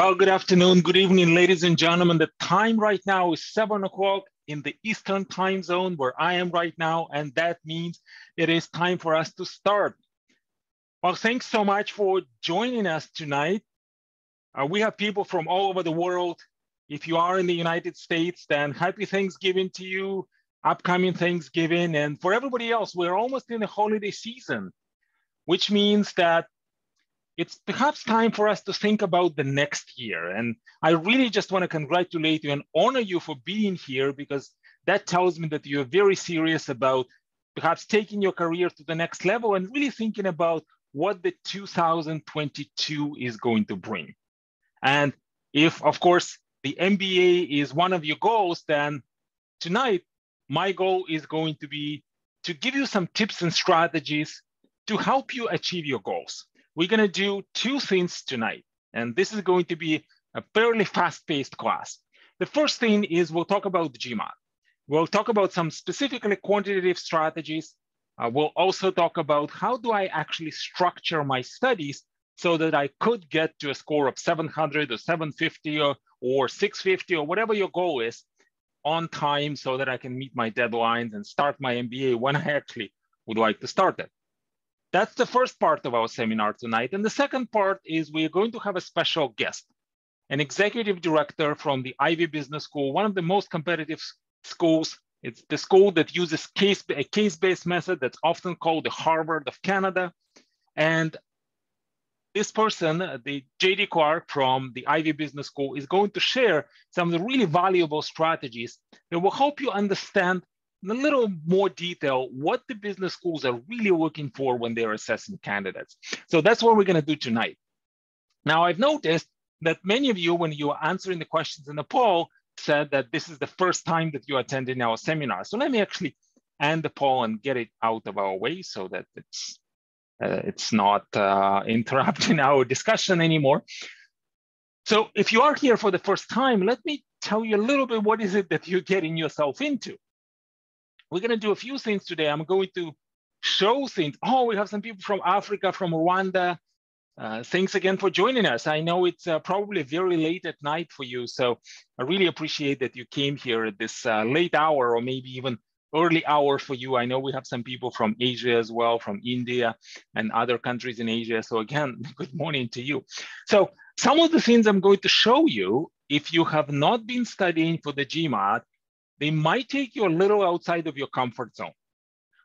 Well, good afternoon, good evening, ladies and gentlemen. The time right now is 7 o'clock in the Eastern Time Zone where I am right now. And that means it is time for us to start. Well, thanks so much for joining us tonight. We have people from all over the world. If you are in the United States, then happy Thanksgiving to you, upcoming Thanksgiving. And for everybody else, we're almost in the holiday season, which means that it's perhaps time for us to think about the next year. And I really just want to congratulate you and honor you for being here, because that tells me that you're very serious about perhaps taking your career to the next level and really thinking about what the 2022 is going to bring. And if, of course, the MBA is one of your goals, then tonight, my goal is going to be to give you some tips and strategies to help you achieve your goals. We're going to do two things tonight, and this is going to be a fairly fast-paced class. The first thing is we'll talk about GMAT. We'll talk about some specifically quantitative strategies. We'll also talk about how do I actually structure my studies so that I could get to a score of 700 or 750 or 650 or whatever your goal is on time so that I can meet my deadlines and start my MBA when I actually would like to start it. That's the first part of our seminar tonight. And the second part is we're going to have a special guest, an executive director from the Ivey Business School, one of the most competitive schools. It's the school that uses a case-based method that's often called the Harvard of Canada. And this person, the JD Clark from the Ivey Business School, is going to share some of the really valuable strategies that will help you understand in a little more detail what the business schools are really looking for when they're assessing candidates. So that's what we're going to do tonight. Now, I've noticed that many of you, when you were answering the questions in the poll, said that this is the first time that you're attending our seminar. So let me actually end the poll and get it out of our way so that it's not interrupting our discussion anymore. So if you are here for the first time, let me tell you a little bit what is it that you're getting yourself into. We're going to do a few things today. I'm going to show things. Oh, we have some people from Africa, from Rwanda. Thanks again for joining us. I know it's probably very late at night for you, so I really appreciate that you came here at this late hour or maybe even early hour for you. I know we have some people from Asia as well, from India and other countries in Asia. So again, good morning to you. So some of the things I'm going to show you, if you have not been studying for the GMAT, they might take you a little outside of your comfort zone,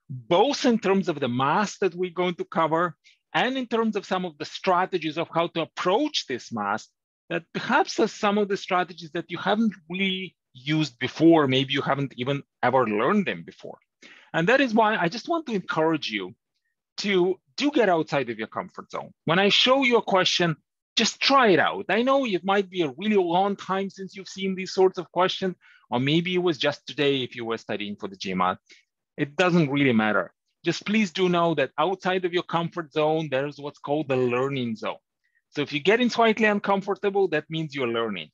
both in terms of the math that we're going to cover and in terms of some of the strategies of how to approach this math that perhaps are some of the strategies that you haven't really used before. Maybe you haven't even ever learned them before. And that is why I just want to encourage you to do get outside of your comfort zone. When I show you a question, just try it out. I know it might be a really long time since you've seen these sorts of questions, or maybe it was just today if you were studying for the GMAT. It doesn't really matter. Just please do know that outside of your comfort zone, there's what's called the learning zone. So if you're getting slightly uncomfortable, that means you're learning.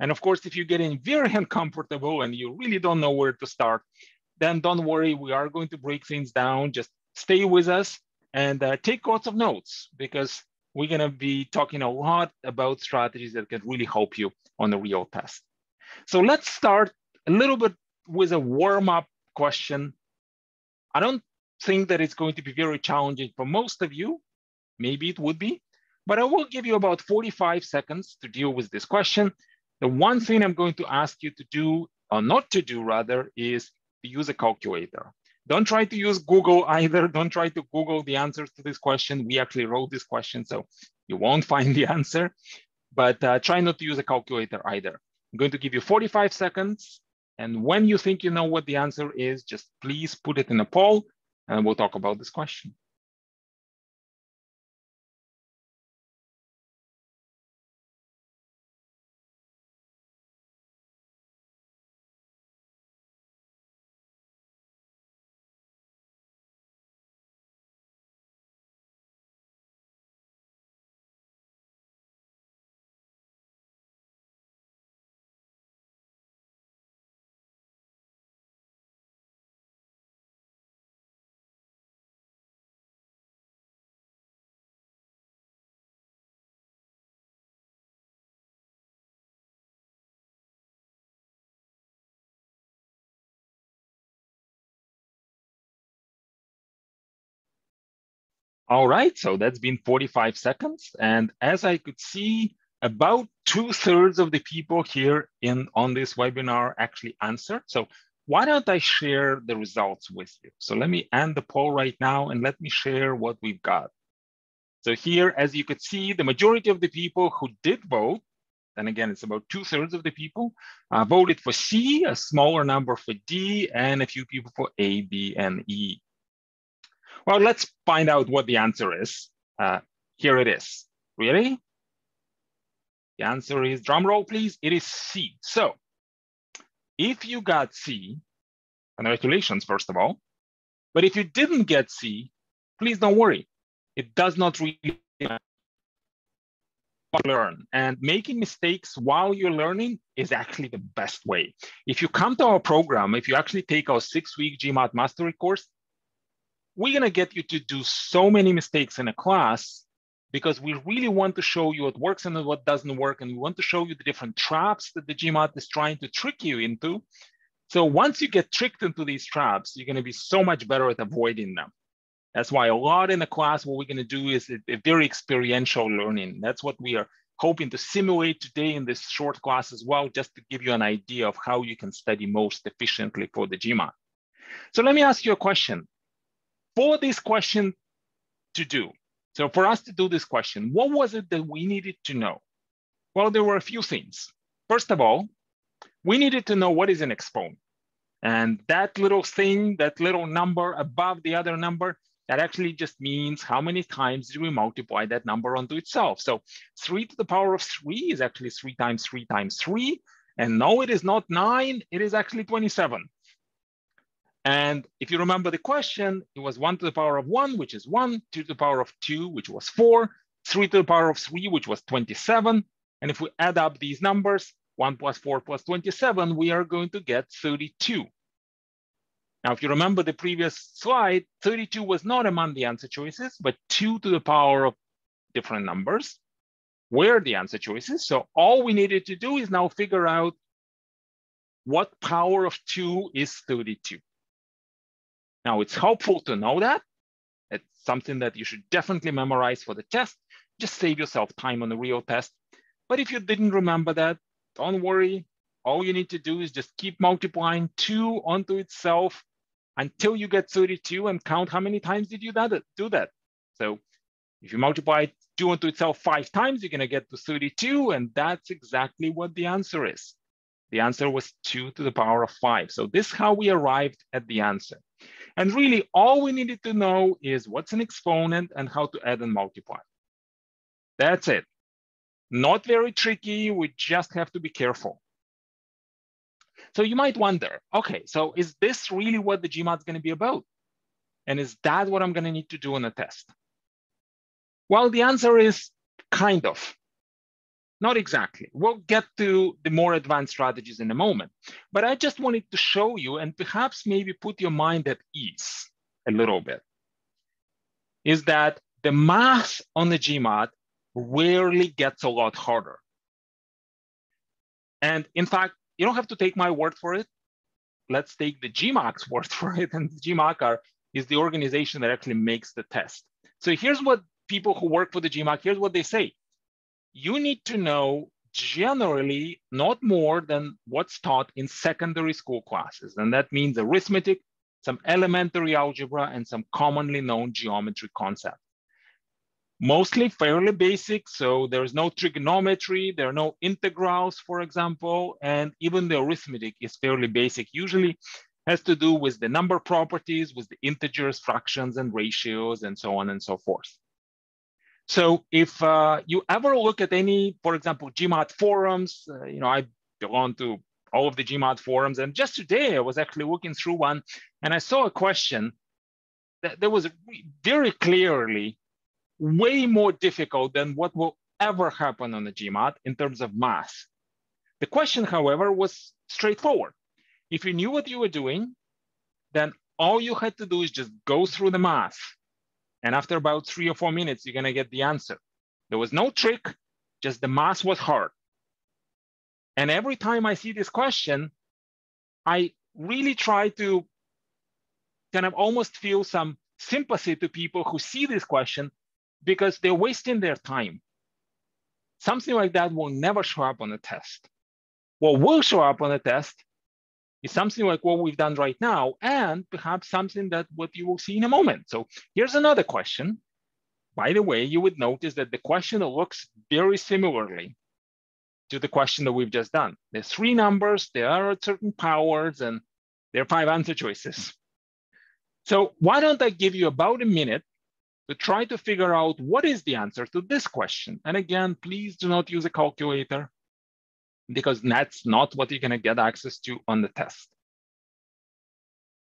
And of course, if you're getting very uncomfortable and you really don't know where to start, then don't worry, we are going to break things down. Just stay with us and take lots of notes, because we're gonna be talking a lot about strategies that can really help you on the real test. So let's start a little bit with a warm-up question. I don't think that it's going to be very challenging for most of you. Maybe it would be, but I will give you about 45 seconds to deal with this question. The one thing I'm going to ask you to do, or not to do rather, is to use a calculator. Don't try to use Google either. Don't try to Google the answers to this question. We actually wrote this question, so you won't find the answer, but try not to use a calculator either. I'm going to give you 45 seconds. And when you think you know what the answer is, just please put it in a poll and we'll talk about this question. All right, so that's been 45 seconds. And as I could see, about 2/3 of the people here on this webinar actually answered. So why don't I share the results with you? So let me end the poll right now and let me share what we've got. So here, as you could see, the majority of the people who did vote, and again, it's about 2/3 of the people, voted for C, a smaller number for D, and a few people for A, B, and E. Well, let's find out what the answer is. Here it is. Really? The answer is, drum roll, please, it is C. So if you got C, congratulations, first of all. But if you didn't get C, please don't worry. It does not really learn. And making mistakes while you're learning is actually the best way. If you come to our program, if you actually take our 6-week GMAT mastery course, we're going to get you to do so many mistakes in a class because we really want to show you what works and what doesn't work. And we want to show you the different traps that the GMAT is trying to trick you into. So once you get tricked into these traps, you're going to be so much better at avoiding them. That's why a lot in the class, what we're going to do is a very experiential learning. That's what we are hoping to simulate today in this short class as well, just to give you an idea of how you can study most efficiently for the GMAT. So let me ask you a question. For this question to do, so for us to do this question, what was it that we needed to know? Well, there were a few things. First of all, we needed to know what is an exponent. And that little thing, that little number above the other number, that actually just means how many times do we multiply that number onto itself. So 3 to the power of 3 is actually 3 times 3 times 3. And no, it is not 9, it is actually 27. And if you remember the question, it was 1 to the power of 1, which is 1, 2 to the power of 2, which was 4, 3 to the power of 3, which was 27. And if we add up these numbers, 1 plus 4 plus 27, we are going to get 32. Now, if you remember the previous slide, 32 was not among the answer choices, but 2 to the power of different numbers were the answer choices. So all we needed to do is now figure out what power of 2 is 32. Now, it's helpful to know that. It's something that you should definitely memorize for the test. Just save yourself time on the real test. But if you didn't remember that, don't worry. All you need to do is just keep multiplying 2 onto itself until you get 32 and count how many times did you do that. So if you multiply 2 onto itself 5 times, you're going to get to 32. And that's exactly what the answer is. The answer was 2 to the power of 5. So this is how we arrived at the answer. And really, all we needed to know is what's an exponent and how to add and multiply. That's it. Not very tricky. We just have to be careful. So you might wonder, OK, so is this really what the GMAT is going to be about? And is that what I'm going to need to do on a test? Well, the answer is kind of. Not exactly. We'll get to the more advanced strategies in a moment. But I just wanted to show you and perhaps maybe put your mind at ease a little bit, is that the math on the GMAT rarely gets a lot harder. And in fact, you don't have to take my word for it. Let's take the GMAC's word for it. And the GMAC is the organization that actually makes the test. So here's what people who work for the GMAC, here's what they say. You need to know generally not more than what's taught in secondary school classes. And that means arithmetic, some elementary algebra, and some commonly known geometry concepts. Mostly fairly basic, so there is no trigonometry, there are no integrals, for example, and even the arithmetic is fairly basic. Usually has to do with the number properties, with the integers, fractions, and ratios, and so on and so forth. So if you ever look at any, for example, GMAT forums, you know, I belong to all of the GMAT forums. And just today, I was actually looking through one, and I saw a question that, was very clearly way more difficult than what will ever happen on the GMAT in terms of math. The question, however, was straightforward. If you knew what you were doing, then all you had to do is just go through the math. And after about 3 or 4 minutes, you're going to get the answer. There was no trick, just the math was hard. And every time I see this question, I really try to kind of almost feel some sympathy to people who see this question because they're wasting their time. Something like that will never show up on a test. What will show up on a test is something like what we've done right now, and perhaps something that what you will see in a moment. So here's another question. By the way, you would notice that the question looks very similarly to the question that we've just done. There's three numbers, there are certain powers, and there are five answer choices. So why don't I give you about a minute to try to figure out what is the answer to this question? And again, please do not use a calculator, because that's not what you're going to get access to on the test.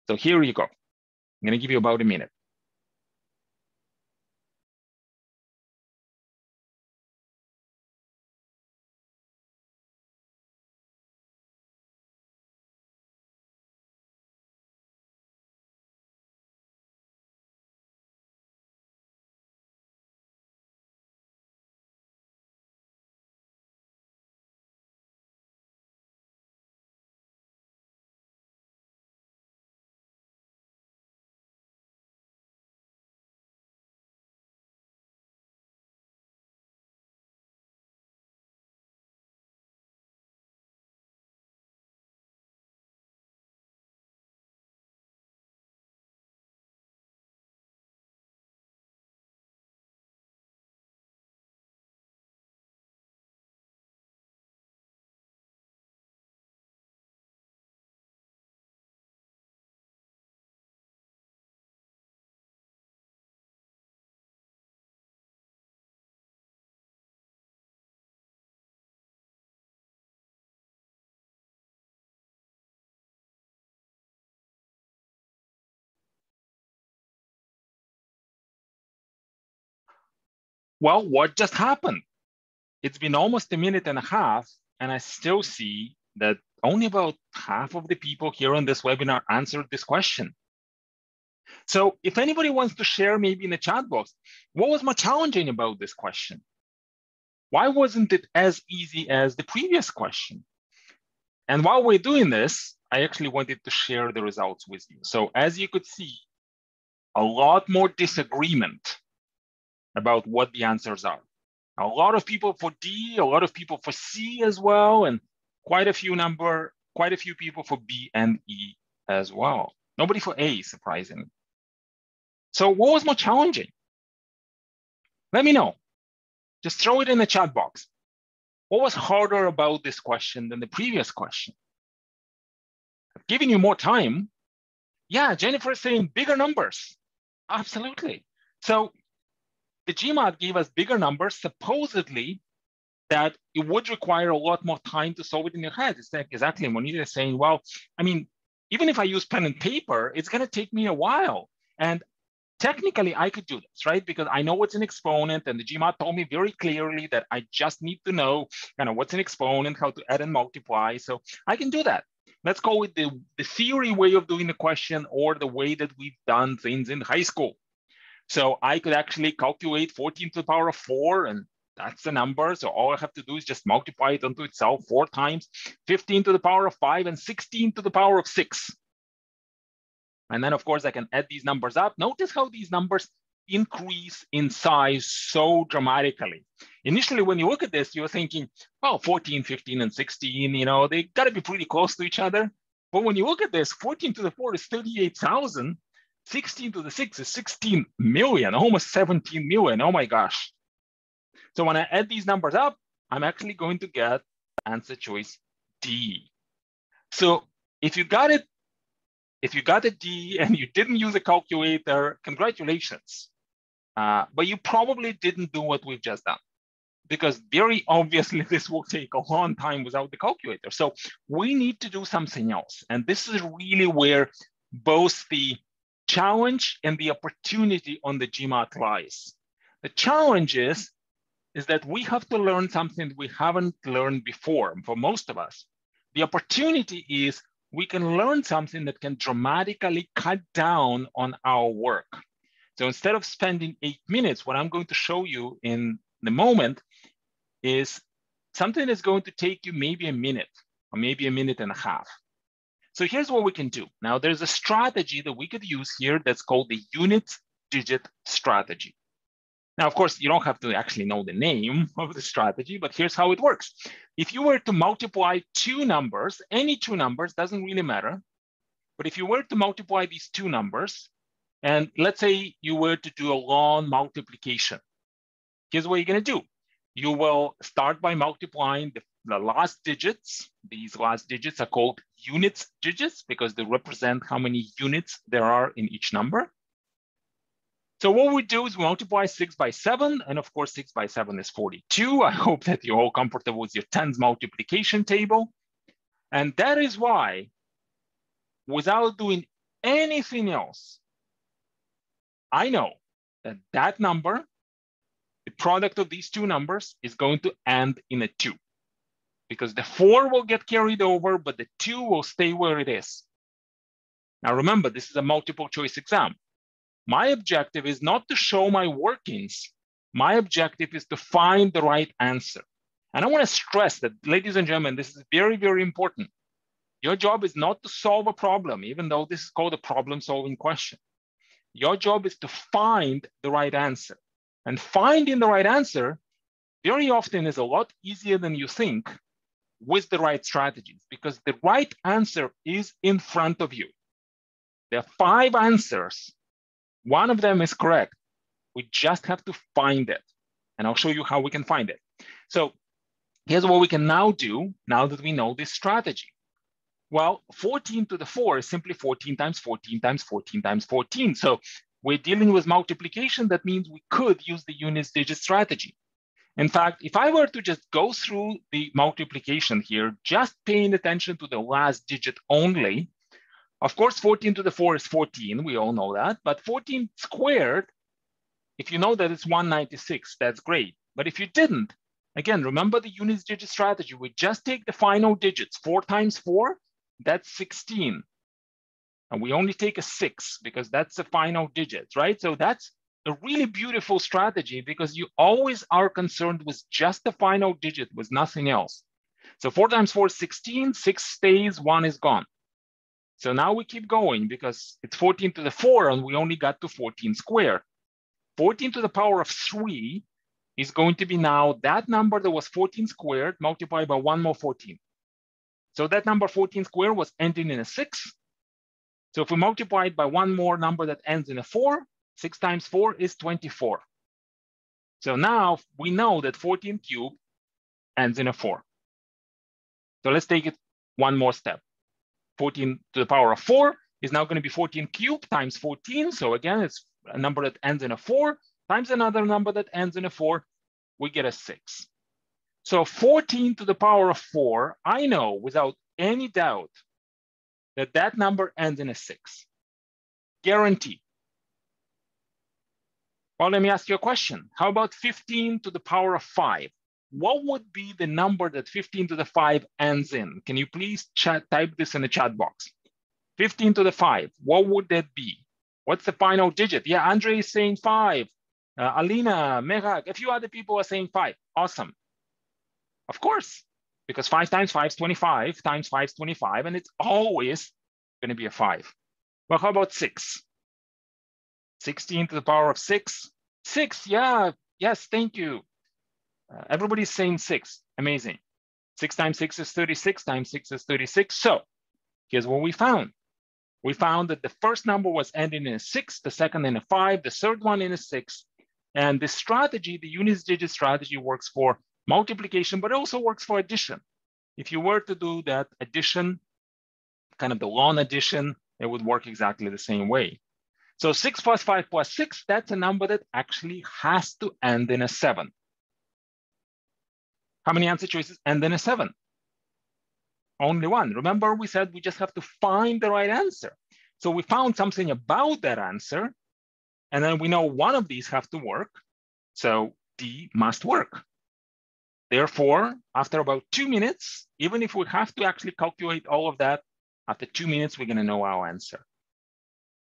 So here you go. I'm going to give you about a minute. Well, what just happened? It's been almost a minute and a half, and I still see that only about half of the people here on this webinar answered this question. So if anybody wants to share, maybe in the chat box, what was more challenging about this question? Why wasn't it as easy as the previous question? And while we're doing this, I actually wanted to share the results with you. So as you could see, a lot more disagreement about what the answers are. A lot of people for D, a lot of people for C as well, and quite a few people for B and E as well. Nobody for A, surprisingly. So what was more challenging? Let me know. Just throw it in the chat box. What was harder about this question than the previous question? I've given you more time. Yeah, Jennifer is saying bigger numbers. Absolutely. So the GMAT gave us bigger numbers, supposedly that it would require a lot more time to solve it in your head. It's like exactly Monique is saying, well, I mean, even if I use pen and paper, it's going to take me a while. And technically, I could do this, right? Because I know what's an exponent, and the GMAT told me very clearly that I just need to know kind of what's an exponent, how to add and multiply. So I can do that. Let's call it the theory way of doing the question, or the way that we've done things in high school. So I could actually calculate 14 to the power of 4, and that's the number. So all I have to do is just multiply it unto itself 4 times, 15 to the power of 5, and 16 to the power of 6. And then, of course, I can add these numbers up. Notice how these numbers increase in size so dramatically. Initially, when you look at this, you're thinking, well, 14, 15, and 16, you know, they got to be pretty close to each other. But when you look at this, 14 to the 4 is 38,000. 16 to the 6 is 16 million, almost 17 million. Oh my gosh. So when I add these numbers up, I'm actually going to get answer choice D. So if you got a D and you didn't use a calculator, congratulations. But you probably didn't do what we've just done, because very obviously this will take a long time without the calculator. So we need to do something else. And this is really where both the challenge and the opportunity on the GMAT lies. The challenge is that we have to learn something we haven't learned before, for most of us. The opportunity is we can learn something that can dramatically cut down on our work. So instead of spending 8 minutes, what I'm going to show you in the moment is something that's going to take you maybe a minute, or maybe a minute and a half. So here's what we can do. Now, there's a strategy that we could use here that's called the units digit strategy. Now, of course, you don't have to actually know the name of the strategy, but here's how it works. If you were to multiply two numbers, any two numbers, doesn't really matter. But if you were to multiply these two numbers, and let's say you were to do a long multiplication, here's what you're going to do. You will start by multiplying the last digits. These last digits are called units digits because they represent how many units there are in each number. So what we do is we multiply 6 by 7, and of course 6 by 7 is 42. I hope that you're all comfortable with your tens multiplication table. And that is why, without doing anything else, I know that that number, the product of these two numbers, is going to end in a 2, because the 4 will get carried over, but the 2 will stay where it is. Now remember, this is a multiple choice exam. My objective is not to show my workings. My objective is to find the right answer. And I want to stress that, ladies and gentlemen, this is very, very important. Your job is not to solve a problem, even though this is called a problem-solving question. Your job is to find the right answer. And finding the right answer very often is a lot easier than you think with the right strategies, because the right answer is in front of you. There are 5 answers. One of them is correct. We just have to find it. And I'll show you how we can find it. So here's what we can now do, now that we know this strategy. Well, 14 to the 4 is simply 14 times 14 times 14 times 14. So we're dealing with multiplication. That means we could use the units digit strategy. In fact, if I were to just go through the multiplication here, just paying attention to the last digit only, of course, 14 to the 4 is 14. We all know that. But 14 squared, if you know that it's 196, that's great. But if you didn't, again, remember the units digit strategy. We just take the final digits. 4 times 4, that's 16. And we only take a 6 because that's the final digit, right? So that's a really beautiful strategy because you always are concerned with just the final digit, with nothing else. So 4 times 4 is 16. 6 stays, 1 is gone. So now we keep going because it's 14 to the 4 and we only got to 14 squared. 14 to the power of 3 is going to be now that number that was 14 squared multiplied by 1 more 14. So that number 14 squared was ending in a 6. So if we multiply it by one more number that ends in a 4, 6 times 4 is 24. So now we know that 14 cubed ends in a 4. So let's take it one more step. 14 to the power of 4 is now going to be 14 cubed times 14. So again, it's a number that ends in a 4 times another number that ends in a 4. We get a 6. So 14 to the power of 4, I know without any doubt that that number ends in a 6. Guaranteed. Well, let me ask you a question. How about 15 to the power of 5? What would be the number that 15 to the 5 ends in? Can you please type this in the chat box? 15 to the 5, what would that be? What's the final digit? Yeah, Andre is saying 5. Alina, Mehak, a few other people are saying 5. Awesome. Of course, because 5 times 5 is 25, times 5 is 25, and it's always going to be a 5. Well, how about 6? 16 to the power of 6. 6, yeah, yes, thank you. Everybody's saying 6, amazing. 6 times 6 is 36, times 6 is 36. So here's what we found. We found that the first number was ending in a 6, the second in a 5, the third one in a 6. And this strategy, the units digit strategy, works for multiplication, but it also works for addition. If you were to do that addition, kind of the long addition, it would work exactly the same way. So 6 plus 5 plus 6, that's a number that actually has to end in a 7. How many answer choices end in a 7? Only one. Remember, we said we just have to find the right answer. So we found something about that answer, and then we know one of these have to work. So D must work. Therefore, after about 2 minutes, even if we have to actually calculate all of that, after 2 minutes, we're going to know our answer.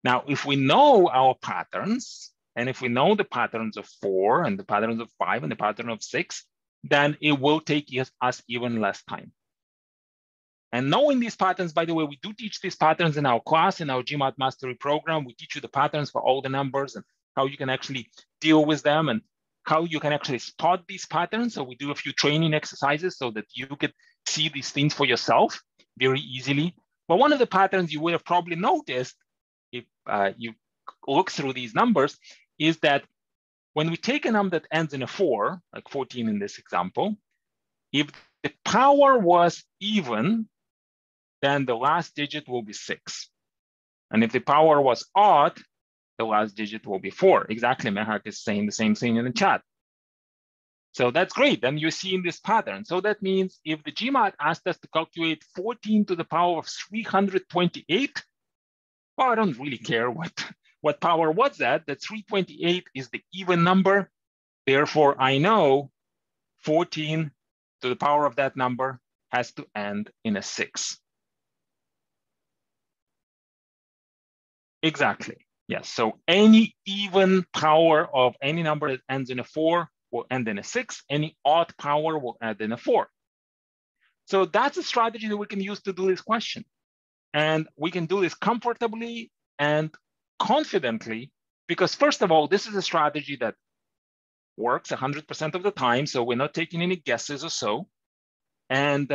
Now, if we know our patterns, and if we know the patterns of 4 and the patterns of 5 and the pattern of 6, then it will take us even less time. And knowing these patterns, by the way, we do teach these patterns in our class, in our GMAT Mastery program. We teach you the patterns for all the numbers and how you can actually deal with them and how you can actually spot these patterns. So we do a few training exercises so that you could see these things for yourself very easily. But one of the patterns you would have probably noticed if you look through these numbers is that when we take a number that ends in a 4, like 14 in this example, if the power was even, then the last digit will be 6. And if the power was odd, the last digit will be 4. Exactly, Mehak is saying the same thing in the chat. So that's great, then you're seeing this pattern. So that means if the GMAT asked us to calculate 14 to the power of 328, well, I don't really care what power was that. That 328 is the even number. Therefore, I know 14 to the power of that number has to end in a 6. Exactly, yes. So any even power of any number that ends in a 4 will end in a 6. Any odd power will end in a 4. So that's a strategy that we can use to do this question. And we can do this comfortably and confidently because, first of all, this is a strategy that works 100% of the time. So we're not taking any guesses or so. And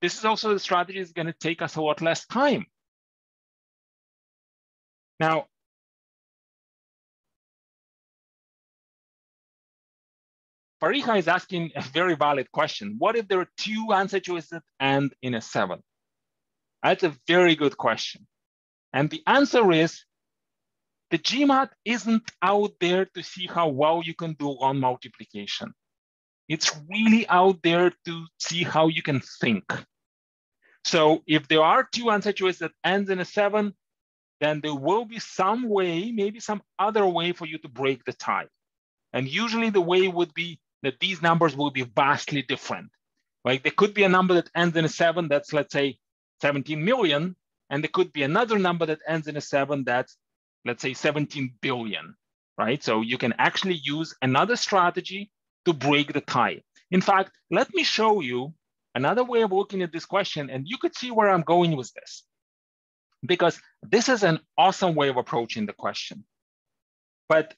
this is also a strategy that's going to take us a lot less time. Now, Fariha is asking a very valid question. What if there are 2 answer choices that end in a 7? That's a very good question. And the answer is the GMAT isn't out there to see how well you can do on multiplication. It's really out there to see how you can think. So if there are 2 answer choices that ends in a 7, then there will be some way, maybe some other way for you to break the tie. And usually the way would be that these numbers will be vastly different. Like there could be a number that ends in a 7, that's let's say 17 million. And there could be another number that ends in a 7, that's let's say 17 billion, right? So you can actually use another strategy to break the tie. In fact, let me show you another way of looking at this question and you could see where I'm going with this because this is an awesome way of approaching the question. But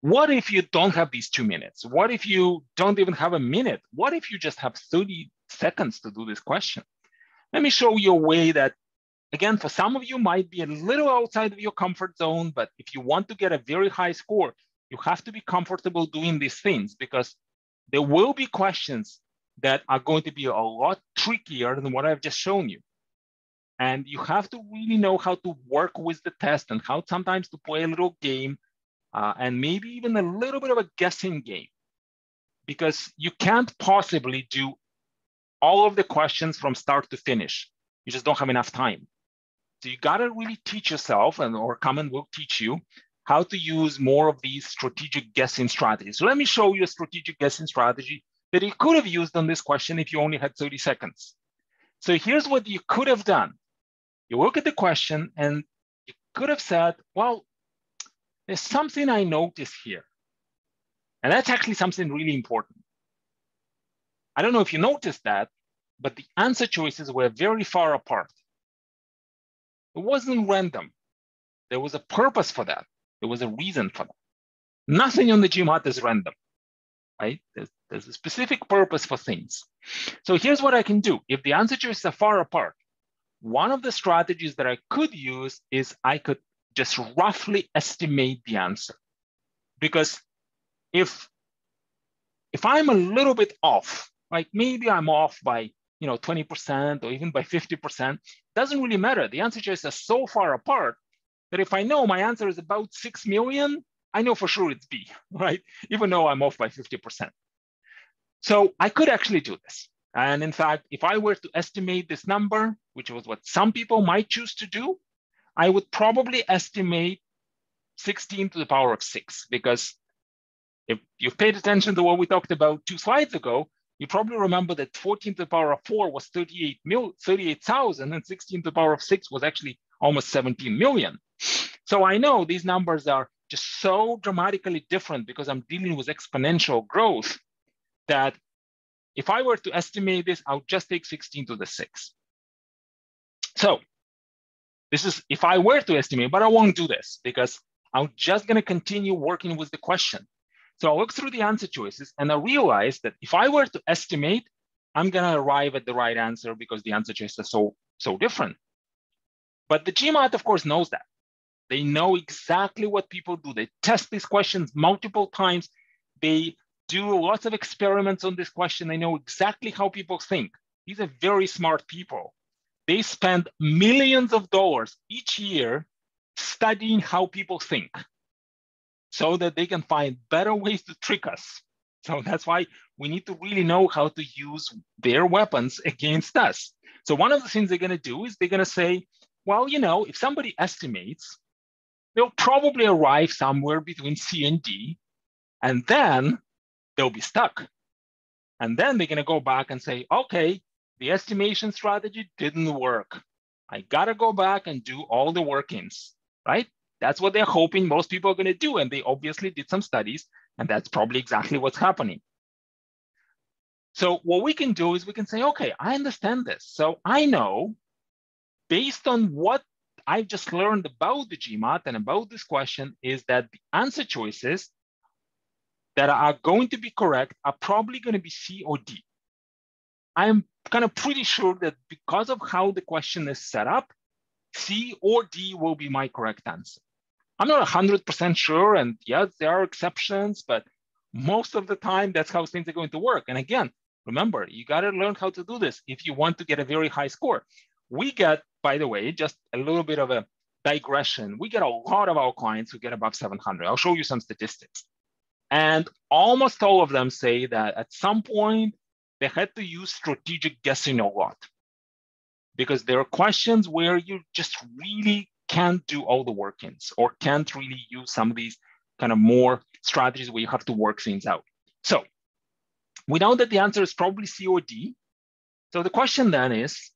what if you don't have these 2 minutes? What if you don't even have a minute? What if you just have 30 seconds to do this question? Let me show you a way that, again, for some of you might be a little outside of your comfort zone, but if you want to get a very high score, you have to be comfortable doing these things because there will be questions that are going to be a lot trickier than what I've just shown you. And you have to really know how to work with the test and how sometimes to play a little game and maybe even a little bit of a guessing game because you can't possibly do all of the questions from start to finish. You just don't have enough time. So you gotta really teach yourself and or Kamen will teach you how to use more of these strategic guessing strategies. So let me show you a strategic guessing strategy that you could have used on this question if you only had 30 seconds. So here's what you could have done. You look at the question and you could have said, well, there's something I noticed here. And that's actually something really important. I don't know if you noticed that, but the answer choices were very far apart. It wasn't random. There was a purpose for that. There was a reason for that. Nothing on the GMAT is random, right? There's a specific purpose for things. So here's what I can do. If the answer choices are far apart, one of the strategies that I could use is I could just roughly estimate the answer. Because if I'm a little bit off, like maybe I'm off by 20% or even by 50%, doesn't really matter. The answer choices are so far apart that if I know my answer is about 6 million, I know for sure it's B, right? Even though I'm off by 50%. So I could actually do this. And in fact, if I were to estimate this number, which was what some people might choose to do, I would probably estimate 16 to the power of 6, because if you've paid attention to what we talked about 2 slides ago, you probably remember that 14 to the power of 4 was 38,000 and 16 to the power of 6 was actually almost 17 million. So I know these numbers are just so dramatically different because I'm dealing with exponential growth that if I were to estimate this, I would just take 16 to the 6. So this is if I were to estimate, but I won't do this because I'm just going to continue working with the question. So I look through the answer choices and I realized that if I were to estimate, I'm going to arrive at the right answer because the answer choices are so different. But the GMAT, of course, knows that. They know exactly what people do. They test these questions multiple times. They do lots of experiments on this question. They know exactly how people think. These are very smart people. They spend millions of dollars each year studying how people think so that they can find better ways to trick us. So that's why we need to really know how to use their weapons against us. So one of the things they're going to do is they're going to say, well, you know, if somebody estimates, they'll probably arrive somewhere between C and D, and then they'll be stuck. And then they're going to go back and say, okay, the estimation strategy didn't work. I got to go back and do all the workings, right? That's what they're hoping most people are going to do. And they obviously did some studies, and that's probably exactly what's happening. So what we can do is we can say, okay, I understand this. So I know based on what I've just learned about the GMAT and about this question is that the answer choices that are going to be correct are probably going to be C or D. I'm kind of pretty sure that because of how the question is set up, C or D will be my correct answer. I'm not 100% sure, and yes, there are exceptions, but most of the time, that's how things are going to work. And again, remember, you got to learn how to do this if you want to get a very high score. We get, by the way, just a little bit of a digression. We get a lot of our clients who get above 700. I'll show you some statistics. And almost all of them say that at some point, they had to use strategic guessing a lot because there are questions where you just really can't do all the workings or can't really use some of these kind of more strategies where you have to work things out. So we know that the answer is probably C or D. So the question then is,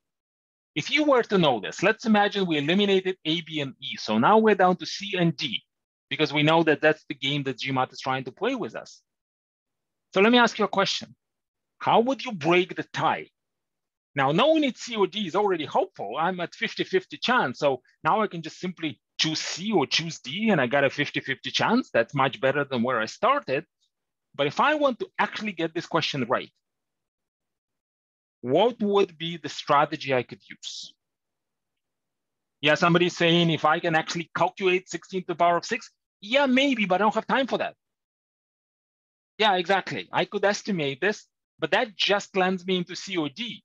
if you were to know this, let's imagine we eliminated A, B, and E. So now we're down to C and D because we know that that's the game that GMAT is trying to play with us. So let me ask you a question. How would you break the tie? Now, knowing it's C or D is already hopeful. I'm at 50-50 chance. So now I can just simply choose C or choose D, and I got a 50-50 chance. That's much better than where I started. But if I want to actually get this question right, what would be the strategy I could use? Yeah, somebody's saying if I can actually calculate 16 to the power of 6, yeah, maybe, but I don't have time for that. Yeah, exactly. I could estimate this, but that just lands me into C or D.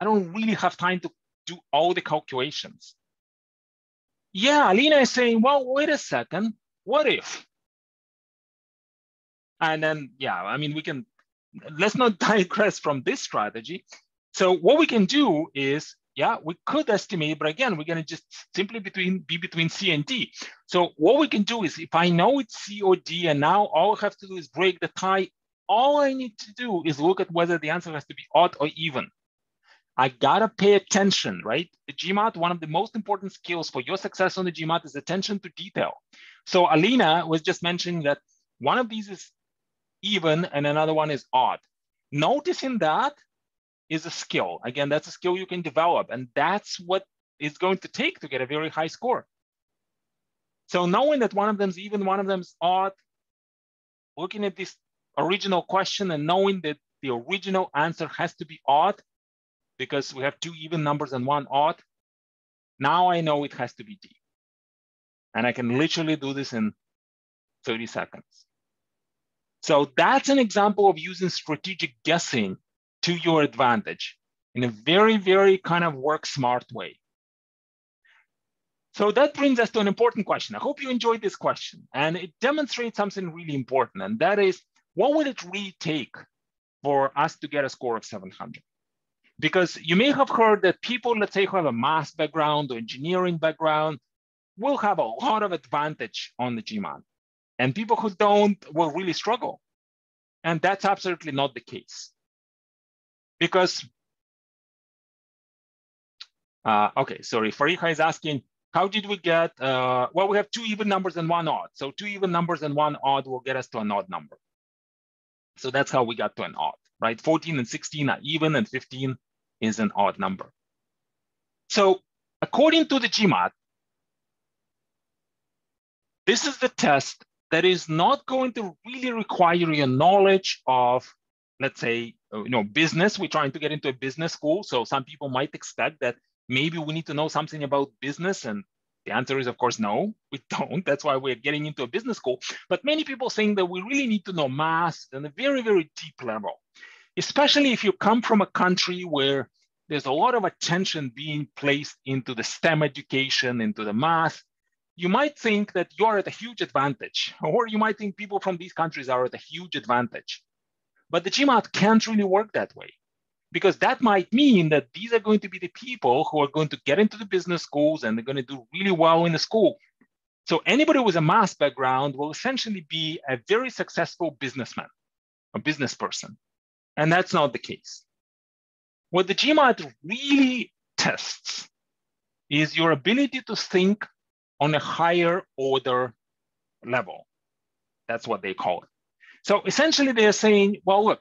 I don't really have time to do all the calculations. Yeah, Alina is saying, well, wait a second, what if? And then, yeah, I mean, we can, let's not digress from this strategy. So what we can do is, yeah, we could estimate, but again, we're gonna just simply be between C and D. So what we can do is if I know it's C or D and now all I have to do is break the tie, all I need to do is look at whether the answer has to be odd or even. I gotta pay attention, right? The GMAT, one of the most important skills for your success on the GMAT is attention to detail. So Alina was just mentioning that one of these is even and another one is odd. Noticing that is a skill. Again, that's a skill you can develop, and that's what it's going to take to get a very high score. So knowing that one of them is even, one of them is odd, looking at this original question and knowing that the original answer has to be odd because we have two even numbers and one odd. Now I know it has to be D. And I can literally do this in 30 seconds. So that's an example of using strategic guessing to your advantage in a very, very kind of work smart way. So that brings us to an important question. I hope you enjoyed this question. And it demonstrates something really important. And that is, what would it really take for us to get a score of 700? Because you may have heard that people, let's say, who have a math background or engineering background will have a lot of advantage on the GMAT. And people who don't will really struggle. And that's absolutely not the case. Because, okay, sorry, Fariha is asking, how did we get, well, we have two even numbers and one odd. So two even numbers and one odd will get us to an odd number. So that's how we got to an odd, right? 14 and 16 are even and 15 is an odd number. So according to the GMAT, This is the test that is not going to really require your knowledge of, let's say, business. We're trying to get into a business school. So some people might expect that maybe we need to know something about business. And the answer is, of course, no, we don't. That's why we're getting into a business school. But many people think that we really need to know math on a very, very deep level, especially if you come from a country where there's a lot of attention being placed into the STEM education, into the math. You might think that you're at a huge advantage, or you might think people from these countries are at a huge advantage. But the GMAT can't really work that way, because that might mean that these are going to be the people who are going to get into the business schools and they're going to do really well in the school. So anybody with a math background will essentially be a very successful businessman, a business person. And that's not the case. What the GMAT really tests is your ability to think on a higher order level. That's what they call it. So essentially they're saying, well, look,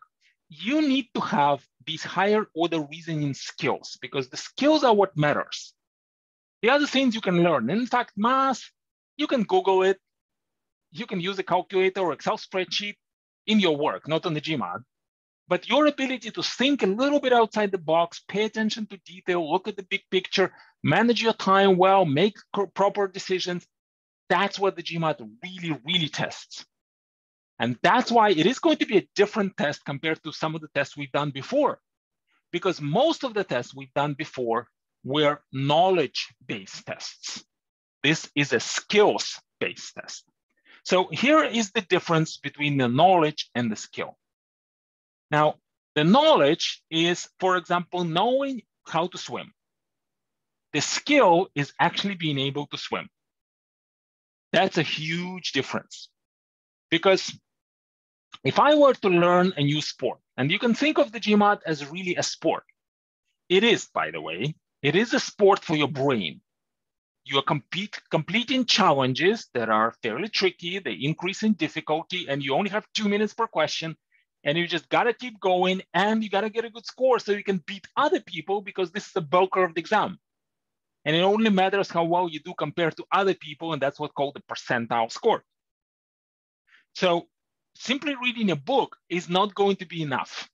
you need to have these higher order reasoning skills, because the skills are what matters. The other things you can learn, in fact, math, you can Google it. You can use a calculator or Excel spreadsheet in your work, not on the GMAT. But your ability to think a little bit outside the box, pay attention to detail, look at the big picture, manage your time well, make proper decisions. That's what the GMAT really, really tests. And that's why it is going to be a different test compared to some of the tests we've done before, because most of the tests we've done before were knowledge-based tests. This is a skills-based test. So here is the difference between the knowledge and the skill. Now, the knowledge is, for example, knowing how to swim. The skill is actually being able to swim. That's a huge difference, because if I were to learn a new sport, and you can think of the GMAT as really a sport. It is, by the way, it is a sport for your brain. You are completing challenges that are fairly tricky, they increase in difficulty, and you only have 2 minutes per question. And you just got to keep going, and you got to get a good score so you can beat other people, because this is the bell curve of the exam. And it only matters how well you do compared to other people, and that's what's called the percentile score. So simply reading a book is not going to be enough,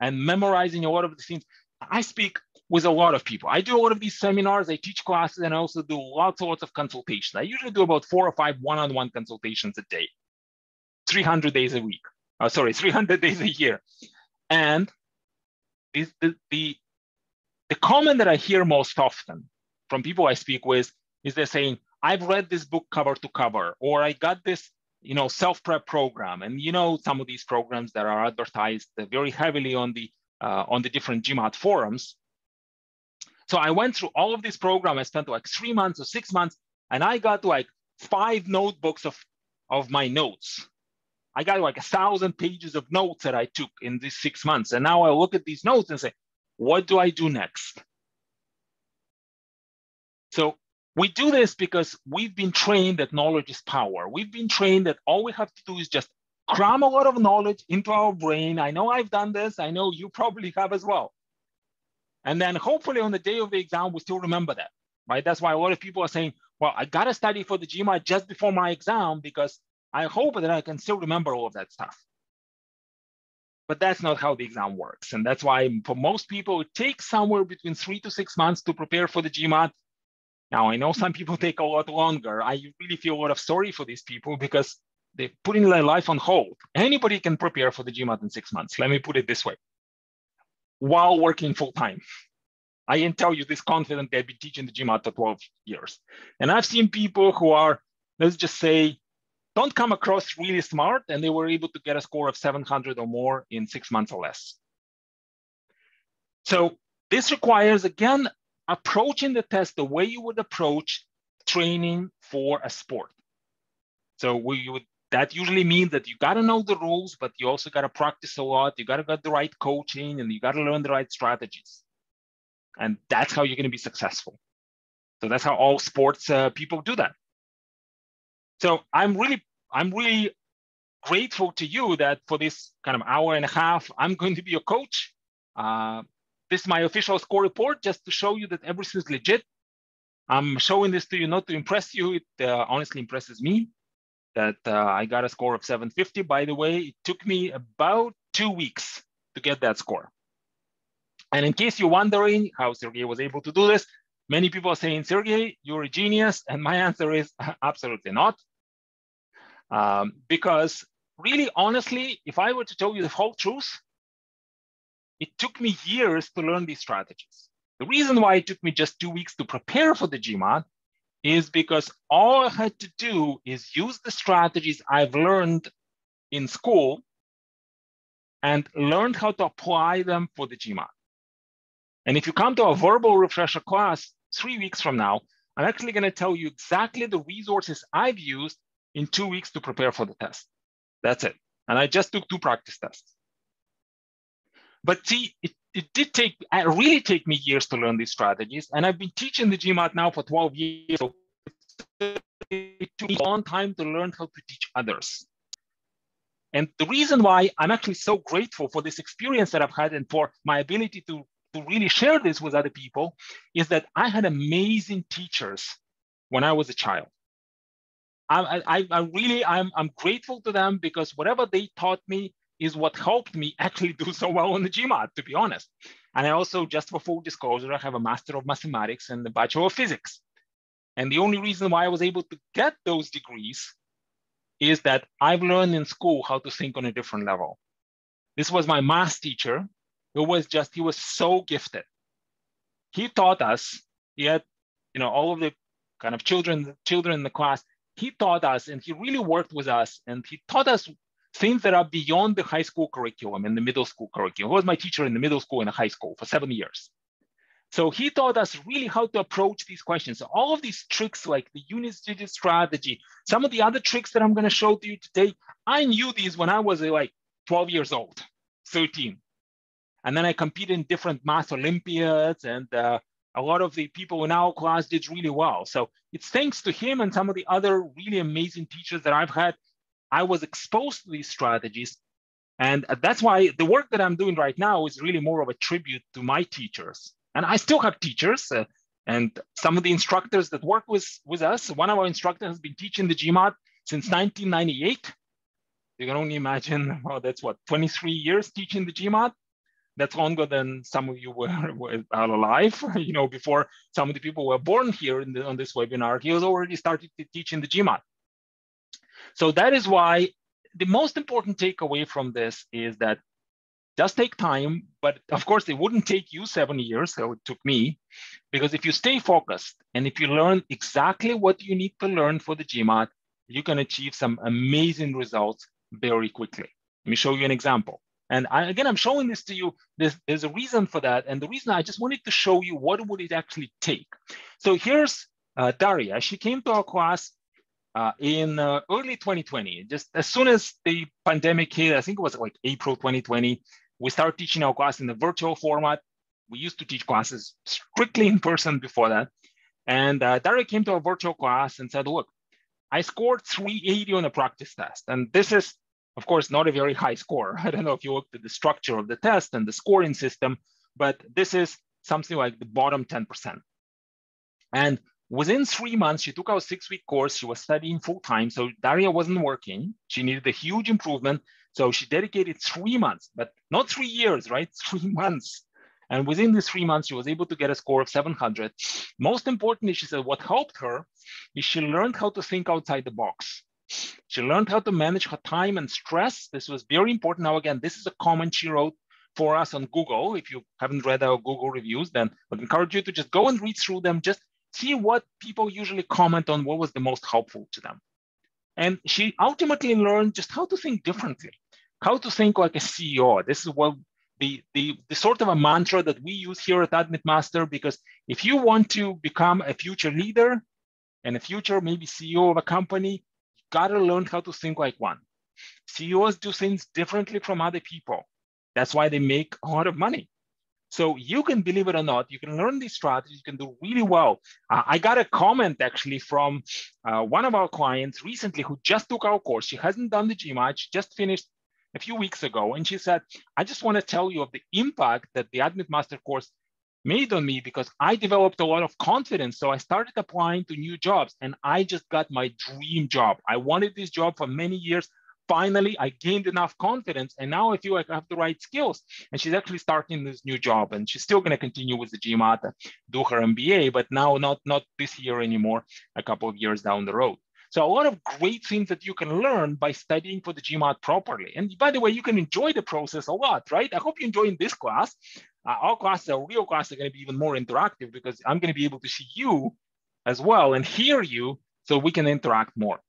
and memorizing a lot of the things. I speak with a lot of people. I do a lot of these seminars, I teach classes, and I also do lots of consultations. I usually do about 4 or 5 one-on-one consultations a day, 300 days a week. 300 days a year. And the comment that I hear most often from people I speak with is they're saying, I've read this book cover to cover, or I got this, self-prep program. And some of these programs that are advertised very heavily on the different GMAT forums. So I went through all of this program. I spent like 3 months or 6 months, and I got like 5 notebooks of my notes. I got like 1,000 pages of notes that I took in these 6 months. And now I look at these notes and say, what do I do next? So we do this because we've been trained that knowledge is power. We've been trained that all we have to do is just cram a lot of knowledge into our brain. I know I've done this. I know you probably have as well. And then hopefully on the day of the exam, we still remember that, right? That's why a lot of people are saying, well, I got to study for the GMAT just before my exam, because I hope that I can still remember all of that stuff. But that's not how the exam works. And that's why for most people, it takes somewhere between 3 to 6 months to prepare for the GMAT. Now, I know some people take a lot longer. I really feel a lot of sorry for these people, because they're putting their life on hold. Anybody can prepare for the GMAT in 6 months. Let me put it this way. While working full time. I can tell you this confidently, I've been teaching the GMAT for 12 years. And I've seen people who are, let's just say, don't come across really smart, and they were able to get a score of 700 or more in 6 months or less. So this requires, again, approaching the test the way you would approach training for a sport. So that usually means that you got to know the rules, but you also got to practice a lot. You got to get the right coaching, and you got to learn the right strategies. And that's how you're going to be successful. So that's how all sports people do that. So I'm really grateful to you that for this kind of hour and a half, I'm going to be your coach. This is my official score report, just to show you that everything's legit. I'm showing this to you not to impress you. It honestly impresses me. that I got a score of 750. By the way, it took me about 2 weeks to get that score. And in case you're wondering how Sergey was able to do this, many people are saying, Sergey, you're a genius. And my answer is absolutely not. Because really, honestly, if I were to tell you the whole truth, it took me years to learn these strategies. The reason why it took me just 2 weeks to prepare for the GMAT is because all I had to do is use the strategies I've learned in school and learned how to apply them for the GMAT. And if you come to a verbal refresher class 3 weeks from now, I'm actually going to tell you exactly the resources I've used in 2 weeks to prepare for the test. That's it. And I just took 2 practice tests. But see, it did really take me years to learn these strategies. And I've been teaching the GMAT now for 12 years. So it took me a long time to learn how to teach others. And the reason why I'm actually so grateful for this experience that I've had and for my ability to really share this with other people is that I had amazing teachers when I was a child. I'm grateful to them because whatever they taught me is what helped me actually do so well on the GMAT, to be honest. And I also, just for full disclosure, I have a Master of Mathematics and a Bachelor of Physics. And the only reason why I was able to get those degrees is that I've learned in school how to think on a different level. This was my math teacher. He was so gifted. He taught us, he had, you know, all of the kind of children in the class. He taught us and he really worked with us. And he taught us things that are beyond the high school curriculum and the middle school curriculum. He was my teacher in the middle school and the high school for 7 years. So he taught us really how to approach these questions. So all of these tricks, like the unit-digit strategy, some of the other tricks that I'm going to show to you today, I knew these when I was like 12 years old, 13. And then I competed in different math Olympiads, and a lot of the people in our class did really well. So it's thanks to him and some of the other really amazing teachers that I've had, I was exposed to these strategies. And that's why the work that I'm doing right now is really more of a tribute to my teachers. And I still have teachers and some of the instructors that work with us. One of our instructors has been teaching the GMAT since 1998. You can only imagine, well, that's what, 23 years teaching the GMAT. That's longer than some of you were alive, you know, before some of the people were born here on this webinar. He was already started teaching the GMAT. So that is why the most important takeaway from this is that it does take time, but of course it wouldn't take you 7 years, so it took me, because if you stay focused and if you learn exactly what you need to learn for the GMAT, you can achieve some amazing results very quickly. Let me show you an example. And again, I'm showing this to you. There's a reason for that. And the reason I just wanted to show you what would it actually take. So here's Daria. She came to our class in early 2020. Just as soon as the pandemic hit, I think it was like April 2020, we started teaching our class in the virtual format. We used to teach classes strictly in person before that. And Daria came to our virtual class and said, look, I scored 380 on a practice test. And this is, of course, not a very high score. I don't know if you looked at the structure of the test and the scoring system, but this is something like the bottom 10%. And within 3 months, she took our 6-week course. She was studying full time. So Daria wasn't working. She needed a huge improvement. So she dedicated 3 months, but not 3 years, right? 3 months. And within these 3 months, she was able to get a score of 700. Most importantly, she said what helped her is she learned how to think outside the box. She learned how to manage her time and stress. This was very important. Now, again, this is a comment she wrote for us on Google. If you haven't read our Google reviews, then I'd encourage you to just go and read through them. Just see what people usually comment on, what was the most helpful to them. And she ultimately learned just how to think differently, how to think like a CEO. This is what the sort of a mantra that we use here at Admit Master, because if you want to become a future leader and a future maybe CEO of a company, gotta learn how to think like one. CEOs do things differently from other people. That's why they make a lot of money. So you can, believe it or not, you can learn these strategies, you can do really well. I got a comment actually from one of our clients recently who just took our course. She hasn't done the GMAT, she just finished a few weeks ago. And she said, I just wanna tell you of the impact that the Admit Master course made on me because I developed a lot of confidence. So I started applying to new jobs and I just got my dream job. I wanted this job for many years. Finally, I gained enough confidence and now I feel like I have the right skills. And she's actually starting this new job and she's still going to continue with the GMAT, do her MBA, but now not this year anymore, a couple of years down the road. So a lot of great things that you can learn by studying for the GMAT properly. And by the way, you can enjoy the process a lot, right? I hope you're enjoying this class. Our classes, our real classes, are going to be even more interactive because I'm going to be able to see you as well and hear you so we can interact more.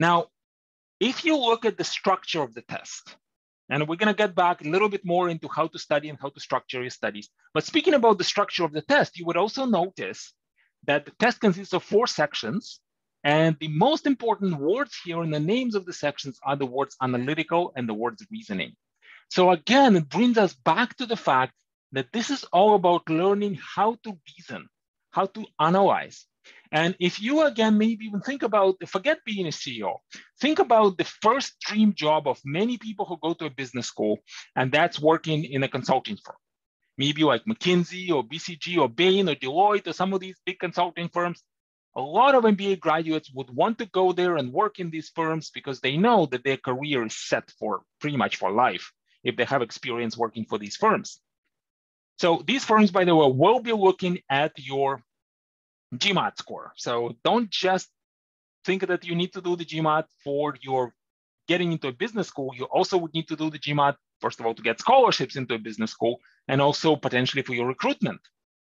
Now, if you look at the structure of the test, and we're going to get back a little bit more into how to study and how to structure your studies. But speaking about the structure of the test, you would also notice that the test consists of 4 sections. And the most important words here in the names of the sections are the words analytical and the words reasoning. So again, it brings us back to the fact that this is all about learning how to reason, how to analyze. And if you, again, maybe even think about, forget being a CEO, think about the first dream job of many people who go to a business school, and that's working in a consulting firm. Maybe like McKinsey or BCG or Bain or Deloitte or some of these big consulting firms. A lot of MBA graduates would want to go there and work in these firms because they know that their career is set for pretty much for life if they have experience working for these firms. So these firms, by the way, will be looking at your GMAT score. So don't just think that you need to do the GMAT for your getting into a business school. You also would need to do the GMAT, first of all, to get scholarships into a business school, and also potentially for your recruitment.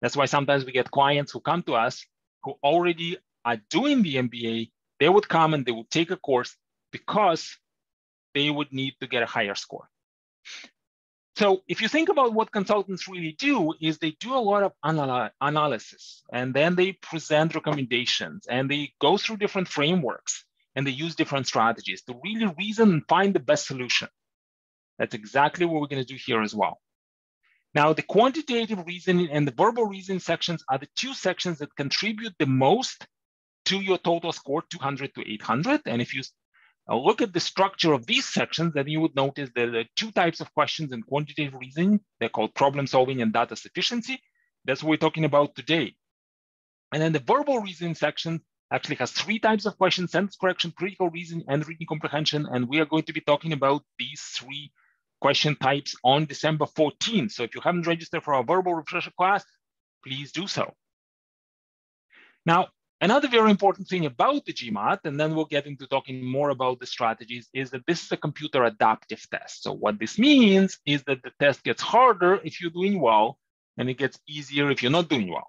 That's why sometimes we get clients who come to us who already are doing the MBA. They would come and they would take a course because they would need to get a higher score. So if you think about what consultants really do is they do a lot of analysis, and then they present recommendations and they go through different frameworks and they use different strategies to really reason and find the best solution. That's exactly what we're going to do here as well. Now, the quantitative reasoning and the verbal reasoning sections are the 2 sections that contribute the most to your total score, 200 to 800. And if you look at the structure of these sections, then you would notice there are 2 types of questions in quantitative reasoning. They're called problem solving and data sufficiency. That's what we're talking about today. And then the verbal reasoning section actually has 3 types of questions: sentence correction, critical reasoning, and reading comprehension. And we are going to be talking about these 3 question types on December 14th. So if you haven't registered for our verbal refresher class, please do so. Now, another very important thing about the GMAT, and then we'll get into talking more about the strategies, is that this is a computer adaptive test. So what this means is that the test gets harder if you're doing well, and it gets easier if you're not doing well.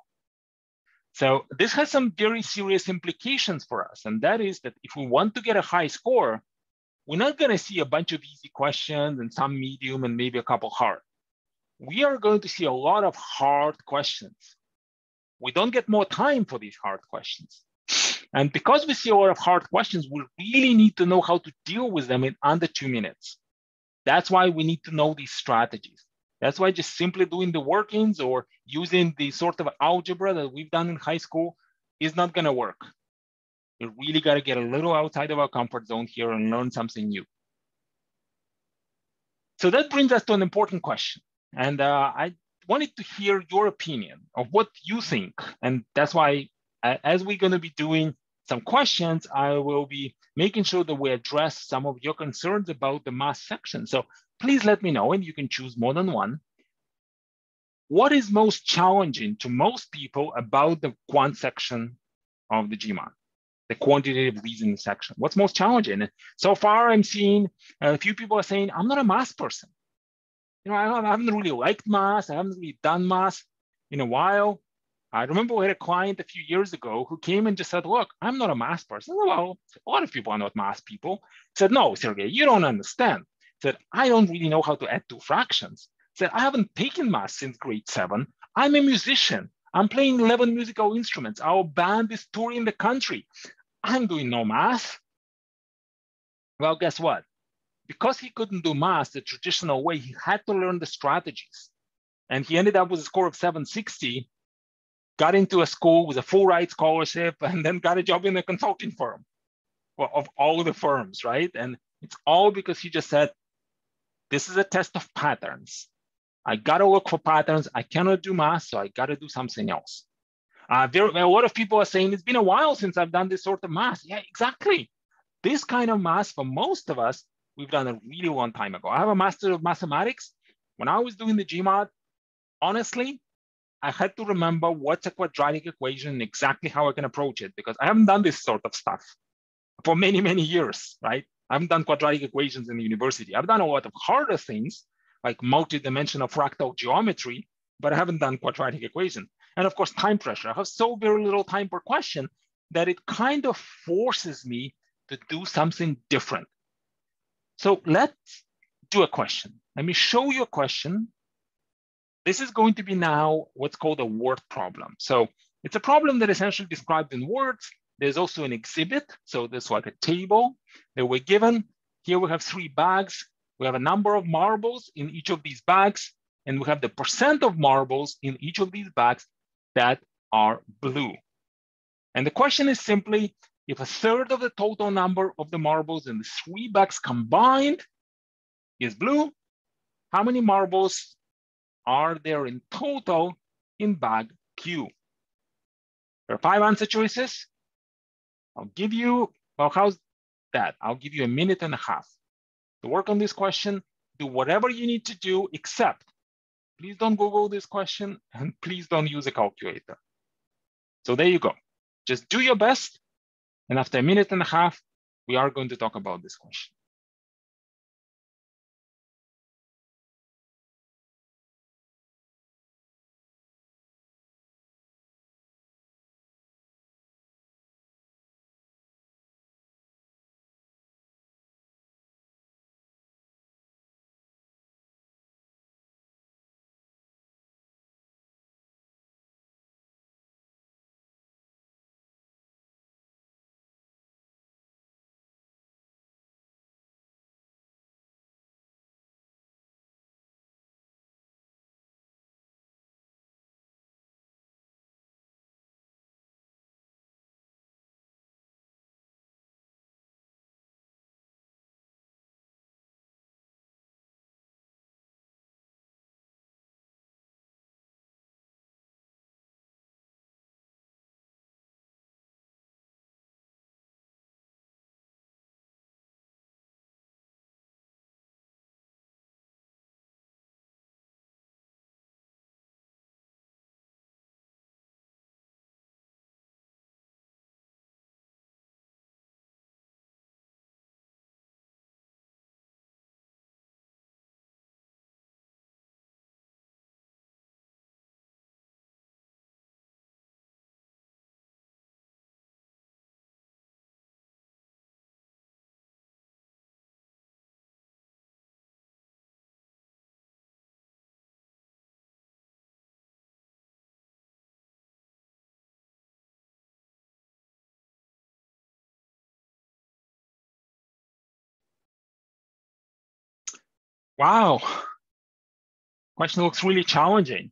So this has some very serious implications for us. And that is that if we want to get a high score, we're not going to see a bunch of easy questions and some medium and maybe a couple hard. We are going to see a lot of hard questions. We don't get more time for these hard questions. And because we see a lot of hard questions, we really need to know how to deal with them in under 2 minutes. That's why we need to know these strategies. That's why just simply doing the workings or using the sort of algebra that we've done in high school is not going to work. We really got to get a little outside of our comfort zone here and learn something new. So that brings us to an important question. And I wanted to hear your opinion of what you think. And that's why, as we're going to be doing some questions, I will be making sure that we address some of your concerns about the math section. So please let me know, and you can choose more than one. What is most challenging to most people about the quant section of the GMAT? The quantitative reasoning section. What's most challenging? So far, I'm seeing a few people are saying, I'm not a math person. You know, I haven't really liked math. I haven't really done math in a while. I remember we had a client a few years ago who came and just said, look, I'm not a math person. Well, a lot of people are not math people. I said, no, Sergey, you don't understand. I said, I don't really know how to add 2 fractions. I said, I haven't taken math since grade 7. I'm a musician. I'm playing 11 musical instruments. Our band is touring the country. I'm doing no math. Well, guess what? Because he couldn't do math the traditional way, he had to learn the strategies. And he ended up with a score of 760, got into a school with a full ride scholarship, and then got a job in a consulting firm. Well, of all the firms, right? And it's all because he just said, this is a test of patterns. I got to look for patterns. I cannot do math, so I got to do something else. A lot of people are saying, it's been a while since I've done this sort of math. Yeah, exactly. This kind of math, for most of us, we've done a really long time ago. I have a master of mathematics. When I was doing the GMAT, honestly, I had to remember what's a quadratic equation and exactly how I can approach it, because I haven't done this sort of stuff for many, many years, right? I haven't done quadratic equations in the university. I've done a lot of harder things like multidimensional fractal geometry, but I haven't done quadratic equation. And of course, time pressure. I have so very little time per question that it kind of forces me to do something different. So let's do a question. Let me show you a question. This is going to be now what's called a word problem. So it's a problem that essentially described in words. There's also an exhibit. So there's like a table that we're given. Here we have 3 bags. We have a number of marbles in each of these bags. And we have the percent of marbles in each of these bags that are blue. And the question is simply, if a third of the total number of the marbles in the 3 bags combined is blue, how many marbles are there in total in bag Q? There are 5 answer choices. I'll give you, well, how's that? I'll give you a minute and a half to work on this question. Do whatever you need to do, except please don't Google this question and please don't use a calculator. So there you go. Just do your best. And after a minute and a half, we are going to talk about this question. Wow, question looks really challenging.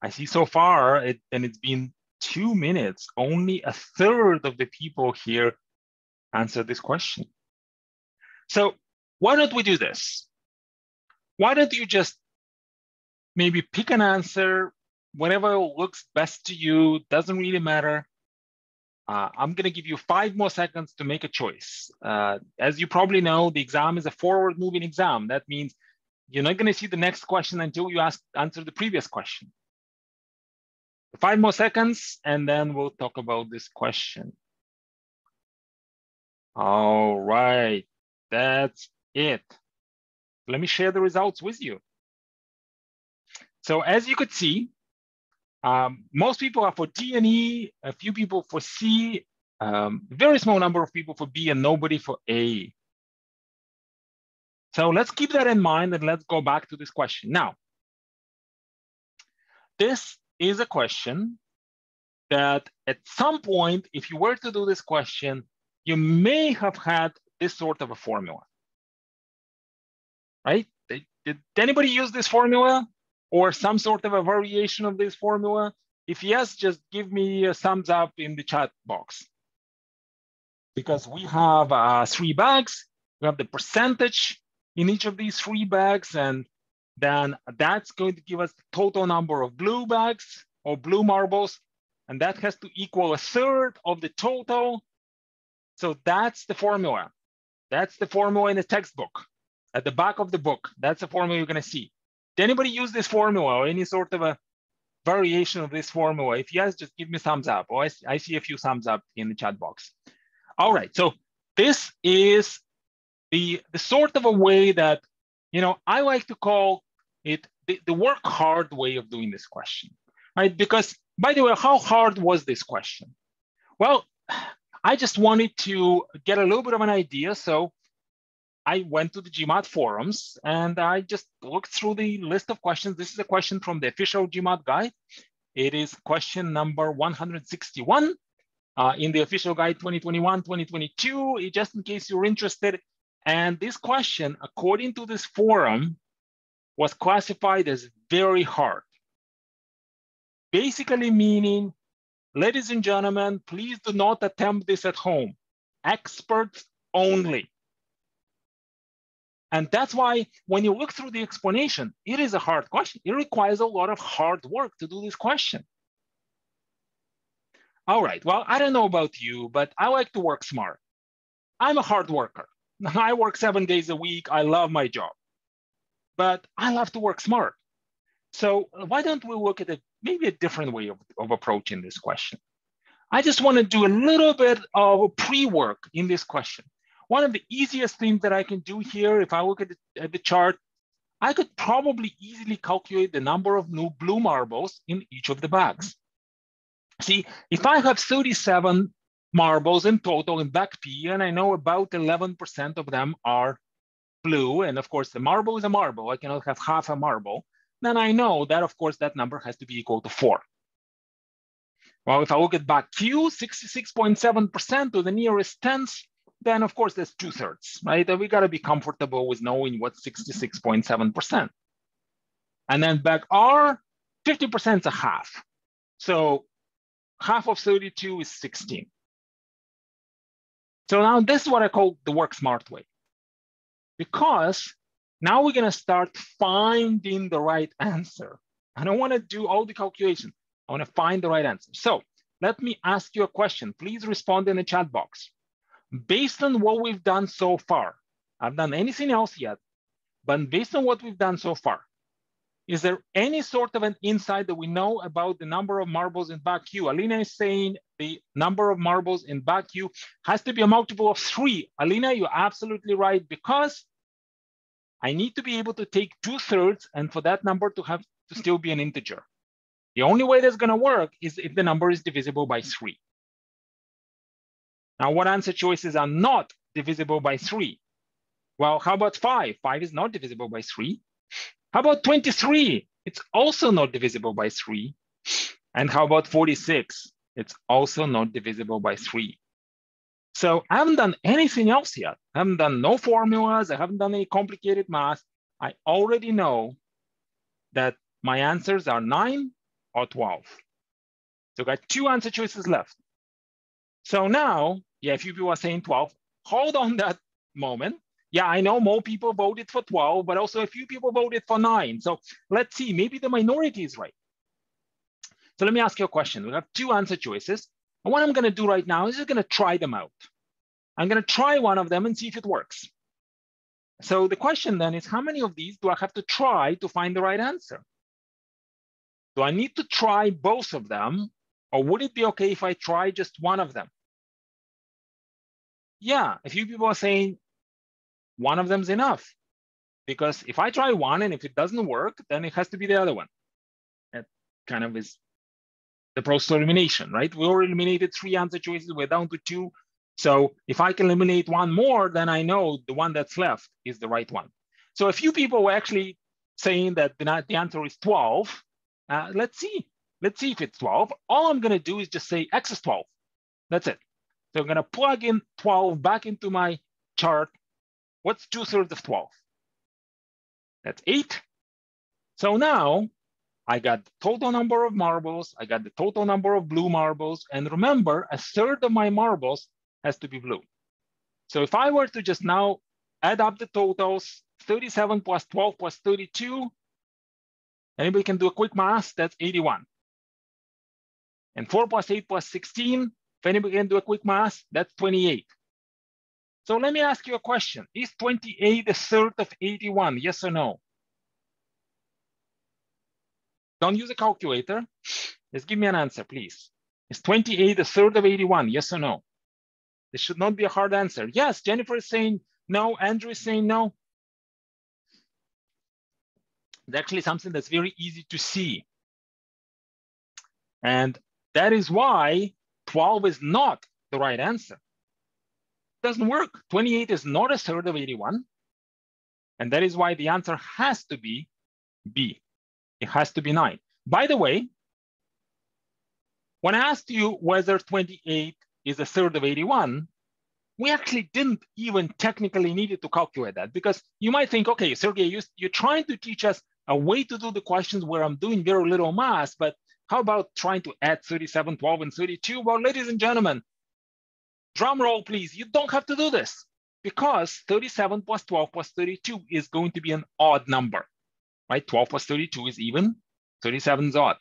I see so far, and it's been 2 minutes, only a third of the people here answered this question. So why don't we do this? Why don't you just maybe pick an answer, whatever looks best to you, doesn't really matter. I'm going to give you 5 more seconds to make a choice. As you probably know, the exam is a forward-moving exam. That means you're not going to see the next question until you answer the previous question. 5 more seconds, and then we'll talk about this question. All right, that's it. Let me share the results with you. So as you could see, most people are for D and E, a few people for C, very small number of people for B, and nobody for A. So let's keep that in mind and let's go back to this question. Now, this is a question that at some point, if you were to do this question, you may have had this sort of a formula, right? Did anybody use this formula? Or some sort of a variation of this formula? If yes, just give me a thumbs up in the chat box. Because we have 3 bags, we have the percentage in each of these 3 bags, and then that's going to give us the total number of blue bags or blue marbles, and that has to equal 1/3 of the total. So that's the formula. That's the formula in the textbook. At the back of the book, that's the formula you're gonna see. Did anybody use this formula or any sort of a variation of this formula? If yes, just give me thumbs up. Or I see a few thumbs up in the chat box. All right, so this is the sort of a way that, you know, I like to call it the work hard way of doing this question, right? Because by the way, how hard was this question? Well, I just wanted to get a little bit of an idea. So I went to the GMAT forums and I just looked through the list of questions. This is a question from the official GMAT guide. It is question number 161 in the official guide 2021-2022, just in case you're interested. And this question, according to this forum, was classified as very hard. Basically meaning, ladies and gentlemen, please do not attempt this at home. Experts only. And that's why when you look through the explanation, it is a hard question. It requires a lot of hard work to do this question. All right, well, I don't know about you, but I like to work smart. I'm a hard worker. I work 7 days a week. I love my job, but I love to work smart. So why don't we look at a, maybe a different way of approaching this question? I just want to do a little bit of pre-work in this question. One of the easiest things that I can do here, if I look at the chart, I could probably easily calculate the number of new blue marbles in each of the bags. See, if I have 37 marbles in total in back P, and I know about 11% of them are blue, and of course the marble is a marble, I cannot have half a marble, then I know that of course that number has to be equal to 4. Well, if I look at back Q, 66.7% to the nearest tenth, then of course that's 2/3, right? And we gotta be comfortable with knowing what's 66.7%. And then back R, 50% is a half. So half of 32 is 16. So now this is what I call the work smart way, because now we're gonna start finding the right answer. I don't wanna do all the calculation. I wanna find the right answer. So let me ask you a question. Please respond in the chat box. Based on what we've done so far, I haven't done anything else yet, but based on what we've done so far, is there any sort of an insight that we know about the number of marbles in back Q? Alina is saying the number of marbles in back Q has to be a multiple of 3. Alina, you're absolutely right, because I need to be able to take 2/3 and for that number to have to still be an integer. The only way that's gonna work is if the number is divisible by 3. Now, what answer choices are not divisible by 3? Well, how about 5? 5 is not divisible by 3. How about 23? It's also not divisible by 3. And how about 46? It's also not divisible by 3. So I haven't done anything else yet. I haven't done no formulas. I haven't done any complicated math. I already know that my answers are 9 or 12. So I got 2 answer choices left. So now, yeah, a few people are saying 12. Hold on that moment. Yeah, I know more people voted for 12, but also a few people voted for 9. So let's see, maybe the minority is right. So let me ask you a question. We have 2 answer choices. And what I'm gonna do right now is just gonna try them out. I'm gonna try one of them and see if it works. So the question then is, how many of these do I have to try to find the right answer? Do I need to try both of them? Or would it be okay if I try just one of them? Yeah, a few people are saying one of them's enough, because if I try one and if it doesn't work, then it has to be the other one. That kind of is the process of elimination, right? We already eliminated 3 answer choices, we're down to 2. So if I can eliminate one more, then I know the one that's left is the right one. So a few people were actually saying that the answer is 12. Let's see. Let's see if it's 12. All I'm gonna do is just say X is 12. That's it. So I'm gonna plug in 12 back into my chart. What's 2/3 of 12? That's 8. So now I got the total number of marbles. I got the total number of blue marbles. And remember, 1/3 of my marbles has to be blue. So if I were to just now add up the totals, 37 plus 12 plus 32, Anybody can do a quick math? That's 81. And 4 plus 8 plus 16, if anybody can do a quick math, that's 28. So let me ask you a question. Is 28 a third of 81? Yes or no? Don't use a calculator. Just give me an answer, please. Is 28 a third of 81? Yes or no? This should not be a hard answer. Yes, Jennifer is saying no. Andrew is saying no. It's actually something that's very easy to see. And that is why 12 is not the right answer. It doesn't work. 28 is not a third of 81. And that is why the answer has to be B. It has to be 9. By the way, when I asked you whether 28 is a third of 81, we actually didn't even technically need to calculate that, because you might think, okay, Sergey, you're trying to teach us a way to do the questions where I'm doing very little math, but how about trying to add 37, 12, and 32? Well, ladies and gentlemen, drum roll, please. You don't have to do this, because 37 plus 12 plus 32 is going to be an odd number, right? 12 plus 32 is even, 37 is odd.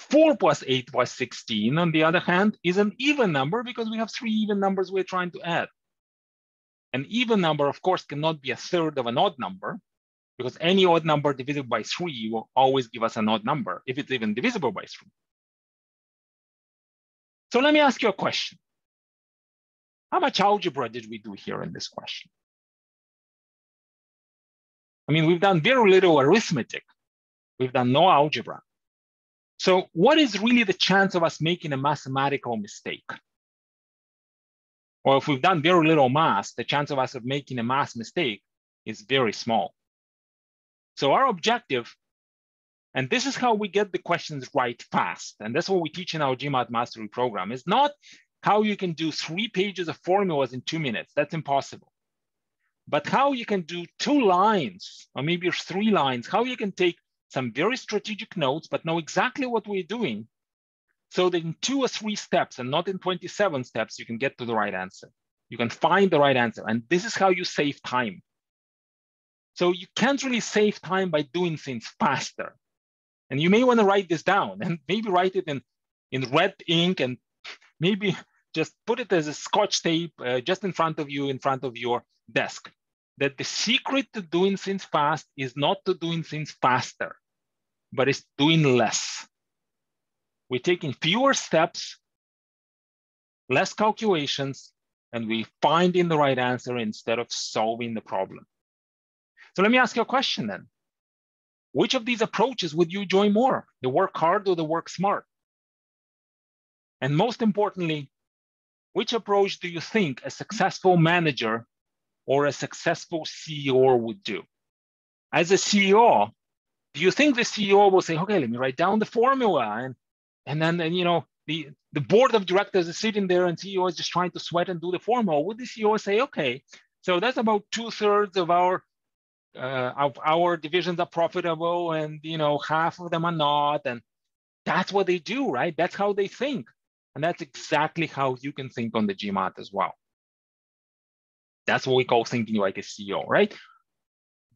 4 plus 8 plus 16, on the other hand, is an even number, because we have three even numbers we're trying to add. An even number, of course, cannot be a third of an odd number, because any odd number divisible by 3 will always give us an odd number, if it's even divisible by 3. So let me ask you a question. How much algebra did we do here in this question? I mean, we've done very little arithmetic. We've done no algebra. So what is really the chance of us making a mathematical mistake? Or if we've done very little math, the chance of us making a math mistake is very small. So our objective, and this is how we get the questions right fast, and that's what we teach in our GMAT mastery program, is not how you can do 3 pages of formulas in 2 minutes. That's impossible. But how you can do 2 lines, or maybe 3 lines, how you can take some very strategic notes, but know exactly what we're doing, so that in 2 or 3 steps and not in 27 steps, you can get to the right answer. You can find the right answer. And this is how you save time. So you can't really save time by doing things faster. And you may want to write this down, and maybe write it in red ink, and maybe just put it as a Scotch tape just in front of you, in front of your desk. That the secret to doing things fast is not to doing things faster, but it's doing less. We're taking fewer steps, less calculations, and we find in the right answer instead of solving the problem. So let me ask you a question then. Which of these approaches would you enjoy more? The work hard or the work smart? And most importantly, which approach do you think a successful manager or a successful CEO would do? As a CEO, do you think the CEO will say, okay, let me write down the formula, and then you know, the board of directors is sitting there and CEO is just trying to sweat and do the formula? Would the CEO say, okay, so that's about 2/3 of our divisions are profitable, and you know, half of them are not, and that's what they do, right? That's how they think. And that's exactly how you can think on the GMAT as well. That's what we call thinking like a CEO, right?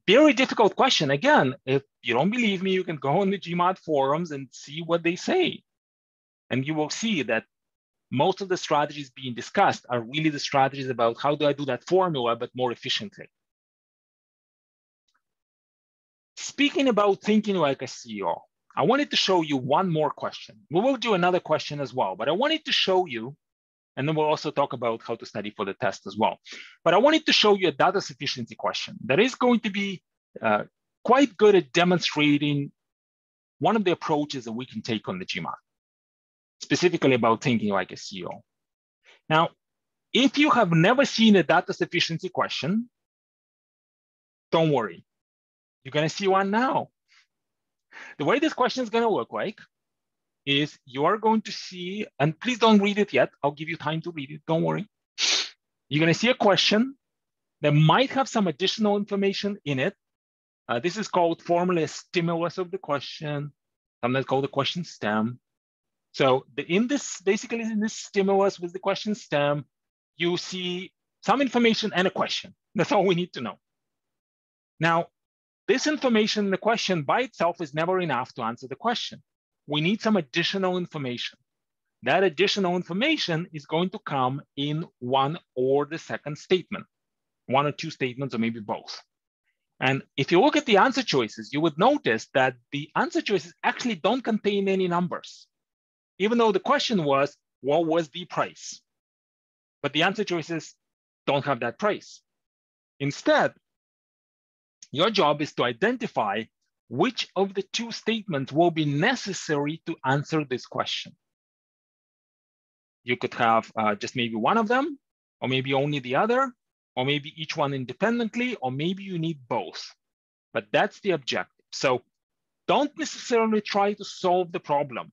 Very difficult question. Again, if you don't believe me, you can go on the GMAT forums and see what they say. And you will see that most of the strategies being discussed are really the strategies about how do I do that formula, but more efficiently. Speaking about thinking like a CEO, I wanted to show you one more question. We will do another question as well, but I wanted to show you, and then we'll also talk about how to study for the test as well. But I wanted to show you a data sufficiency question that is going to be quite good at demonstrating one of the approaches that we can take on the GMAT, specifically about thinking like a CEO. Now, if you have never seen a data sufficiency question, don't worry. You're going to see one now. The way this question is going to look like is you are going to see, and please don't read it yet. I'll give you time to read it, don't worry. You're going to see a question that might have some additional information in it. This is called formally a stimulus of the question. Sometimes called the question stem. So in this stimulus with the question stem, you see some information and a question. That's all we need to know. Now, This information in the question by itself is never enough to answer the question. We need some additional information. That additional information is going to come in one or the second statement, one or two statements, or maybe both. And if you look at the answer choices, you would notice that the answer choices actually don't contain any numbers, even though the question was, what was the price? But the answer choices don't have that price. Instead, your job is to identify which of the two statements will be necessary to answer this question. You could have just maybe one of them, or maybe only the other, or maybe each one independently, or maybe you need both. But that's the objective. So don't necessarily try to solve the problem.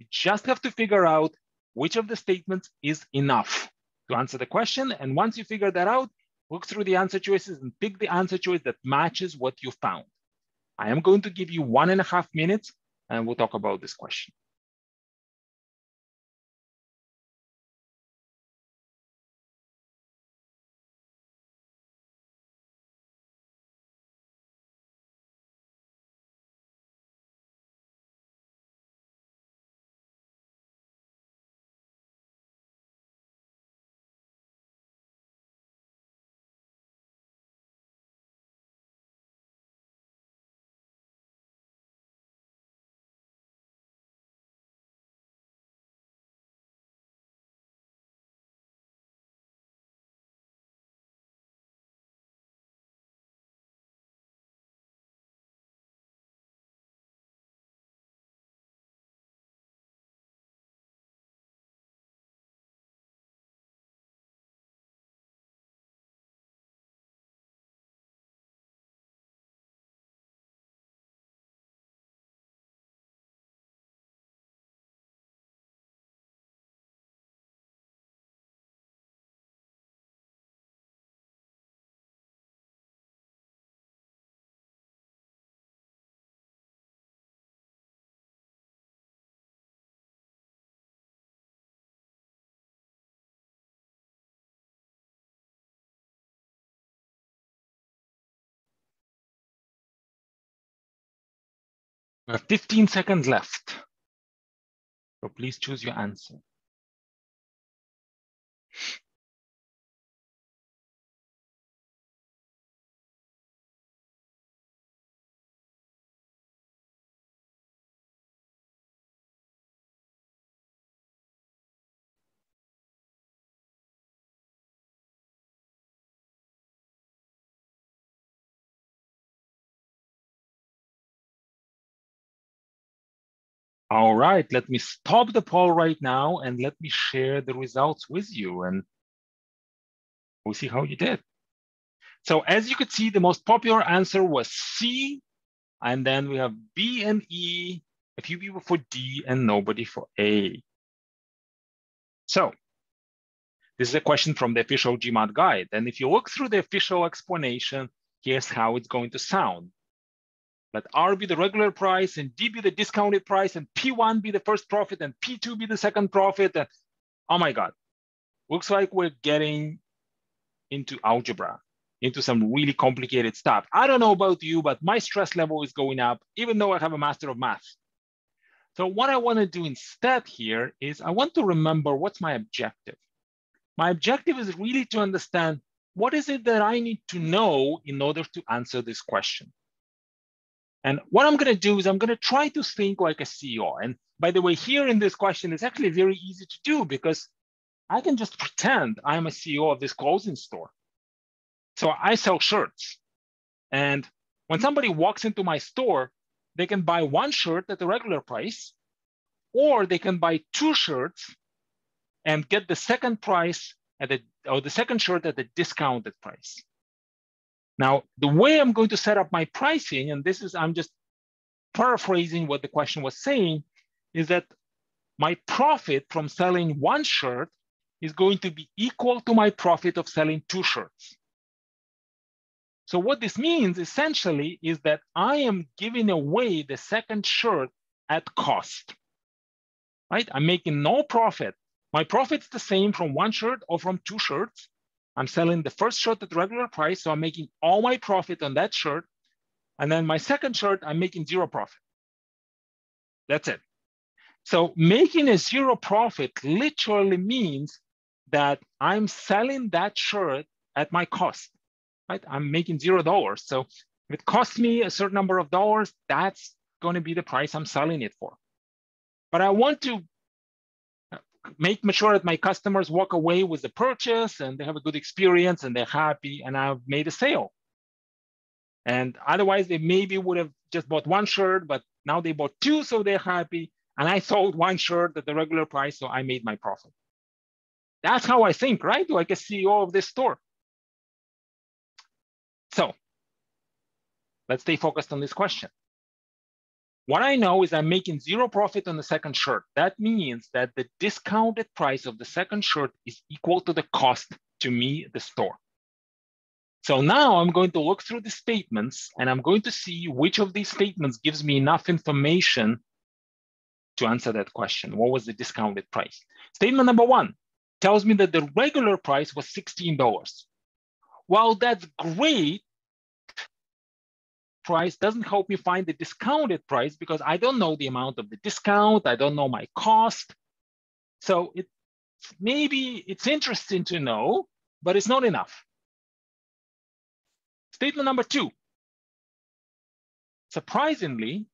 You just have to figure out which of the statements is enough to answer the question. And once you figure that out, look through the answer choices and pick the answer choice that matches what you found. I am going to give you 1.5 minutes and we'll talk about this question. We have 15 seconds left, so please choose your answer. All right, let me stop the poll right now and let me share the results with you and we'll see how you did. So as you could see, the most popular answer was C, and then we have B and E, a few people for D and nobody for A. So this is a question from the official GMAT guide. And if you look through the official explanation, here's how it's going to sound. Let R be the regular price and D be the discounted price and P1 be the first profit and P2 be the second profit. And, oh my God, looks like we're getting into algebra, into some really complicated stuff. I don't know about you, but my stress level is going up even though I have a master of math. So what I want to do instead here is I want to remember what's my objective. My objective is really to understand what is it that I need to know in order to answer this question. And what I'm going to do is I'm going to try to think like a CEO. And by the way, here in this question, it's actually very easy to do because I can just pretend I'm a CEO of this clothing store. So I sell shirts. And when somebody walks into my store, they can buy one shirt at the regular price, or they can buy two shirts and get the second price at the second shirt at the discounted price. Now, the way I'm going to set up my pricing, and this is, I'm just paraphrasing what the question was saying, is that my profit from selling one shirt is going to be equal to my profit of selling two shirts. So what this means essentially is that I am giving away the second shirt at cost, right? I'm making no profit. My profit's the same from one shirt or from two shirts. I'm selling the first shirt at the regular price, so I'm making all my profit on that shirt. And then my second shirt, I'm making zero profit. That's it. So making a zero profit literally means that I'm selling that shirt at my cost, right? I'm making $0. So if it costs me a certain number of dollars, that's going to be the price I'm selling it for. But I want to make sure that my customers walk away with the purchase and they have a good experience and they're happy and I've made a sale. And otherwise they maybe would have just bought one shirt, but now they bought two, so they're happy. And I sold one shirt at the regular price, so I made my profit. That's how I think, right? Like a CEO of this store. So let's stay focused on this question. What I know is I'm making zero profit on the second shirt. That means that the discounted price of the second shirt is equal to the cost to me, the store. So now I'm going to look through the statements and I'm going to see which of these statements gives me enough information to answer that question. What was the discounted price? Statement number one tells me that the regular price was $16. While that's great, price doesn't help me find the discounted price because I don't know the amount of the discount. I don't know my cost. So maybe it's interesting to know, but it's not enough. Statement number two, surprisingly,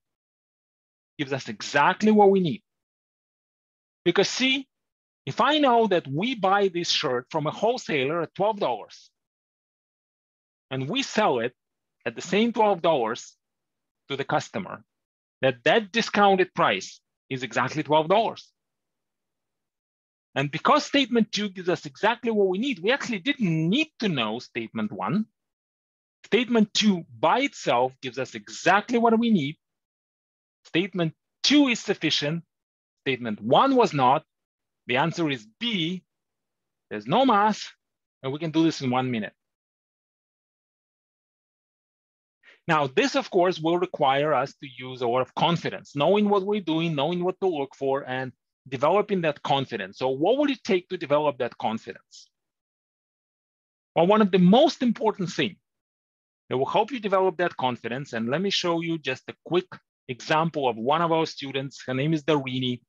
gives us exactly what we need. Because see, if I know that we buy this shirt from a wholesaler at $12 and we sell it at the same $12 to the customer, that discounted price is exactly $12. And because statement two gives us exactly what we need, we actually didn't need to know statement one. Statement two by itself gives us exactly what we need. Statement two is sufficient. Statement one was not. The answer is B. There's no math, and we can do this in 1 minute. Now, this, of course, will require us to use a lot of confidence, knowing what we're doing, knowing what to look for, and developing that confidence. So what would it take to develop that confidence? Well, one of the most important things that will help you develop that confidence. And let me show you just a quick example of one of our students. Her name is Darini,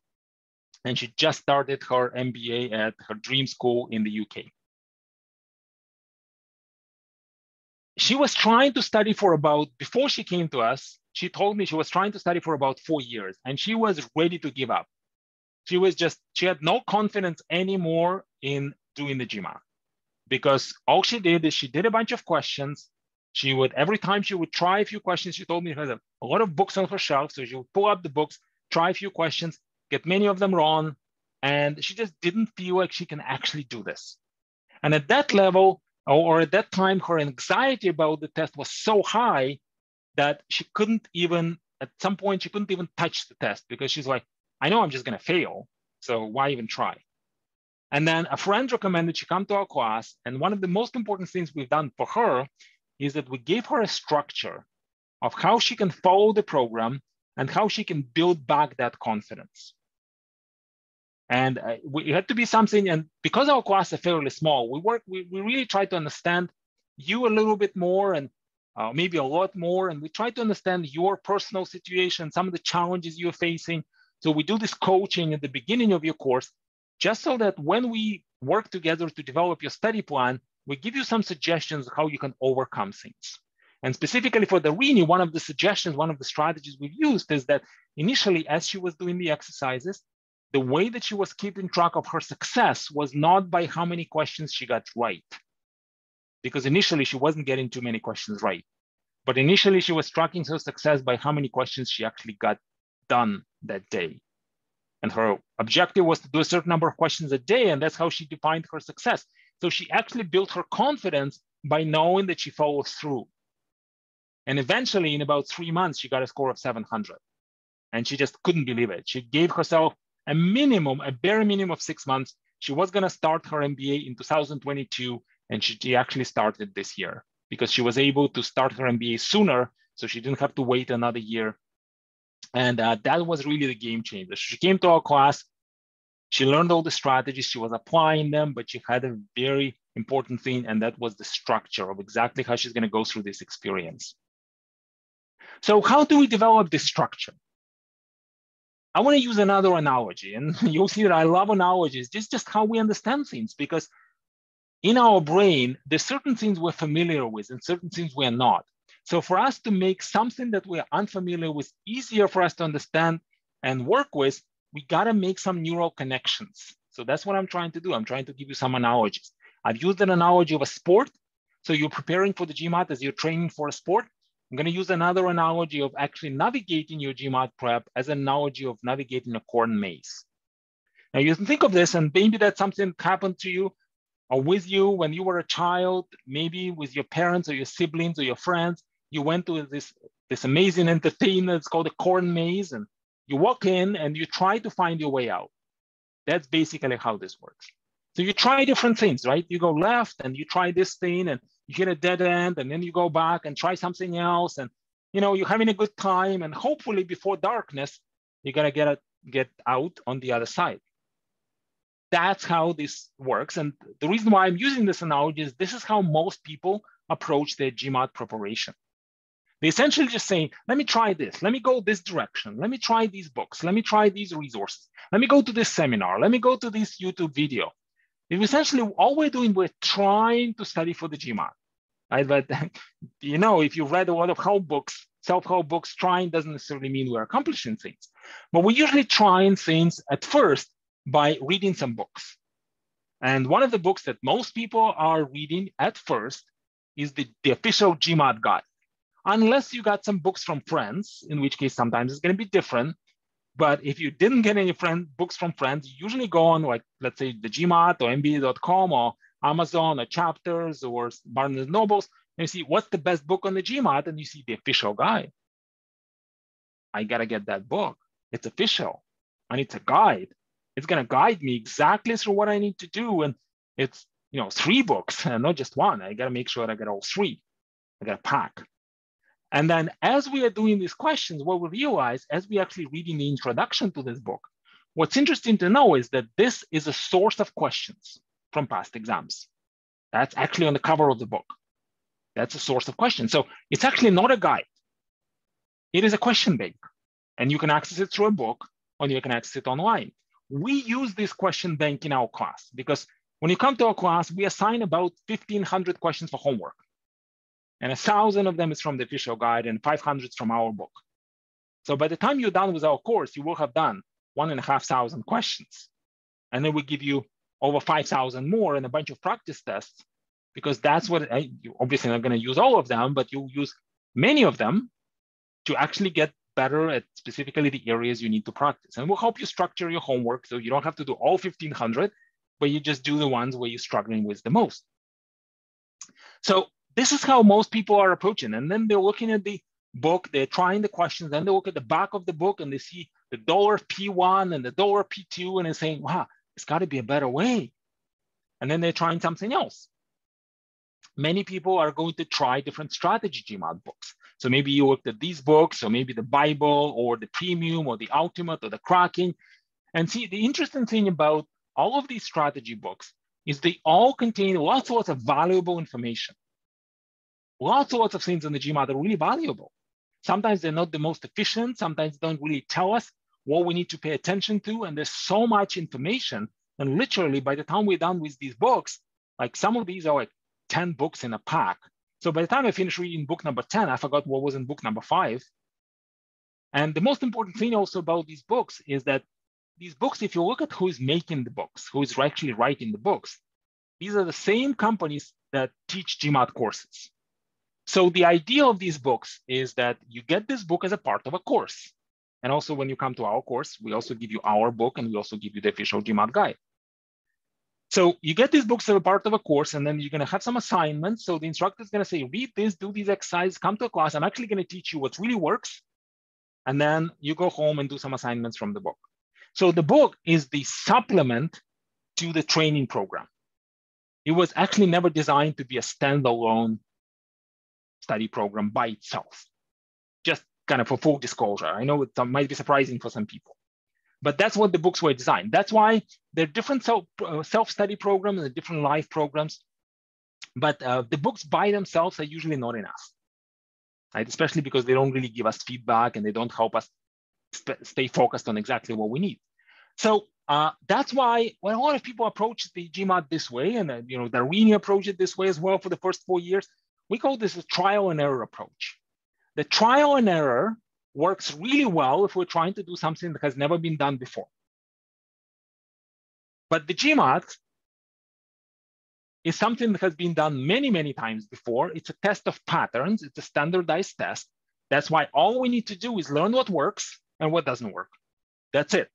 and she just started her MBA at her dream school in the UK. She was trying to study for about, before she came to us, she told me she was trying to study for about 4 years, and she was ready to give up. She had no confidence anymore in doing the GMAT, because all she did is she did a bunch of questions. Every time she would try a few questions, she told me she had a lot of books on her shelf. So she would pull up the books, try a few questions, get many of them wrong. And she just didn't feel like she can actually do this. And at that level, or at that time, her anxiety about the test was so high that she couldn't even, at some point, she couldn't even touch the test because she's like, I know I'm just going to fail. So why even try? And then a friend recommended she come to our class. And one of the most important things we've done for her is that we gave her a structure of how she can follow the program and how she can build back that confidence. And it had to be something, and because our class are fairly small, we really try to understand you a little bit more and maybe a lot more, and we try to understand your personal situation, some of the challenges you're facing. So we do this coaching at the beginning of your course, just so that when we work together to develop your study plan, we give you some suggestions how you can overcome things. And specifically for Darini, one of the suggestions, one of the strategies we've used is that initially, as she was doing the exercises, the way that she was keeping track of her success was not by how many questions she got right. Because initially she wasn't getting too many questions right. But initially she was tracking her success by how many questions she actually got done that day. And her objective was to do a certain number of questions a day, and that's how she defined her success. So she actually built her confidence by knowing that she follows through. And eventually in about 3 months, she got a score of 700 and she just couldn't believe it. She gave herself a bare minimum of 6 months. She was going to start her MBA in 2022 and she actually started this year because she was able to start her MBA sooner. So she didn't have to wait another year. And that was really the game changer. She came to our class. She learned all the strategies, she was applying them, but she had a very important thing, and that was the structure of exactly how she's going to go through this experience. So how do we develop this structure? I want to use another analogy, and you'll see that I love analogies. This is just how we understand things, because in our brain, there's certain things we're familiar with and certain things we're not. So for us to make something that we're unfamiliar with easier for us to understand and work with, we got to make some neural connections. So that's what I'm trying to do. I'm trying to give you some analogies. I've used an analogy of a sport. So you're preparing for the GMAT as you're training for a sport. I'm going to use another analogy of actually navigating your GMAT prep as an analogy of navigating a corn maze. Now you can think of this, and maybe that's something that happened to you or with you when you were a child, maybe with your parents or your siblings or your friends. You went to this amazing entertainment, it's called a corn maze, and you walk in and you try to find your way out. That's basically how this works. So you try different things, right? You go left and you try this thing and you hit a dead end, and then you go back and try something else. And you know, you're having a good time, and hopefully before darkness, you're gonna get out on the other side. That's how this works. And the reason why I'm using this analogy is this is how most people approach their GMAT preparation. They essentially just say, let me try this. Let me go this direction. Let me try these books. Let me try these resources. Let me go to this seminar. Let me go to this YouTube video. If essentially all we're doing, we're trying to study for the GMAT, right? But you know, if you've read a lot of help books, self-help books, trying doesn't necessarily mean we're accomplishing things. But we're usually trying things at first by reading some books. And one of the books that most people are reading at first is the official GMAT guide. Unless you got some books from friends, in which case sometimes it's going to be different. But if you didn't get any books from friends, you usually go on, like, let's say, the GMAT or MBA.com or Amazon or Chapters or Barnes & Nobles, and you see what's the best book on the GMAT, and you see the official guide. I got to get that book. It's official, and it's a guide. It's going to guide me exactly through what I need to do. And it's, you know, 3 books, and not just one. I got to make sure that I get all 3. I got to pack. And then as we are doing these questions, what we realize as we actually reading the introduction to this book, what's interesting to know is that this is a source of questions from past exams. That's actually on the cover of the book. That's a source of questions. So it's actually not a guide. It is a question bank, and you can access it through a book, or you can access it online. We use this question bank in our class because when you come to our class, we assign about 1,500 questions for homework. And 1,000 of them is from the official guide and 500 from our book. So by the time you're done with our course, you will have done 1,500 questions. And then we give you over 5,000 more and a bunch of practice tests, because that's what you obviously not going to use all of them, but you'll use many of them to actually get better at specifically the areas you need to practice. And we'll help you structure your homework so you don't have to do all 1,500, but you just do the ones where you're struggling with the most. So this is how most people are approaching. And then they're looking at the book, they're trying the questions, then they look at the back of the book and they see the $P1 and the $P2, and they're saying, wow, it's got to be a better way. And then they're trying something else. Many people are going to try different strategy GMAT books. So maybe you looked at these books, so maybe the Bible or the Premium or the Ultimate or the Cracking. And see, the interesting thing about all of these strategy books is they all contain lots of valuable information. Lots of things in the GMAT are really valuable. Sometimes they're not the most efficient. Sometimes they don't really tell us what we need to pay attention to. And there's so much information. And literally, by the time we're done with these books, like some of these are like 10 books in a pack. So by the time I finish reading book number 10, I forgot what was in book number 5. And the most important thing also about these books is that these books, if you look at who is making the books, who is actually writing the books, these are the same companies that teach GMAT courses. So the idea of these books is that you get this book as a part of a course. And also when you come to our course, we also give you our book and we also give you the official GMAT guide. So you get these books as a part of a course, and then you're gonna have some assignments. So the instructor is gonna say, read this, do these exercises, come to a class. I'm actually gonna teach you what really works. And then you go home and do some assignments from the book. So the book is the supplement to the training program. It was actually never designed to be a standalone study program by itself. Just kind of for full disclosure. I know it might be surprising for some people, but that's what the books were designed. That's why there are different self-study programs and different life programs, but the books by themselves are usually not enough. right? Especially because they don't really give us feedback and they don't help us stay focused on exactly what we need. So that's why when a lot of people approach the GMAT this way, and you know, Darini approached it this way as well for the first 4 years, we call this a trial and error approach. The trial and error works really well if we're trying to do something that has never been done before. But the GMAT is something that has been done many, many times before. It's a test of patterns. It's a standardized test. That's why all we need to do is learn what works and what doesn't work. That's it.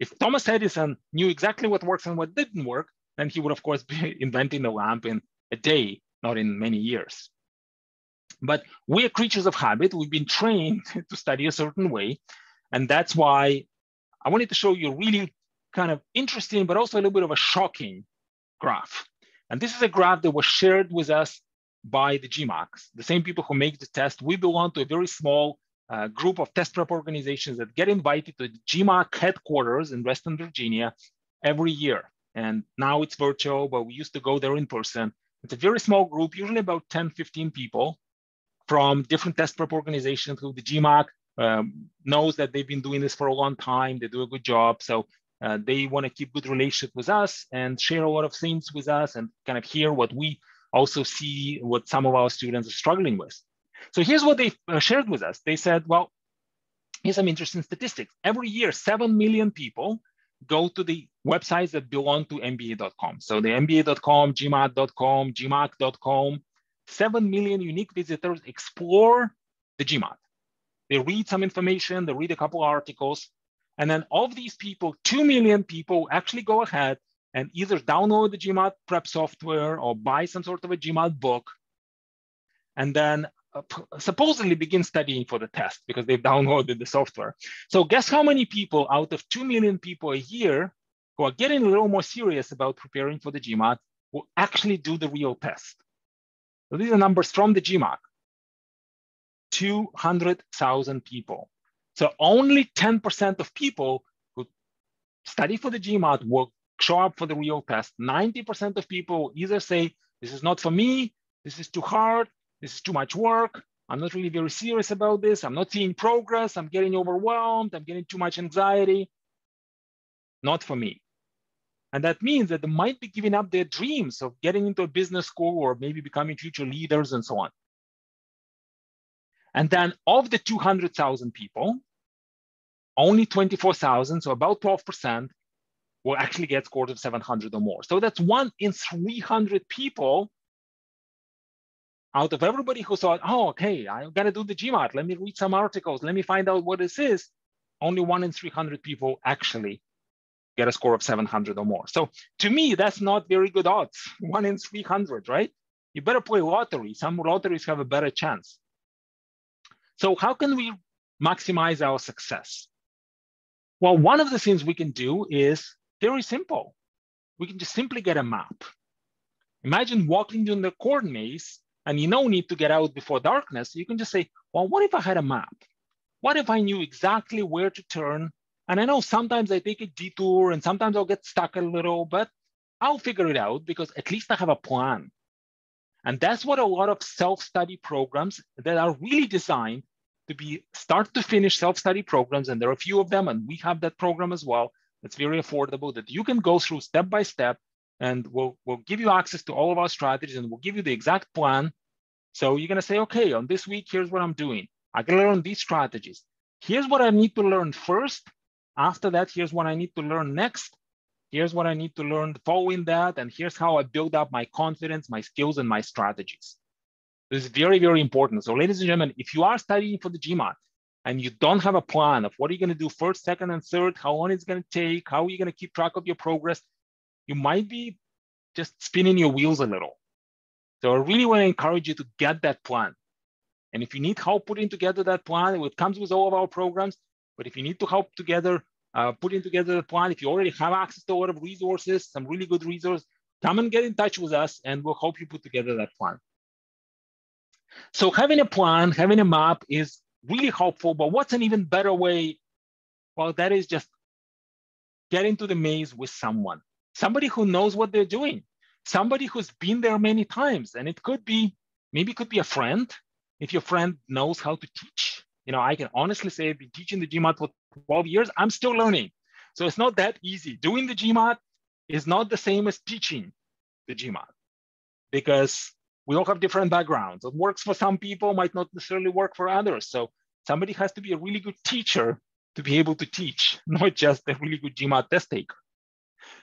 If Thomas Edison knew exactly what works and what didn't work, then he would, of course, be inventing a lamp in a day, not in many years. But we are creatures of habit. We've been trained to study a certain way. And that's why I wanted to show you a really kind of interesting, but also a little bit of a shocking graph. And this is a graph that was shared with us by the GMAC, the same people who make the test. We belong to a very small group of test prep organizations that get invited to the GMAC headquarters in Western Virginia every year. And now it's virtual, but we used to go there in person. It's a very small group, usually about 10, 15 people from different test prep organizations who the GMAC knows that they've been doing this for a long time. They do a good job. So they want to keep good relationship with us and share a lot of things with us and kind of hear what we also see, what some of our students are struggling with. So here's what they shared with us. They said, well, here's some interesting statistics. Every year, 7 million people go to the websites that belong to MBA.com. So the MBA.com, GMAT.com, GMAC.com, 7 million unique visitors explore the GMAT. They read some information, they read a couple of articles. And then of these people, 2 million people actually go ahead and either download the GMAT prep software or buy some sort of a GMAT book. And then supposedly begin studying for the test because they've downloaded the software. So guess how many people out of 2 million people a year who are getting a little more serious about preparing for the GMAT will actually do the real test. So these are numbers from the GMAC, 200,000 people. So only 10% of people who study for the GMAT will show up for the real test. 90% of people either say, this is not for me, this is too hard, this is too much work. I'm not really very serious about this. I'm not seeing progress. I'm getting overwhelmed. I'm getting too much anxiety. Not for me. And that means that they might be giving up their dreams of getting into a business school or maybe becoming future leaders and so on. And then of the 200,000 people, only 24,000, so about 12%, will actually get scores of 700 or more. So that's 1 in 300 people out of everybody who thought, oh, okay, I've got to do the GMAT. Let me read some articles. Let me find out what this is. Only 1 in 300 people actually get a score of 700 or more. So to me, that's not very good odds. 1 in 300, right? You better play lottery. Some lotteries have a better chance. So how can we maximize our success? Well, one of the things we can do is very simple. We can just simply get a map. Imagine walking down the corn maze and you don't need to get out before darkness. You can just say, well, what if I had a map? What if I knew exactly where to turn? And I know sometimes I take a detour and sometimes I'll get stuck a little, but I'll figure it out because at least I have a plan. And that's what a lot of self-study programs that are really designed to be start to finish self-study programs. And there are a few of them, and we have that program as well. It's very affordable that you can go through step by step. And we'll give you access to all of our strategies and we'll give you the exact plan. So you're going to say, okay, on this week, here's what I'm doing. I can learn these strategies. Here's what I need to learn first. After that, here's what I need to learn next. Here's what I need to learn following that. And here's how I build up my confidence, my skills, and my strategies. This is very, very important. So ladies and gentlemen, if you are studying for the GMAT and you don't have a plan of what you're going to do first, second, and third, how long it's going to take, how you're going to keep track of your progress, you might be just spinning your wheels a little. So I really want to encourage you to get that plan. And if you need help putting together that plan, it comes with all of our programs. But if you need to help together, putting together the plan, if you already have access to a lot of resources, some really good resources, come and get in touch with us and we'll help you put together that plan. So having a plan, having a map is really helpful, but what's an even better way? Well, that is just get into the maze with someone. Somebody who knows what they're doing, somebody who's been there many times. And it could be, maybe it could be a friend, If your friend knows how to teach, you know, I can honestly say I've been teaching the GMAT for 12 years, I'm still learning. So it's not that easy. Doing the GMAT is not the same as teaching the GMAT because we all have different backgrounds. What works for some people might not necessarily work for others. So somebody has to be a really good teacher to be able to teach, not just a really good GMAT test taker.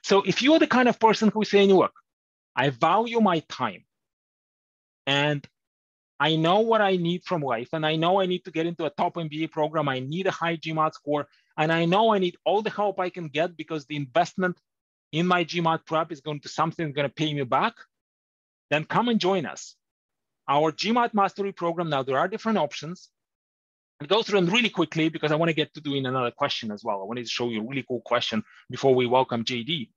So if you are the kind of person who's saying, look, I value my time and I know what I need from life, and I know I need to get into a top MBA program, I need a high GMAT score, and I know I need all the help I can get because the investment in my GMAT prep is going to something that's going to pay me back, then come and join us. Our GMAT Mastery program, now there are different options. I'll go through them really quickly because I want to get to doing another question as well. I wanted to show you a really cool question before we welcome JD.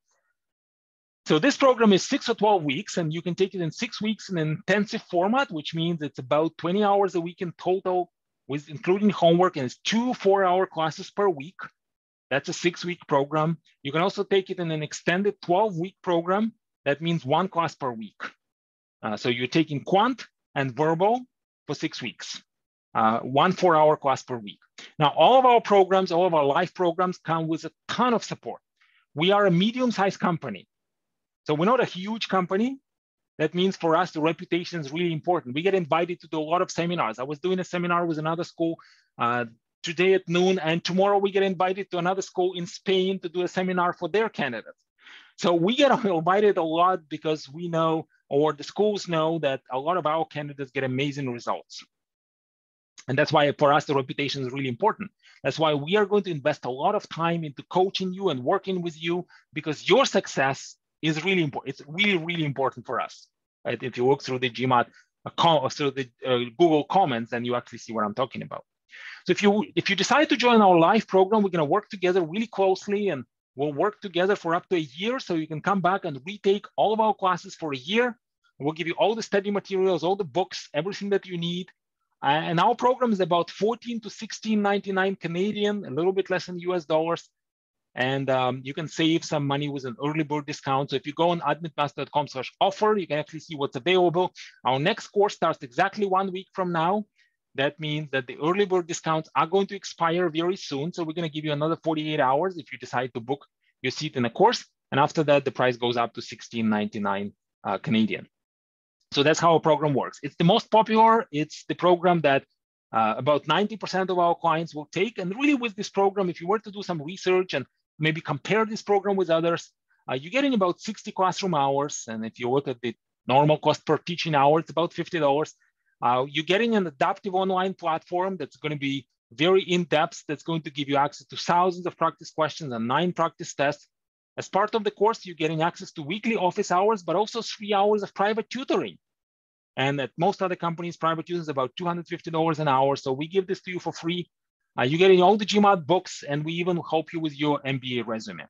So this program is 6 or 12 weeks, and you can take it in 6 weeks in an intensive format, which means it's about 20 hours a week in total, with including homework, and it's 2 4-hour classes per week. That's a 6-week program. You can also take it in an extended 12-week program. That means 1 class per week. So you're taking quant and verbal for 6 weeks, 1 4-hour class per week. Now, all of our programs, all of our life programs come with a ton of support. We are a medium-sized company. So we're not a huge company. That means for us, the reputation is really important. We get invited to do a lot of seminars. I was doing a seminar with another school today at noon, and tomorrow we get invited to another school in Spain to do a seminar for their candidates. So we get invited a lot because we know, or the schools know, that a lot of our candidates get amazing results. And that's why for us, the reputation is really important. That's why we are going to invest a lot of time into coaching you and working with you, because your success is really important. It's really, really important for us. Right? If you look through the GMAT, through the Google comments, then you actually see what I'm talking about. So if you decide to join our live program, we're going to work together really closely, and we'll work together for up to a year. So you can come back and retake all of our classes for a year. We'll give you all the study materials, all the books, everything that you need. And our program is about $14 to $16.99 Canadian, a little bit less than US dollars. And you can save some money with an early bird discount. So if you go on admitmaster.com/offer, you can actually see what's available. Our next course starts exactly 1 week from now. That means that the early bird discounts are going to expire very soon. So we're going to give you another 48 hours if you decide to book your seat in a course. And after that, the price goes up to $16.99 Canadian. So that's how our program works. It's the most popular. It's the program that about 90% of our clients will take. And really with this program, if you were to do some research and maybe compare this program with others, you're getting about 60 classroom hours. And if you look at the normal cost per teaching hour, it's about $50. You're getting an adaptive online platform that's going to be very in-depth, that's going to give you access to thousands of practice questions and 9 practice tests. As part of the course, you're getting access to weekly office hours, but also 3 hours of private tutoring. And at most other companies, private tutoring is about $250 an hour. So we give this to you for free. You're getting all the GMAT books, and we even help you with your MBA resume.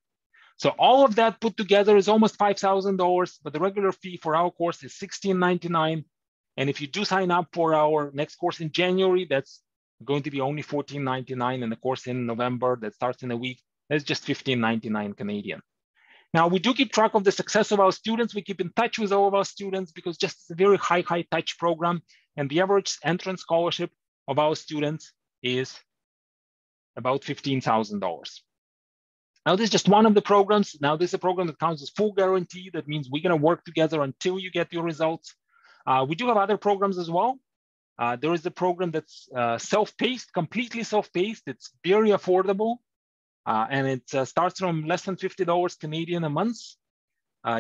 So all of that put together is almost $5,000, but the regular fee for our course is $16.99. And if you do sign up for our next course in January, that's going to be only $14.99, and the course in November that starts in a week, that's just $15.99 Canadian. Now, we do keep track of the success of our students. We keep in touch with all of our students because just it's a very high touch program. And the average entrance scholarship of our students is about $15,000. Now, this is just one of the programs. Now, this is a program that counts as full guarantee. That means we're going to work together until you get your results. We do have other programs as well. There is a program that's self-paced, completely self-paced. It's very affordable. And it starts from less than $50 Canadian a month.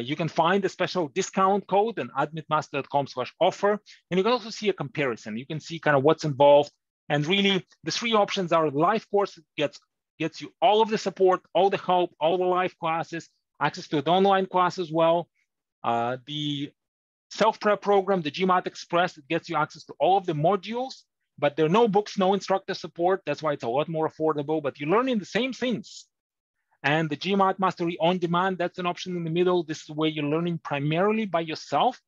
You can find a special discount code and admitmaster.com/offer. And you can also see a comparison. You can see kind of what's involved. And really, the 3 options are the live course gets you all of the support, all the help, all the live classes, access to the online class as well. The self-prep program, the GMAT Express, it gets you access to all of the modules, but there are no books, no instructor support. That's why it's a lot more affordable, but you're learning the same things. And the GMAT Mastery On Demand, that's an option in the middle. This is where you're learning primarily by yourself.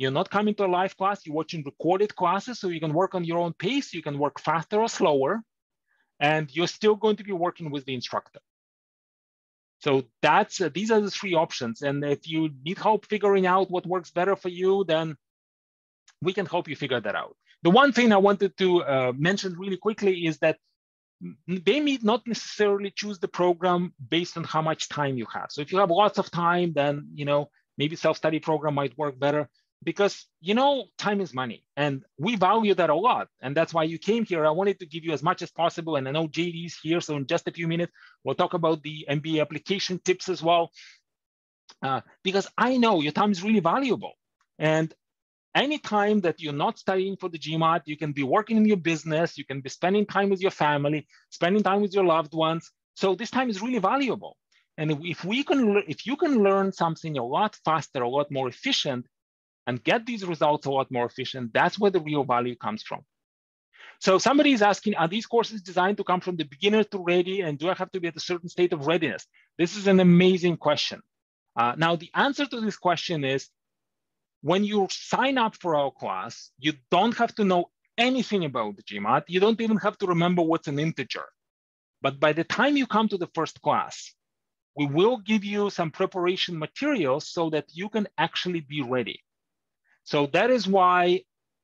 You're not coming to a live class, you're watching recorded classes, so you can work on your own pace, you can work faster or slower, and you're still going to be working with the instructor. So that's these are the 3 options. And if you need help figuring out what works better for you, then we can help you figure that out. The one thing I wanted to mention really quickly is that they may not necessarily choose the program based on how much time you have. So if you have lots of time, then, you know, maybe self-study program might work better because, you know, time is money and we value that a lot. And that's why you came here. I wanted to give you as much as possible. And I know JD's here. So in just a few minutes, we'll talk about the MBA application tips as well, because I know your time is really valuable. And any time that you're not studying for the GMAT, you can be working in your business, you can be spending time with your family, spending time with your loved ones. So this time is really valuable. And if you can learn something a lot faster, a lot more efficient, and get these results a lot more efficient, that's where the real value comes from. So somebody is asking, are these courses designed to come from the beginner to ready? And do I have to be at a certain state of readiness? This is an amazing question. Now, the answer to this question is, when you sign up for our class, you don't have to know anything about the GMAT. You don't even have to remember what's an integer. But by the time you come to the first class, we will give you some preparation materials so that you can actually be ready. So that is why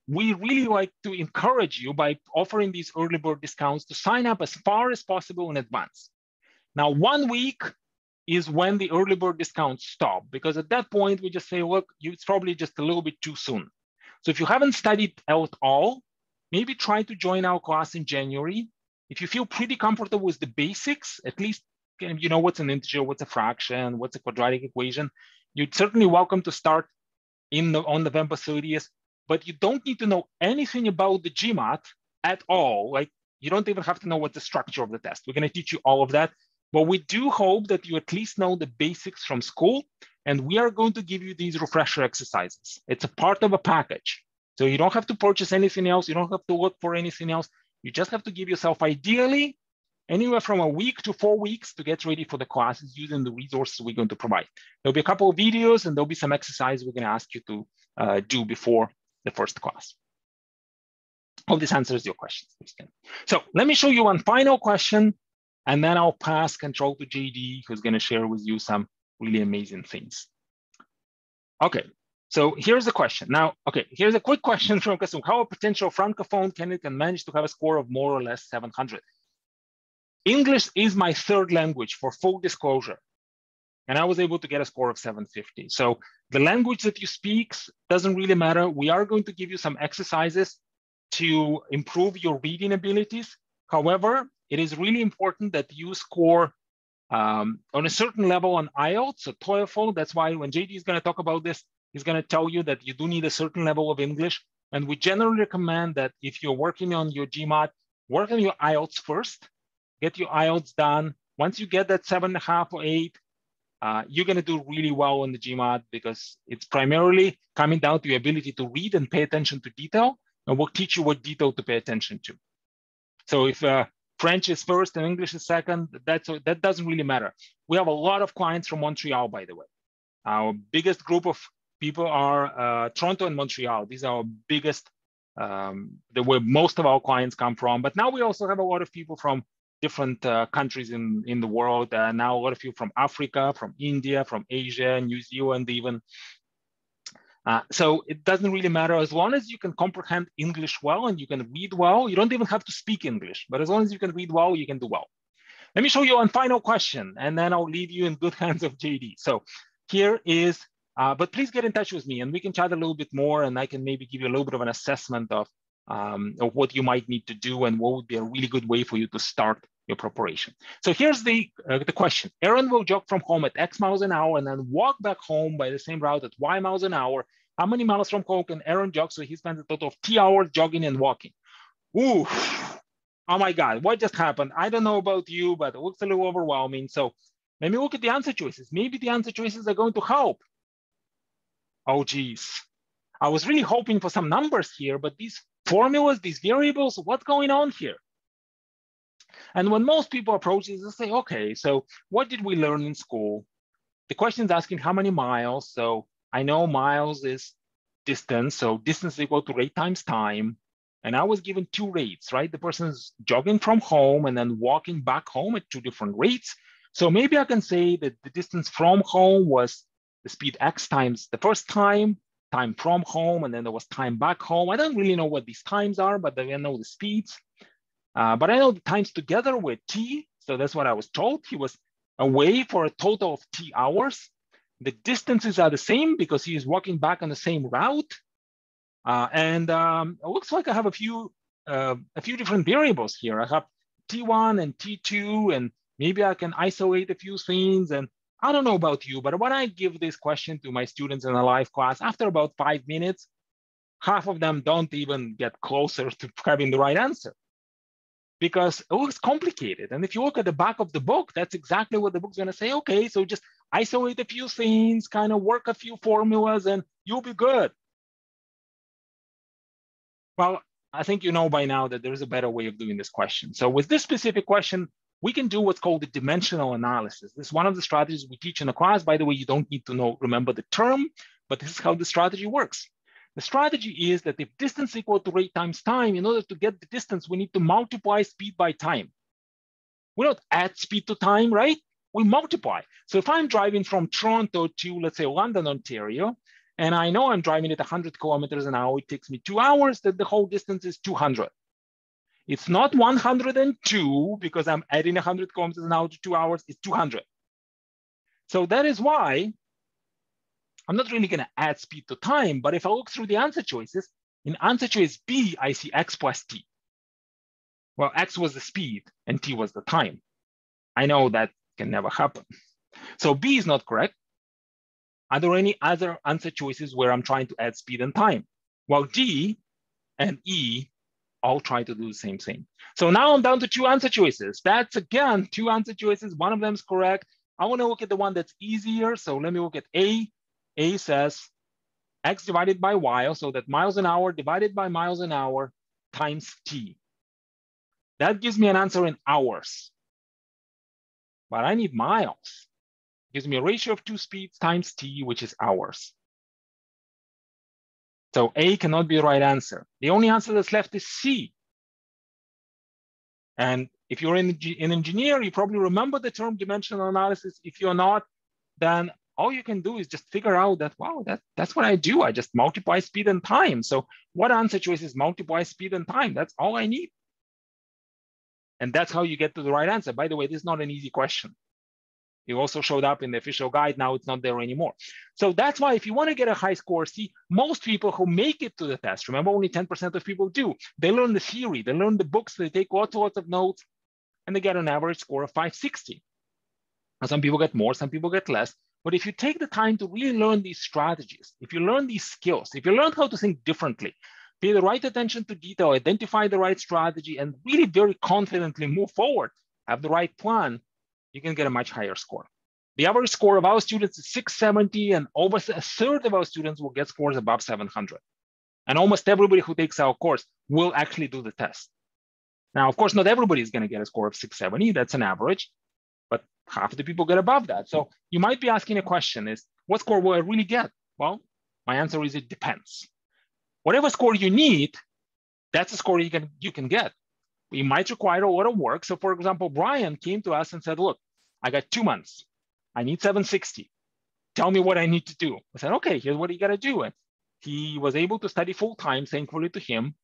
we really like to encourage you by offering these early bird discounts to sign up as far as possible in advance. Now, 1 week is when the early bird discounts stop, because at that point, we just say, look, it's probably just a little bit too soon. So if you haven't studied at all, maybe try to join our class in January. If you feel pretty comfortable with the basics, at least you know what's an integer, what's a fraction, what's a quadratic equation, you're certainly welcome to start on November 30th, but you don't need to know anything about the GMAT at all. Like, you don't even have to know what's the structure of the test. We're gonna teach you all of that. But we do hope that you at least know the basics from school, and we are going to give you these refresher exercises. It's a part of a package. So you don't have to purchase anything else. You don't have to look for anything else. You just have to give yourself ideally anywhere from a week to 4 weeks to get ready for the classes using the resources we're going to provide. There'll be a couple of videos and there'll be some exercise we're going to ask you to do before the first class. Hope this answers your questions. So let me show you one final question, and then I'll pass control to JD, who's going to share with you some really amazing things. Okay, so here's the question. Now, okay, here's a quick question from Kasum. How a potential francophone candidate can manage to have a score of more or less 700? English is my third language, for full disclosure, and I was able to get a score of 750. So the language that you speak doesn't really matter. We are going to give you some exercises to improve your reading abilities. However, it is really important that you score on a certain level on IELTS or TOEFL. That's why when JD is going to talk about this, he's going to tell you that you do need a certain level of English. And we generally recommend that if you're working on your GMAT, work on your IELTS first, get your IELTS done. Once you get that 7.5 or 8, you're going to do really well on the GMAT, because it's primarily coming down to your ability to read and pay attention to detail. And we'll teach you what detail to pay attention to. So if French is first and English is second, that doesn't really matter. We have a lot of clients from Montreal, by the way. Our biggest group of people are Toronto and Montreal. These are our biggest, where most of our clients come from. But now we also have a lot of people from different countries in the world. Now a lot of people from Africa, from India, from Asia, New Zealand even. So it doesn't really matter, as long as you can comprehend English well and you can read well. You don't even have to speak English, but as long as you can read well, you can do well. Let me show you one final question, and then I'll leave you in good hands of JD. So here is, but please get in touch with me and we can chat a little bit more, and I can maybe give you a little bit of an assessment of what you might need to do and what would be a really good way for you to start your preparation. So here's the question. Aaron will jog from home at X miles an hour and then walk back home by the same route at Y miles an hour. How many miles from home can Aaron jog? So he spends a total of 2 hours jogging and walking. Ooh, oh my God, what just happened? I don't know about you, but it looks a little overwhelming. So let me look at the answer choices. Maybe the answer choices are going to help. Oh geez, I was really hoping for some numbers here, but these formulas, these variables, what's going on here? And when most people approach this, they say, okay, so what did we learn in school? The question is asking how many miles. So I know miles is distance. So distance is equal to rate times time. And I was given two rates, right? The person's jogging from home and then walking back home at two different rates. So maybe I can say that the distance from home was the speed X times the first time, time from home, and then there was time back home. I don't really know what these times are, but I know the speeds. But I know the times together were T, so that's what I was told. He was away for a total of T hours. The distances are the same because he is walking back on the same route. It looks like I have a few different variables here. I have T1 and T2, and maybe I can isolate a few things. And I don't know about you, but when I give this question to my students in a live class, after about 5 minutes, half of them don't even get closer to having the right answer because it looks complicated. And if you look at the back of the book, that's exactly what the book's going to say. Okay, so just isolate a few things, kind of work a few formulas, and you'll be good. Well, I think you know by now that there is a better way of doing this question. So with this specific question, we can do what's called a dimensional analysis. This is one of the strategies we teach in the class. By the way, you don't need to remember the term, but this is how the strategy works. The strategy is that if distance equal to rate times time, in order to get the distance, we need to multiply speed by time. We don't add speed to time, right? We multiply. So if I'm driving from Toronto to, let's say, London, Ontario, and I know I'm driving at 100 kilometers an hour, it takes me 2 hours, that the whole distance is 200. It's not 102 because I'm adding 100 kilometers an hour to 2 hours, it's 200. So that is why I'm not really gonna add speed to time, but if I look through the answer choices, in answer choice B, I see X plus T. Well, X was the speed and T was the time. I know that can never happen. So B is not correct. Are there any other answer choices where I'm trying to add speed and time? Well, D and E all try to do the same thing. So now I'm down to two answer choices. That's again, two answer choices. One of them is correct. I want to look at the one that's easier. So let me look at A. A says X divided by Y, so that miles an hour divided by miles an hour times T. That gives me an answer in hours. But I need miles. Gives me a ratio of two speeds times T, which is hours. So A cannot be the right answer. The only answer that's left is C. And if you're an engineer, you probably remember the term dimensional analysis. If you're not, then all you can do is just figure out that, wow, that's what I do. I just multiply speed and time. So what answer choice is multiply speed and time? That's all I need. And that's how you get to the right answer. By the way, this is not an easy question. It also showed up in the official guide. Now it's not there anymore. So that's why if you want to get a high score C, most people who make it to the test, remember only 10% of people do, they learn the theory, they learn the books, they take lots of notes, and they get an average score of 560. And some people get more, some people get less. But if you take the time to really learn these strategies, if you learn these skills, if you learn how to think differently, pay the right attention to detail, identify the right strategy, and really very confidently move forward, have the right plan, you can get a much higher score. The average score of our students is 670, and over a third of our students will get scores above 700. And almost everybody who takes our course will actually do the test. Now, of course, not everybody is going to get a score of 670. That's an average, but half the people get above that. So you might be asking a question is, what score will I really get? Well, my answer is it depends. Whatever score you need, that's the score you can get. It might require a lot of work. So for example, Brian came to us and said, look, I got 2 months. I need 760. Tell me what I need to do. I said, okay, here's what you got to do. And he was able to study full time, thankfully to him.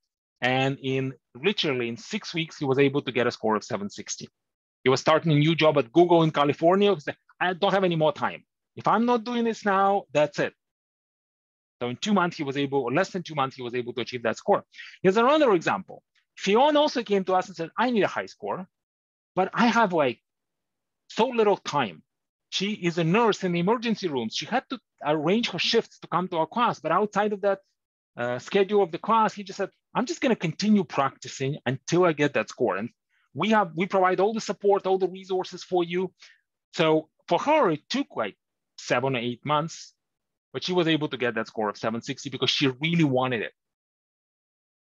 And in literally in 6 weeks, he was able to get a score of 760. He was starting a new job at Google in California. He said, I don't have any more time. If I'm not doing this now, that's it. So in 2 months, he was able, or less than 2 months, he was able to achieve that score. Here's another example. Fiona also came to us and said, I need a high score, but I have like so little time. She is a nurse in the emergency room. She had to arrange her shifts to come to our class, but outside of that schedule of the class, he just said, I'm just gonna continue practicing until I get that score. And we provide all the support, all the resources for you. So for her, it took like 7 or 8 months, but she was able to get that score of 760 because she really wanted it.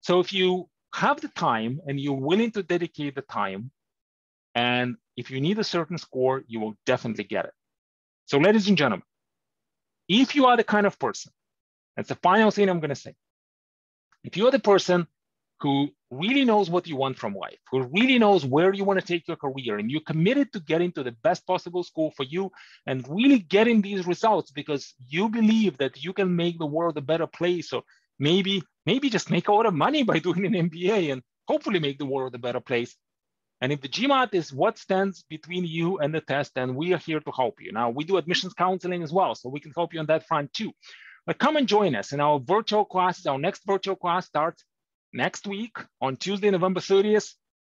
So if you have the time and you're willing to dedicate the time, and if you need a certain score, you will definitely get it. So ladies and gentlemen, if you are the kind of person, that's the final thing I'm going to say. If you are the person who really knows what you want from life, who really knows where you want to take your career, and you're committed to getting to the best possible school for you and really getting these results because you believe that you can make the world a better place, or maybe just make a lot of money by doing an MBA and hopefully make the world a better place. And if the GMAT is what stands between you and the test, then we are here to help you. Now, we do admissions counseling as well, so we can help you on that front too. But come and join us in our virtual class. Our next virtual class starts next week on Tuesday, November 30th.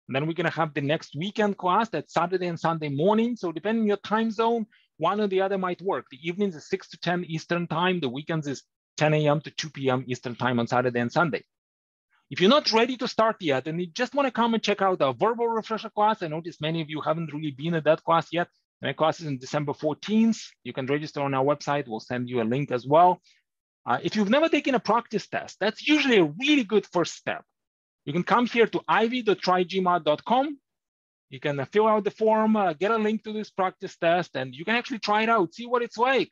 And then we're going to have the next weekend class. That's Saturday and Sunday morning. So depending on your time zone, one or the other might work. The evenings is 6 to 10 Eastern time. The weekends is 10 a.m. to 2 p.m. Eastern time on Saturday and Sunday. If you're not ready to start yet and you just want to come and check out our verbal refresher class, I noticed many of you haven't really been at that class yet. That class is on December 14th. You can register on our website. We'll send you a link as well. If you've never taken a practice test, that's usually a really good first step. You can come here to ivy.trygmat.com. You can fill out the form, get a link to this practice test, and you can actually try it out, see what it's like.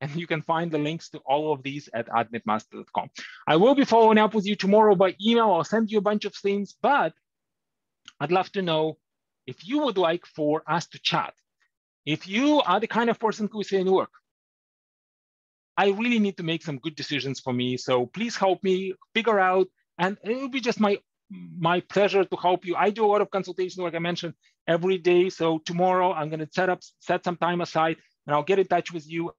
And you can find the links to all of these at admitmaster.com. I will be following up with you tomorrow by email. I'll send you a bunch of things, but I'd love to know if you would like for us to chat. If you are the kind of person who is saying, look, I really need to make some good decisions for me, so please help me figure out, and it will be just my pleasure to help you. I do a lot of consultation, like I mentioned, every day. So tomorrow I'm going to set some time aside, and I'll get in touch with you.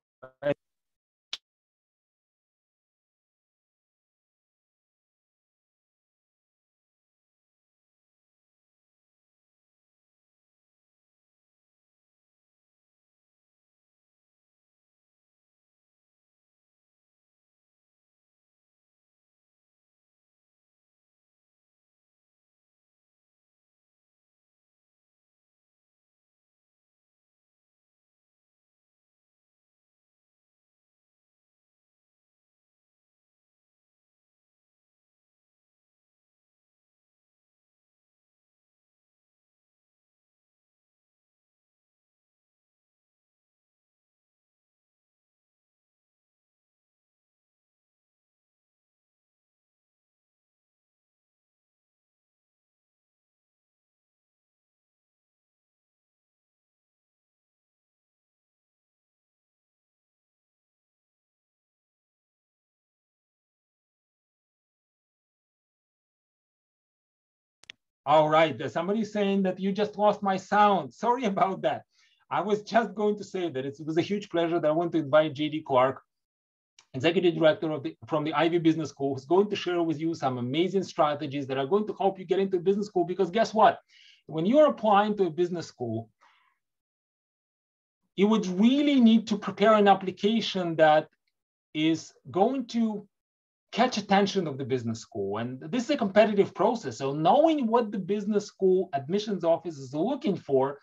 All right, somebody's saying that you just lost my sound. Sorry about that. I was just going to say that it was a huge pleasure that I want to invite JD Clark, Executive Director from the Ivey Business School, who's going to share with you some amazing strategies that are going to help you get into business school. Because guess what? When you're applying to a business school, you would really need to prepare an application that is going to catch attention of the business school. And this is a competitive process. So knowing what the business school admissions office is looking for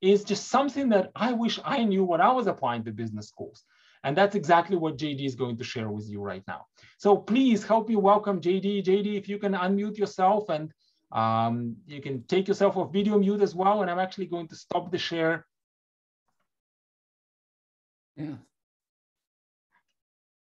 is just something that I wish I knew when I was applying to business schools. And that's exactly what JD is going to share with you right now. So please help me welcome JD. JD, if you can unmute yourself, and you can take yourself off video mute as well. And I'm actually going to stop the share. Yeah.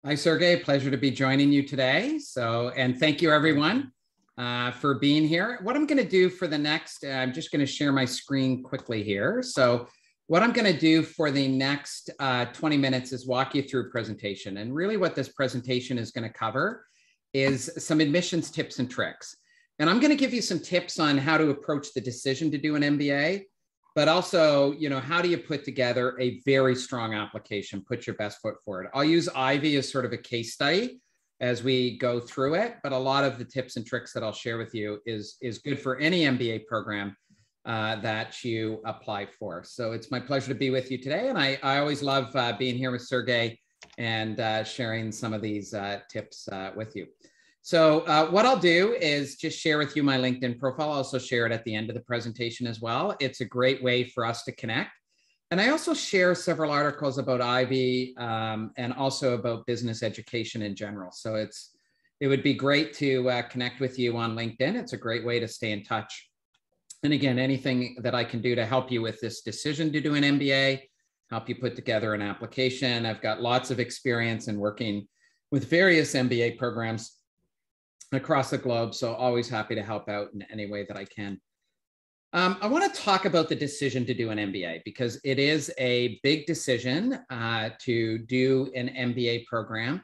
Hi, Sergey. Pleasure to be joining you today. So, and thank you everyone for being here. What I'm going to do for the next, I'm just going to share my screen quickly here. So what I'm going to do for the next 20 minutes is walk you through a presentation. And really what this presentation is going to cover is some admissions tips and tricks. And I'm going to give you some tips on how to approach the decision to do an MBA, but also, you know, how do you put together a very strong application, put your best foot forward. I'll use Ivey as sort of a case study as we go through it, but a lot of the tips and tricks that I'll share with you is good for any MBA program that you apply for. So it's my pleasure to be with you today. And I always love being here with Sergey and sharing some of these tips with you. So what I'll do is just share with you my LinkedIn profile. I'll also share it at the end of the presentation as well. It's a great way for us to connect. And I also share several articles about Ivey and also about business education in general. So it would be great to connect with you on LinkedIn. It's a great way to stay in touch. And again, anything that I can do to help you with this decision to do an MBA, help you put together an application. I've got lots of experience in working with various MBA programs across the globe. So always happy to help out in any way that I can. I want to talk about the decision to do an MBA, because it is a big decision to do an MBA program.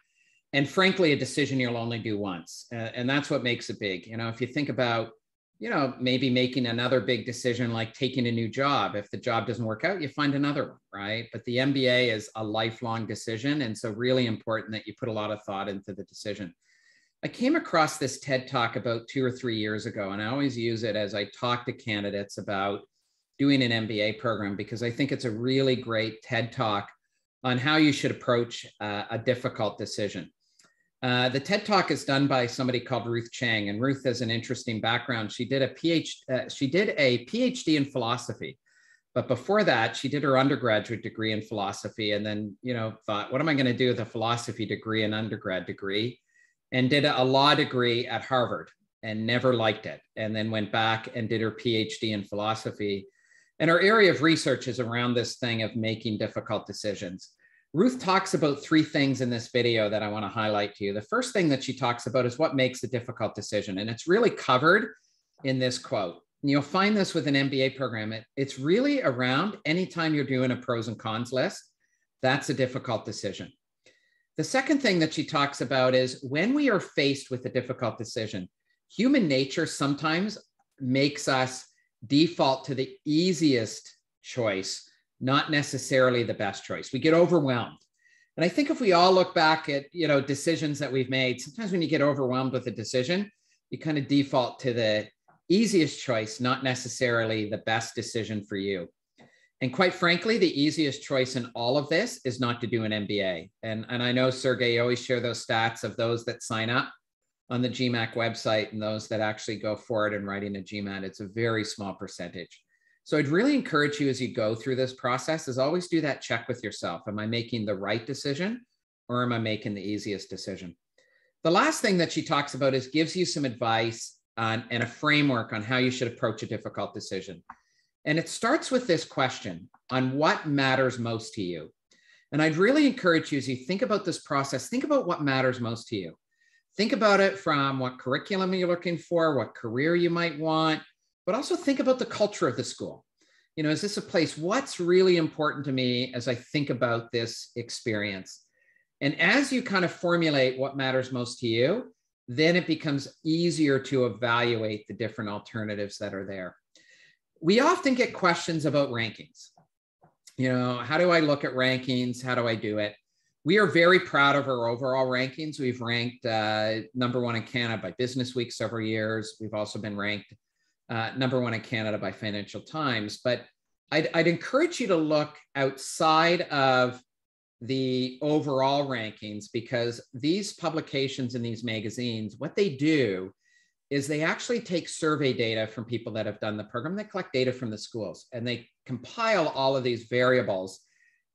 And frankly, a decision you'll only do once. And that's what makes it big. You know, if you think about, you know, maybe making another big decision, like taking a new job, if the job doesn't work out, you find another one, right? But the MBA is a lifelong decision. And so really important that you put a lot of thought into the decision. I came across this TED Talk about 2 or 3 years ago, and I always use it as I talk to candidates about doing an MBA program, because I think it's a really great TED Talk on how you should approach a difficult decision. The TED Talk is done by somebody called Ruth Chang, and Ruth has an interesting background. She did a PhD in philosophy, but before that, she did her undergraduate degree in philosophy, and then, you know, thought, what am I going to do with a philosophy degree and undergrad degree? And did a law degree at Harvard and never liked it. And then went back and did her PhD in philosophy. And her area of research is around this thing of making difficult decisions. Ruth talks about three things in this video that I want to highlight to you. The first thing that she talks about is what makes a difficult decision. And it's really covered in this quote. And you'll find this with an MBA program. It's really around anytime you're doing a pros and cons list, that's a difficult decision. The second thing that she talks about is when we are faced with a difficult decision, human nature sometimes makes us default to the easiest choice, not necessarily the best choice. We get overwhelmed. And I think if we all look back at, you know, decisions that we've made, sometimes when you get overwhelmed with a decision, you kind of default to the easiest choice, not necessarily the best decision for you. And quite frankly, the easiest choice in all of this is not to do an MBA. And I know, Sergey, you always share those stats of those that sign up on the GMAC website and those that actually go forward and writing a GMAT. It's a very small percentage. So I'd really encourage you as you go through this process is always do that check with yourself. Am I making the right decision or am I making the easiest decision? The last thing that she talks about is gives you some advice on, and a framework on how you should approach a difficult decision. And it starts with this question on what matters most to you. And I'd really encourage you as you think about this process, think about what matters most to you. Think about it from what curriculum you're looking for, what career you might want, but also think about the culture of the school. You know, is this a place, what's really important to me as I think about this experience? And as you kind of formulate what matters most to you, then it becomes easier to evaluate the different alternatives that are there. We often get questions about rankings. You know, how do I look at rankings? How do I do it? We are very proud of our overall rankings. We've ranked #1 in Canada by Business Week several years. We've also been ranked #1 in Canada by Financial Times. But I'd encourage you to look outside of the overall rankings, because these publications and these magazines, what they do is they actually take survey data from people that have done the program. They collect data from the schools and they compile all of these variables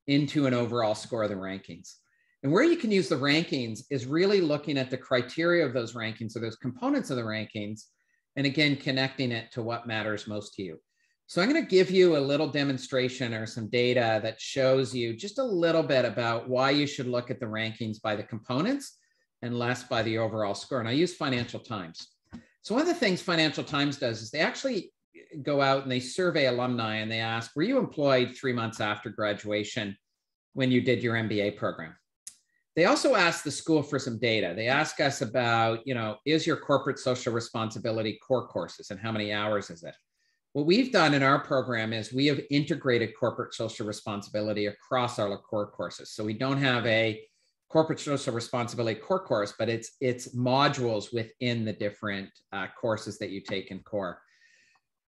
into an overall score of the rankings. And where you can use the rankings is really looking at the criteria of those rankings or those components of the rankings, and again, connecting it to what matters most to you. So I'm gonna give you a little demonstration or some data that shows you just a little bit about why you should look at the rankings by the components and less by the overall score. And I use Financial Times. So one of the things Financial Times does is they actually go out and they survey alumni and they ask, were you employed 3 months after graduation when you did your MBA program? They also ask the school for some data. They ask us about, you know, is your corporate social responsibility core courses and how many hours is it? What we've done in our program is we have integrated corporate social responsibility across our core courses. So we don't have a corporate social responsibility core course, but it's modules within the different courses that you take in core.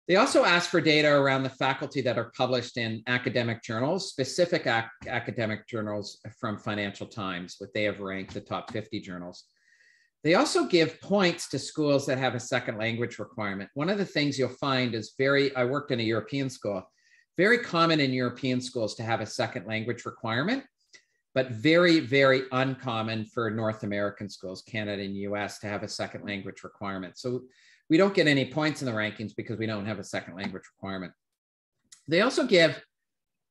They also ask for data around the faculty that are published in academic journals, specific academic journals from Financial Times, what they have ranked the top 50 journals. They also give points to schools that have a second language requirement. One of the things you'll find is I worked in a European school, very common in European schools to have a second language requirement, but very, very uncommon for North American schools, Canada and US, to have a second language requirement. So we don't get any points in the rankings because we don't have a second language requirement. They also give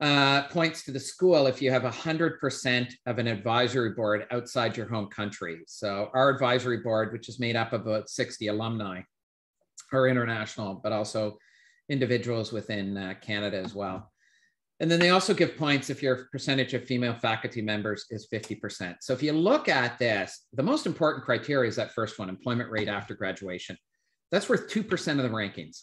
points to the school if you have 100% of an advisory board outside your home country. So our advisory board, which is made up of about 60 alumni, are international, but also individuals within Canada as well. And then they also give points if your percentage of female faculty members is 50%. So if you look at this, the most important criteria is that first one, employment rate after graduation. That's worth 2% of the rankings.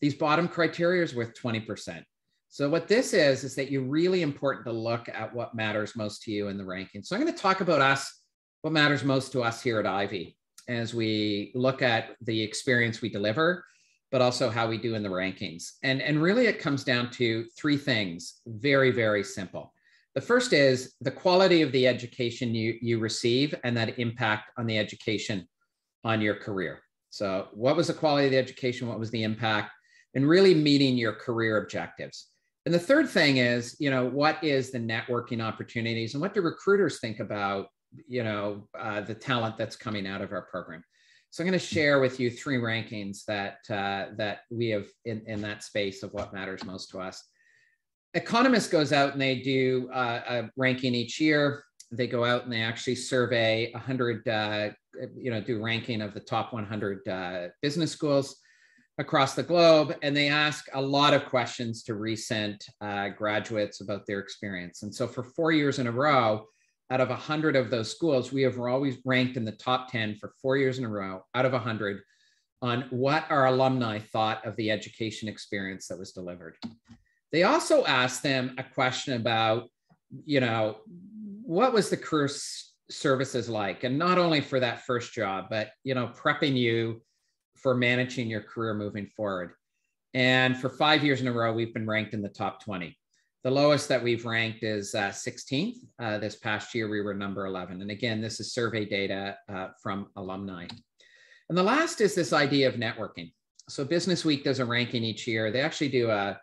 These bottom criteria is worth 20%. So what this is that you're really important to look at what matters most to you in the rankings. So I'm going to talk about us, what matters most to us here at Ivey, as we look at the experience we deliver, but also how we do in the rankings. And really it comes down to three things, very, very simple. The first is the quality of the education you receive and that impact on the education on your career. So what was the quality of the education? What was the impact? And really meeting your career objectives. And the third thing is, you know, what is the networking opportunities and what do recruiters think about, you know, the talent that's coming out of our program? So I'm going to share with you three rankings that that we have in that space of what matters most to us. Economist goes out and they do a ranking each year. They go out and they actually survey 100, you know, do ranking of the top 100 business schools across the globe, and they ask a lot of questions to recent graduates about their experience. And so for 4 years in a row, out of 100 of those schools, we have always ranked in the top 10 for 4 years in a row out of 100 on what our alumni thought of the education experience that was delivered. They also asked them a question about, you know, what was the career services like? And not only for that first job, but, you know, prepping you for managing your career moving forward. And for 5 years in a row, we've been ranked in the top 20. The lowest that we've ranked is 16th. This past year, we were number 11. And again, this is survey data from alumni. And the last is this idea of networking. So Business Week does a ranking each year. They actually do a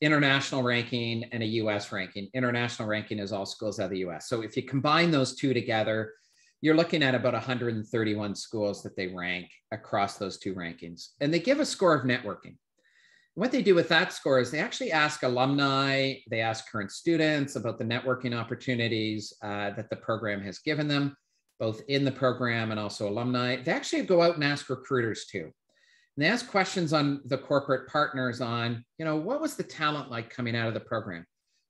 international ranking and a US ranking. International ranking is all schools out of the US. So if you combine those two together, you're looking at about 131 schools that they rank across those two rankings. And they give a score of networking. What they do with that score is they actually ask alumni, they ask current students about the networking opportunities that the program has given them, both in the program and also alumni. They actually go out and ask recruiters too. And they ask questions on the corporate partners on, you know, what was the talent like coming out of the program?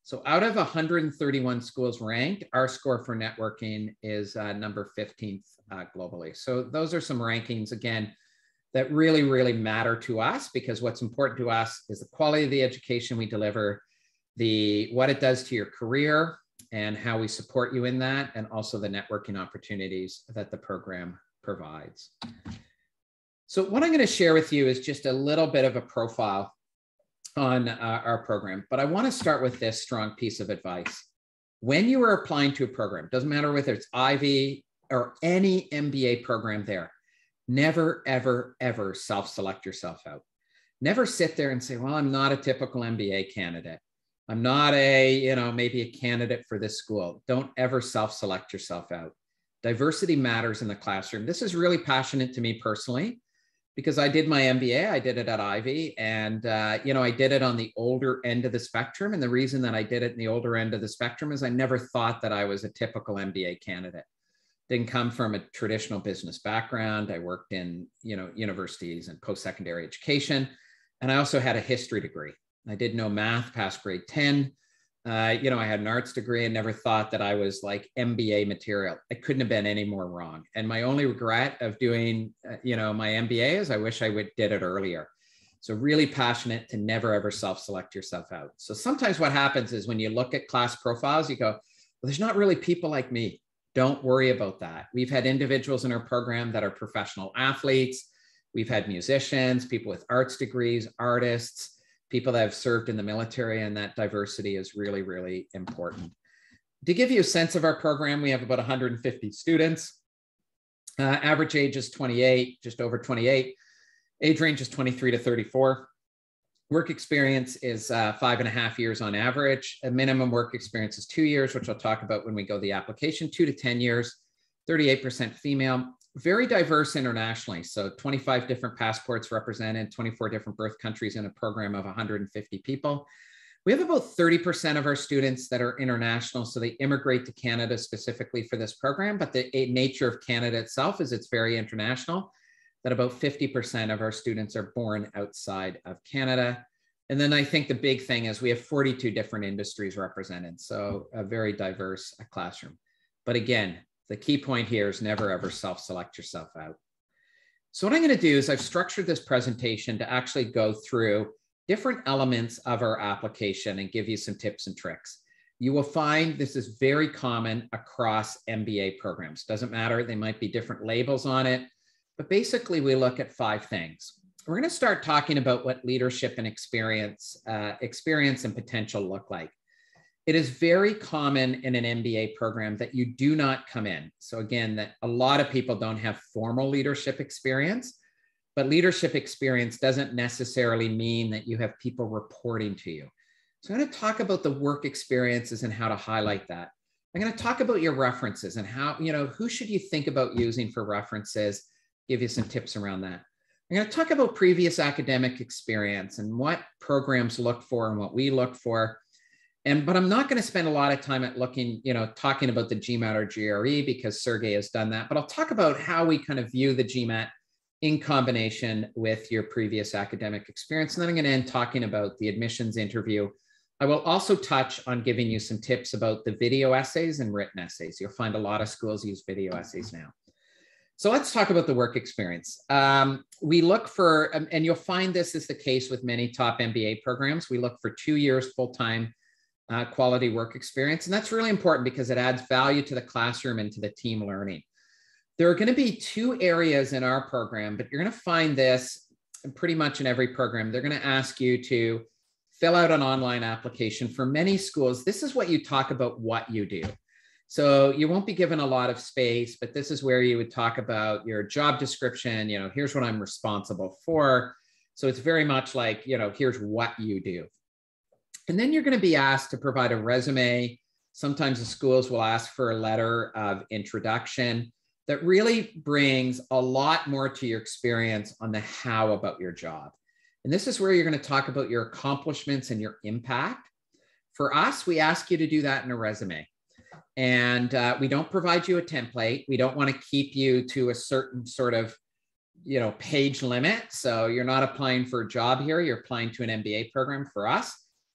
So out of 131 schools ranked, our score for networking is number 15th globally. So those are some rankings, again, that really, really matter to us, because what's important to us is the quality of the education we deliver, what it does to your career and how we support you in that, and also the networking opportunities that the program provides. So what I'm going to share with you is just a little bit of a profile on our program, but I want to start with this strong piece of advice. When you are applying to a program, doesn't matter whether it's Ivey or any MBA program there, never, ever, ever self-select yourself out. Never sit there and say, well, I'm not a typical MBA candidate. I'm not a, you know, maybe a candidate for this school. Don't ever self-select yourself out. Diversity matters in the classroom. This is really passionate to me personally, because I did my MBA, I did it at Ivey, and, you know, I did it on the older end of the spectrum. And the reason that I did it in the older end of the spectrum is I never thought that I was a typical MBA candidate. Didn't come from a traditional business background. I worked in, you know, universities and post-secondary education. And I also had a history degree. I did no math past grade 10. You know, I had an arts degree and never thought that I was like MBA material. I couldn't have been any more wrong. And my only regret of doing, you know, my MBA is I wish I did it earlier. So really passionate to never, ever self-select yourself out. So sometimes what happens is when you look at class profiles, you go, well, there's not really people like me. Don't worry about that. We've had individuals in our program that are professional athletes. We've had musicians, people with arts degrees, artists, people that have served in the military, and that diversity is really, really important. To give you a sense of our program, we have about 150 students. Average age is 28, just over 28. Age range is 23 to 34. Work experience is 5.5 years on average. A minimum work experience is 2 years, which I'll talk about when we go to the application, 2 to 10 years, 38% female, very diverse internationally. So 25 different passports represented, 24 different birth countries in a program of 150 people. We have about 30% of our students that are international. So they immigrate to Canada specifically for this program, but the nature of Canada itself is it's very international, that about 50% of our students are born outside of Canada. And then I think the big thing is we have 42 different industries represented. So a very diverse classroom. But again, the key point here is never ever self-select yourself out. So what I'm going to do is I've structured this presentation to actually go through different elements of our application and give you some tips and tricks. You will find this is very common across MBA programs. Doesn't matter, they might be different labels on it, but basically we look at 5 things. We're going to start talking about what leadership and experience and potential look like. It is very common in an MBA program that you do not come in. So again, that a lot of people don't have formal leadership experience, but leadership experience doesn't necessarily mean that you have people reporting to you. So I'm going to talk about the work experiences and how to highlight that. I'm going to talk about your references and how, you know, who should you think about using for references, give you some tips around that. I'm going to talk about previous academic experience and what programs look for and what we look for. But I'm not going to spend a lot of time at looking, you know, talking about the GMAT or GRE because Sergey has done that, but I'll talk about how we kind of view the GMAT in combination with your previous academic experience. And then I'm going to end talking about the admissions interview. I will also touch on giving you some tips about the video essays and written essays. You'll find a lot of schools use video essays now. So let's talk about the work experience. We look for, and you'll find this is the case with many top MBA programs. We look for 2 years full-time quality work experience. And that's really important because it adds value to the classroom and to the team learning. There are going to be 2 areas in our program, but you're going to find this pretty much in every program. They're going to ask you to fill out an online application. For many schools, this is what you talk about what you do. So you won't be given a lot of space, but this is where you would talk about your job description. You know, here's what I'm responsible for. So it's very much like, you know, here's what you do. And then you're going to be asked to provide a resume. Sometimes the schools will ask for a letter of introduction that really brings a lot more to your experience on the how about your job. And this is where you're going to talk about your accomplishments and your impact. For us, we ask you to do that in a resume. And we don't provide you a template. We don't want to keep you to a certain sort of, you know, page limit. So you're not applying for a job here. You're applying to an MBA program for us.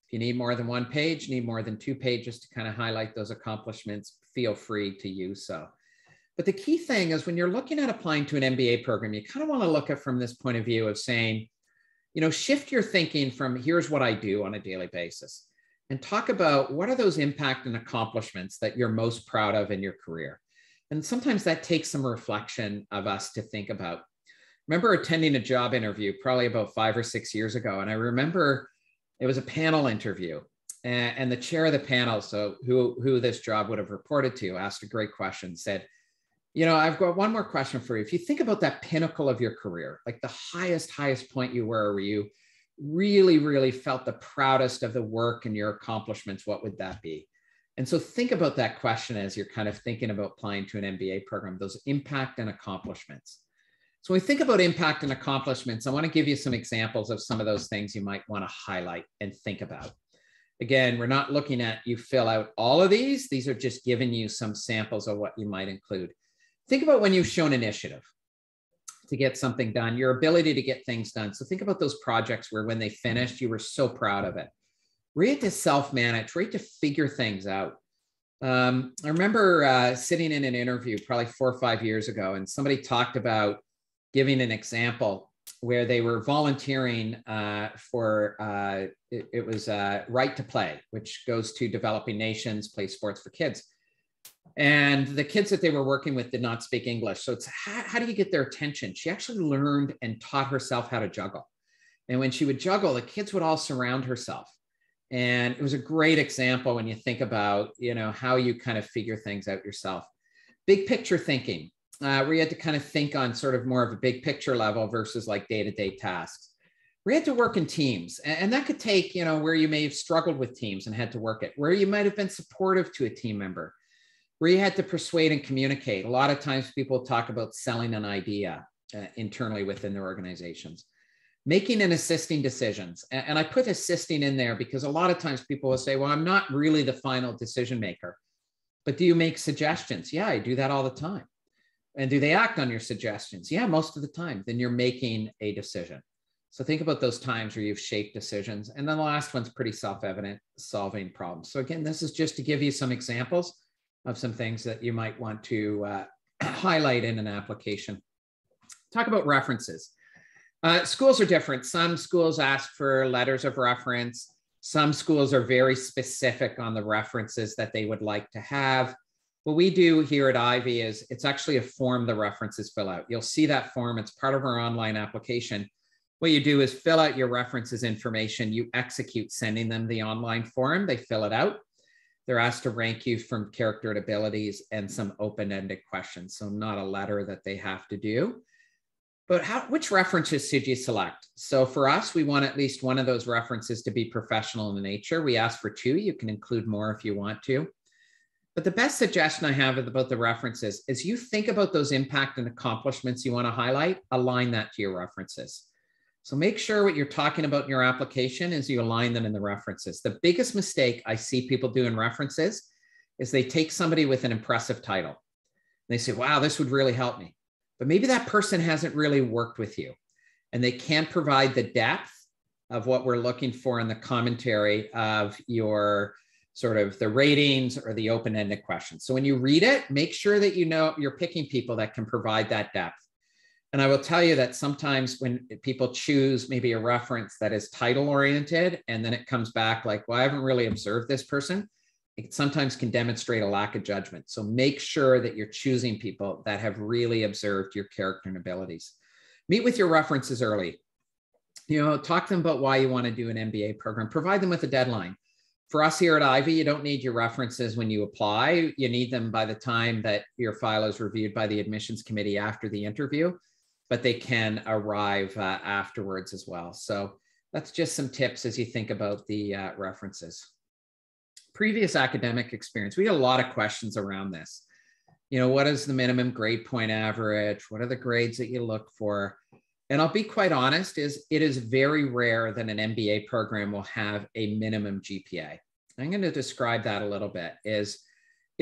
If you need more than 1 page, need more than 2 pages to kind of highlight those accomplishments, feel free to use so. But the key thing is when you're looking at applying to an MBA program, you kind of want to look at from this point of view of saying, you know, shift your thinking from here's what I do on a daily basis and talk about what are those impact and accomplishments that you're most proud of in your career. And sometimes that takes some reflection of us to think about. I remember attending a job interview probably about 5 or 6 years ago, and I remember it was a panel interview, and the chair of the panel, so who this job would have reported to, asked a great question, said, you know, I've got one more question for you. If you think about that pinnacle of your career, like the highest point you were, where you really felt the proudest of the work and your accomplishments, what would that be? And so think about that question as you're kind of thinking about applying to an MBA program, those impact and accomplishments. So when we think about impact and accomplishments, I want to give you some examples of some of those things you might want to highlight and think about. Again, we're not looking at you fill out all of these. These are just giving you some samples of what you might include. Think about when you've shown initiative to get something done, your ability to get things done. So think about those projects where when they finished, you were so proud of it. We're here to self-manage, we're here to figure things out. I remember sitting in an interview probably 4 or 5 years ago, and somebody talked about giving an example where they were volunteering for Right to Play, which goes to developing nations, play sports for kids. And the kids that they were working with did not speak English. So it's how do you get their attention? She actually learned and taught herself how to juggle. And when she would juggle, the kids would all surround herself. And it was a great example when you think about, you know, how you kind of figure things out yourself. Big picture thinking. Where you had to kind of think on sort of more of a big picture level versus like day-to-day tasks. We had to work in teams, and that could take, you know, where you may have struggled with teams and had to work it, where you might have been supportive to a team member, where you had to persuade and communicate. A lot of times people talk about selling an idea internally within their organizations. making and assisting decisions. And I put assisting in there because a lot of times people will say, well, I'm not really the final decision maker, but do you make suggestions? Yeah, I do that all the time. And do they act on your suggestions? Yeah, most of the time. Then you're making a decision. So think about those times where you've shaped decisions. And then the last one's pretty self-evident, solving problems. So again, this is just to give you some examples of some things that you might want to highlight in an application. Talk about references. Schools are different. Some schools ask for letters of reference. Some schools are very specific on the references that they would like to have. What we do here at Ivey is it's actually a form the references fill out. You'll see that form. It's part of our online application. What you do is fill out your references information. You execute sending them the online form. They fill it out. They're asked to rank you from character and abilities and some open-ended questions. So not a letter that they have to do. But which references should you select? So for us, we want at least one of those references to be professional in nature. We ask for two. You can include more if you want to. But the best suggestion I have about the references is you think about those impact and accomplishments you want to highlight, align that to your references. So make sure what you're talking about in your application is you align them in the references. The biggest mistake I see people do in references is they take somebody with an impressive title. They say, wow, this would really help me. But maybe that person hasn't really worked with you and they can't provide the depth of what we're looking for in the commentary of your sort of the ratings or the open-ended questions. So when you read it, make sure that you know you're picking people that can provide that depth. And I will tell you that sometimes when people choose maybe a reference that is title-oriented and then it comes back like, well, I haven't really observed this person, it sometimes can demonstrate a lack of judgment. So make sure that you're choosing people that have really observed your character and abilities. Meet with your references early. You know, talk to them about why you want to do an MBA program. Provide them with a deadline. For us here at Ivey, you don't need your references when you apply. You need them by the time that your file is reviewed by the admissions committee after the interview, but they can arrive afterwards as well. So that's just some tips as you think about the references. Previous academic experience. We get a lot of questions around this. You know, what is the minimum grade point average? What are the grades that you look for? And I'll be quite honest, it is very rare that an MBA program will have a minimum GPA. I'm going to describe that a little bit. It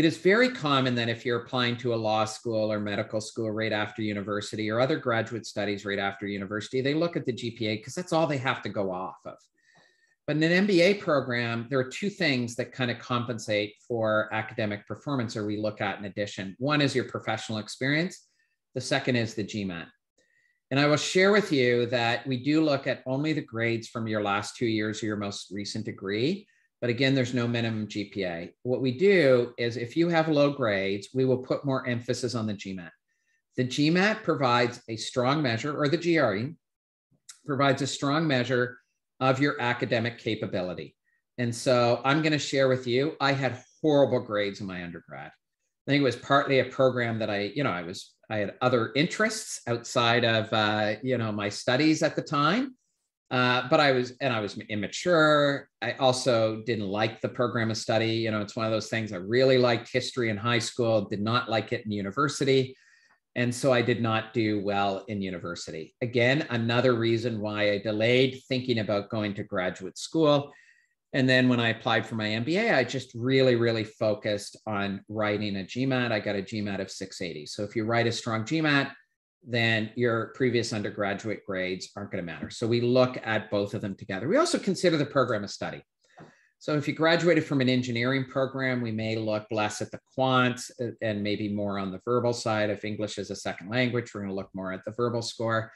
is very common that if you're applying to a law school or medical school right after university or other graduate studies right after university, they look at the GPA because that's all they have to go off of. But in an MBA program, there are two things that kind of compensate for academic performance or we look at in addition. One is your professional experience. The second is the GMAT. And I will share with you that we do look at only the grades from your last 2 years or your most recent degree. But again, there's no minimum GPA. What we do is if you have low grades, we will put more emphasis on the GMAT. The GMAT provides a strong measure, or the GRE provides a strong measure of your academic capability. And so I'm going to share with you, I had horrible grades in my undergrad. I think it was partly a program that I had other interests outside of, my studies at the time. But I was immature. I also didn't like the program of study. You know, it's one of those things. I really liked history in high school, did not like it in university. And so I did not do well in university. Again, another reason why I delayed thinking about going to graduate school. And then when I applied for my MBA, I just really, really focused on writing a GMAT. I got a GMAT of 680. So if you write a strong GMAT, then your previous undergraduate grades aren't going to matter. So we look at both of them together. We also consider the program of study. So if you graduated from an engineering program, we may look less at the quants and maybe more on the verbal side. If English is a second language, we're going to look more at the verbal score.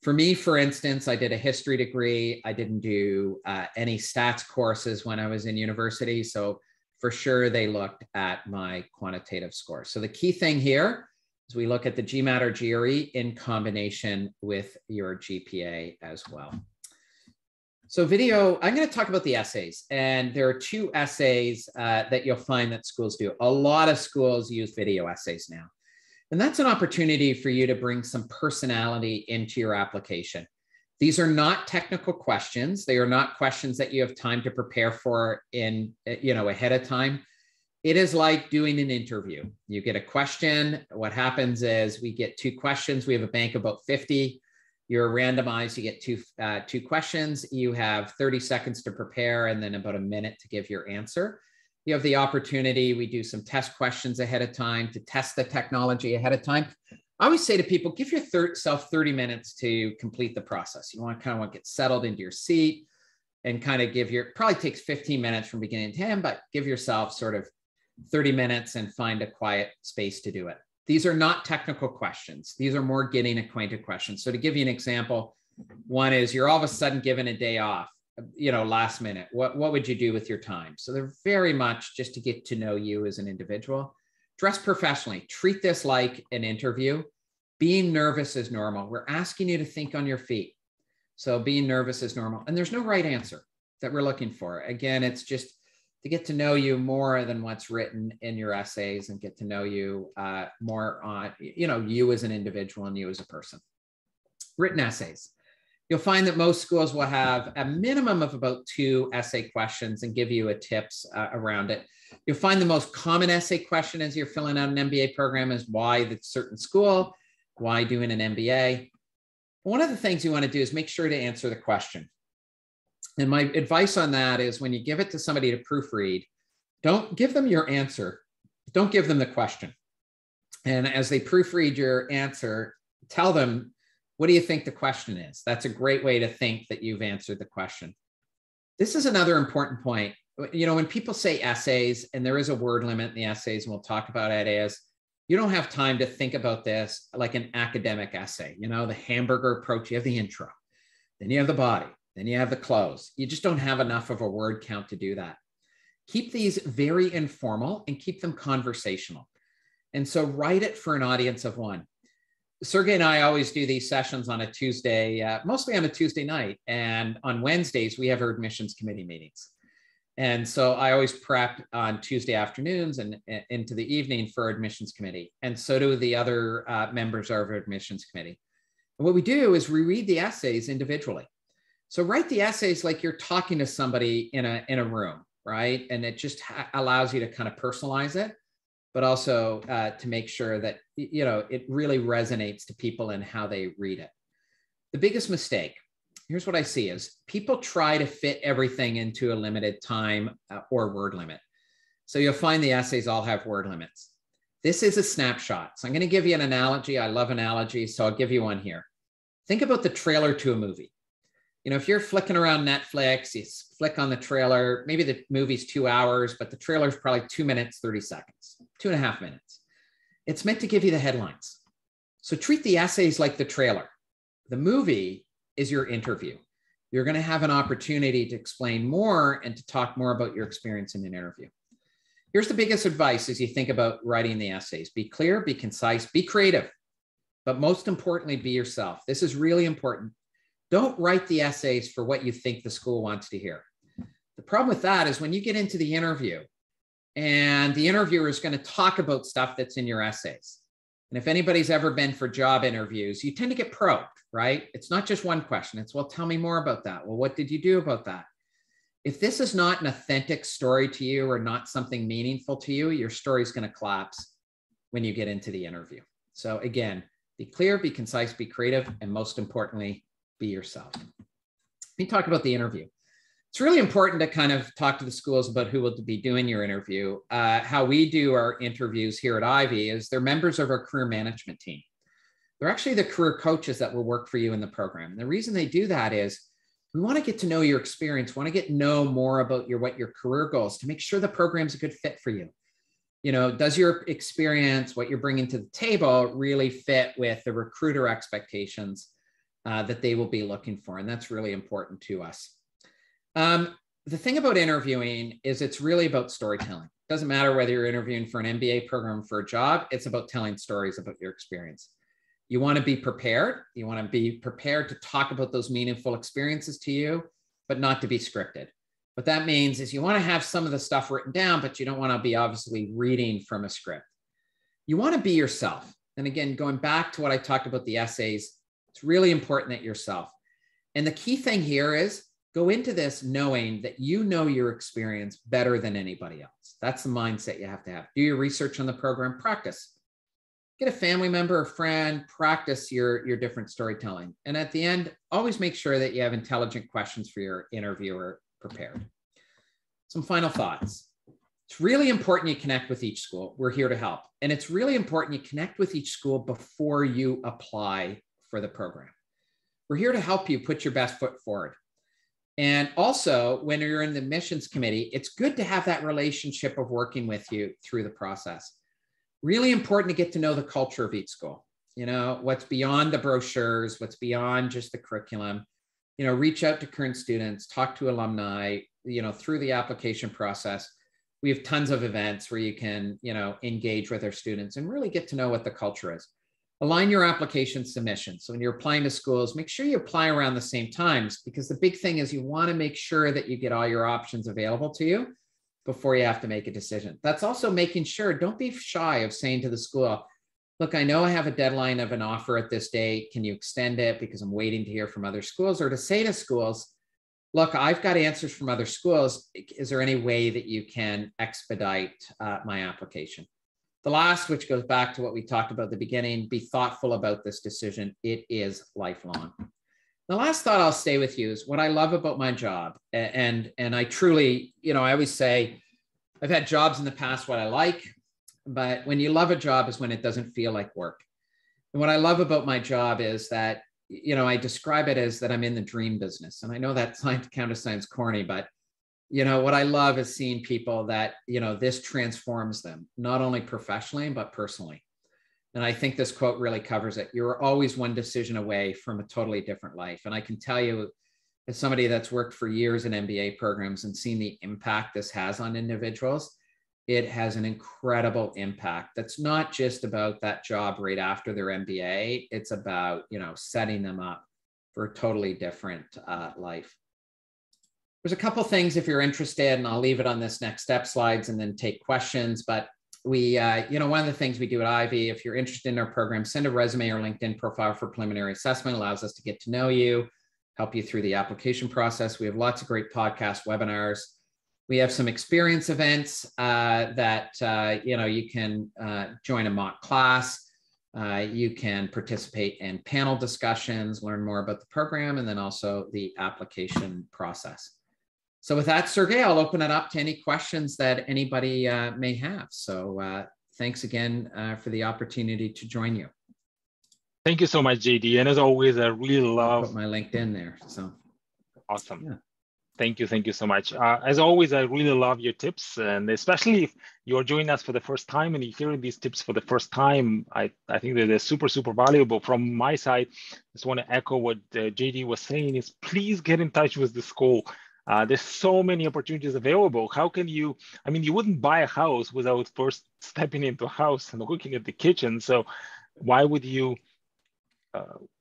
For me, for instance, I did a history degree. I didn't do any stats courses when I was in university. So for sure, they looked at my quantitative score. So the key thing here is we look at the GMAT or GRE in combination with your GPA as well. So video, I'm going to talk about the essays, and there are two essays that you'll find that schools do. A lot of schools use video essays now, and that's an opportunity for you to bring some personality into your application. These are not technical questions. They are not questions that you have time to prepare for in, ahead of time. It is like doing an interview. You get a question. What happens is we get two questions. We have a bank of about 50. You're randomized, you get two questions, you have 30 seconds to prepare and then about a minute to give your answer. You have the opportunity, we do some test questions ahead of time to test the technology ahead of time. I always say to people, give yourself 30 minutes to complete the process. You want to get settled into your seat and kind of give your, probably takes 15 minutes from beginning to end, but give yourself sort of 30 minutes and find a quiet space to do it. These are not technical questions. These are more getting acquainted questions. So to give you an example, one is you're all of a sudden given a day off, last minute. What would you do with your time? So they're very much just to get to know you as an individual. Dress professionally. Treat this like an interview. Being nervous is normal. We're asking you to think on your feet. So being nervous is normal. And there's no right answer that we're looking for. Again, it's just to get to know you more than what's written in your essays and get to know you more on, you as an individual and you as a person. Written essays. You'll find that most schools will have a minimum of about 2 essay questions and give you a tips around it. You'll find the most common essay question as you're filling out an MBA program is why the certain school, why doing an MBA. One of the things you want to do is make sure to answer the question. And my advice on that is when you give it to somebody to proofread, don't give them your answer. Don't give them the question. And as they proofread your answer, tell them, what do you think the question is? That's a great way to think that you've answered the question. This is another important point. When people say essays, and there is a word limit in the essays, and we'll talk about it as, you don't have time to think about this like an academic essay. The hamburger approach, you have the intro, then you have the body. Then you have the close. You just don't have enough of a word count to do that. Keep these very informal and keep them conversational. And so write it for an audience of one. Sergey and I always do these sessions on a Tuesday, mostly on a Tuesday night. And on Wednesdays, we have our admissions committee meetings. And so I always prep on Tuesday afternoons and into the evening for our admissions committee. And so do the other members of our admissions committee. And what we do is we read the essays individually. So write the essays like you're talking to somebody in a room, right? And it just allows you to kind of personalize it, but also to make sure that, it really resonates to people and how they read it. The biggest mistake, here's what I see is people try to fit everything into a limited time or word limit. So you'll find the essays all have word limits. This is a snapshot. So I'm going to give you an analogy. I love analogies. So I'll give you one here. Think about the trailer to a movie. If you're flicking around Netflix, you flick on the trailer, maybe the movie's 2 hours, but the trailer's probably 2 minutes, 30 seconds, 2.5 minutes. It's meant to give you the headlines. So treat the essays like the trailer. The movie is your interview. You're going to have an opportunity to explain more and to talk more about your experience in an interview. Here's the biggest advice as you think about writing the essays. Be clear, be concise, be creative, but most importantly, be yourself. This is really important. Don't write the essays for what you think the school wants to hear. The problem with that is when you get into the interview and the interviewer is going to talk about stuff that's in your essays. And if anybody's ever been for job interviews, you tend to get probed, right? It's not just one question. It's, well, tell me more about that. Well, what did you do about that? If this is not an authentic story to you or not something meaningful to you, your story is going to collapse when you get into the interview. So again, be clear, be concise, be creative, and most importantly, be yourself. Let me talk about the interview. It's really important to kind of talk to the schools about who will be doing your interview. How we do our interviews here at Ivey is they're members of our career management team. They're actually the career coaches that will work for you in the program. And the reason they do that is we want to get to know your experience, want to get to know more about what your career goals to make sure the program's a good fit for you. Does your experience, what you're bringing to the table really fit with the recruiter expectations that they will be looking for. And that's really important to us. The thing about interviewing is it's really about storytelling. It doesn't matter whether you're interviewing for an MBA program for a job, it's about telling stories about your experience. You want to be prepared. You want to be prepared to talk about those meaningful experiences to you, but not to be scripted. What that means is you want to have some of the stuff written down, but you don't want to be obviously reading from a script. You want to be yourself. And again, going back to what I talked about the essays, it's really important that yourself. And the key thing here is go into this knowing that you know your experience better than anybody else. That's the mindset you have to have. Do your research on the program, practice. get a family member or friend, practice your different storytelling. And at the end, always make sure that you have intelligent questions for your interviewer prepared. Some final thoughts. It's really important you connect with each school. We're here to help. And it's really important you connect with each school before you apply for the program. We're here to help you put your best foot forward. And also, when you're in the admissions committee, it's good to have that relationship of working with you through the process. Really important to get to know the culture of each school. You know, what's beyond the brochures, what's beyond just the curriculum. You know, reach out to current students, talk to alumni, you know, through the application process. We have tons of events where you can, you know, engage with our students and really get to know what the culture is. Align your application submission. So when you're applying to schools, make sure you apply around the same times, because the big thing is you want to make sure that you get all your options available to you before you have to make a decision. That's also making sure, don't be shy of saying to the school, look, I know I have a deadline of an offer at this date. Can you extend it because I'm waiting to hear from other schools? Or to say to schools, look, I've got answers from other schools. Is there any way that you can expedite my application? The last, which goes back to what we talked about at the beginning, be thoughtful about this decision. It is lifelong. The last thought I'll stay with you is what I love about my job. And I truly, you know, I always say I've had jobs in the past what I like, but when you love a job is when it doesn't feel like work. And what I love about my job is that, you know, I describe it as that I'm in the dream business. And I know that sounds corny, but you know, what I love is seeing people that, you know, this transforms them, not only professionally, but personally. And I think this quote really covers it. You're always one decision away from a totally different life. And I can tell you, as somebody that's worked for years in MBA programs and seen the impact this has on individuals, it has an incredible impact. That's not just about that job right after their MBA. It's about, you know, setting them up for a totally different life. There's a couple things if you're interested, and I'll leave it on this next step slides and then take questions. But we, you know, one of the things we do at Ivey, if you're interested in our program, send a resume or LinkedIn profile for preliminary assessment. It allows us to get to know you, help you through the application process. We have lots of great podcasts, webinars. We have some experience events that, you know, you can join a mock class. You can participate in panel discussions, learn more about the program, and then also the application process. So with that, Sergey, I'll open it up to any questions that anybody may have. So thanks again for the opportunity to join you. Thank you so much, JD. And as always, I really love— put my LinkedIn there, so. Awesome. Yeah. Thank you so much. As always, I really love your tips. And especially if you're joining us for the first time and you hear these tips for the first time, I think that they're super, super valuable. From my side, I just want to echo what JD was saying is please get in touch with the school. There's so many opportunities available. How can you, I mean, you wouldn't buy a house without first stepping into a house and looking at the kitchen. So why would you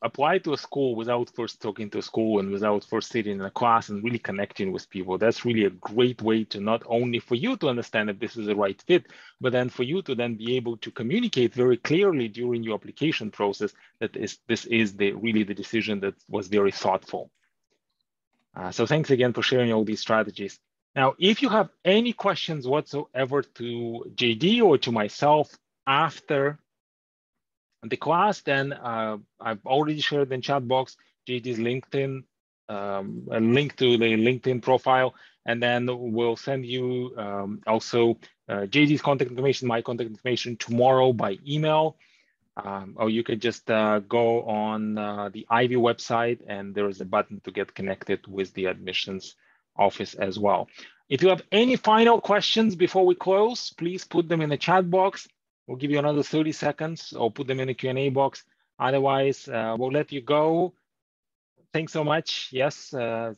apply to a school without first talking to a school and without first sitting in a class and really connecting with people? That's really a great way to not only for you to understand that this is the right fit, but then for you to then be able to communicate very clearly during your application process that this is really the decision that was very thoughtful. So thanks again for sharing all these strategies. Now, if you have any questions whatsoever to JD or to myself after the class, then I've already shared in chat box JD's LinkedIn, a link to the LinkedIn profile, and then we'll send you also JD's contact information, my contact information tomorrow by email. Or you could just go on the Ivey website and there is a button to get connected with the admissions office as well. If you have any final questions before we close, please put them in the chat box. We'll give you another 30 seconds or put them in the Q&A box. Otherwise, we'll let you go. Thanks so much. Yes,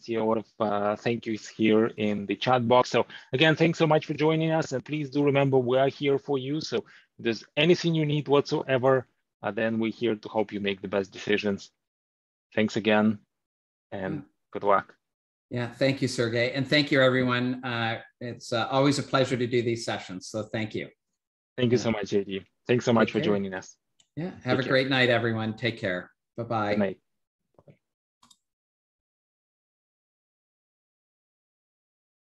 see a lot of thank yous here in the chat box. So again, thanks so much for joining us. And please do remember, we are here for you. So if there's anything you need whatsoever, then we're here to help you make the best decisions. Thanks again and good luck. Yeah, thank you, Sergey. And thank you, everyone. It's always a pleasure to do these sessions. So thank you. Thank you so much, JD. Thanks so much for joining us. Yeah, have a great night, everyone. Take care. Bye-bye. Good night.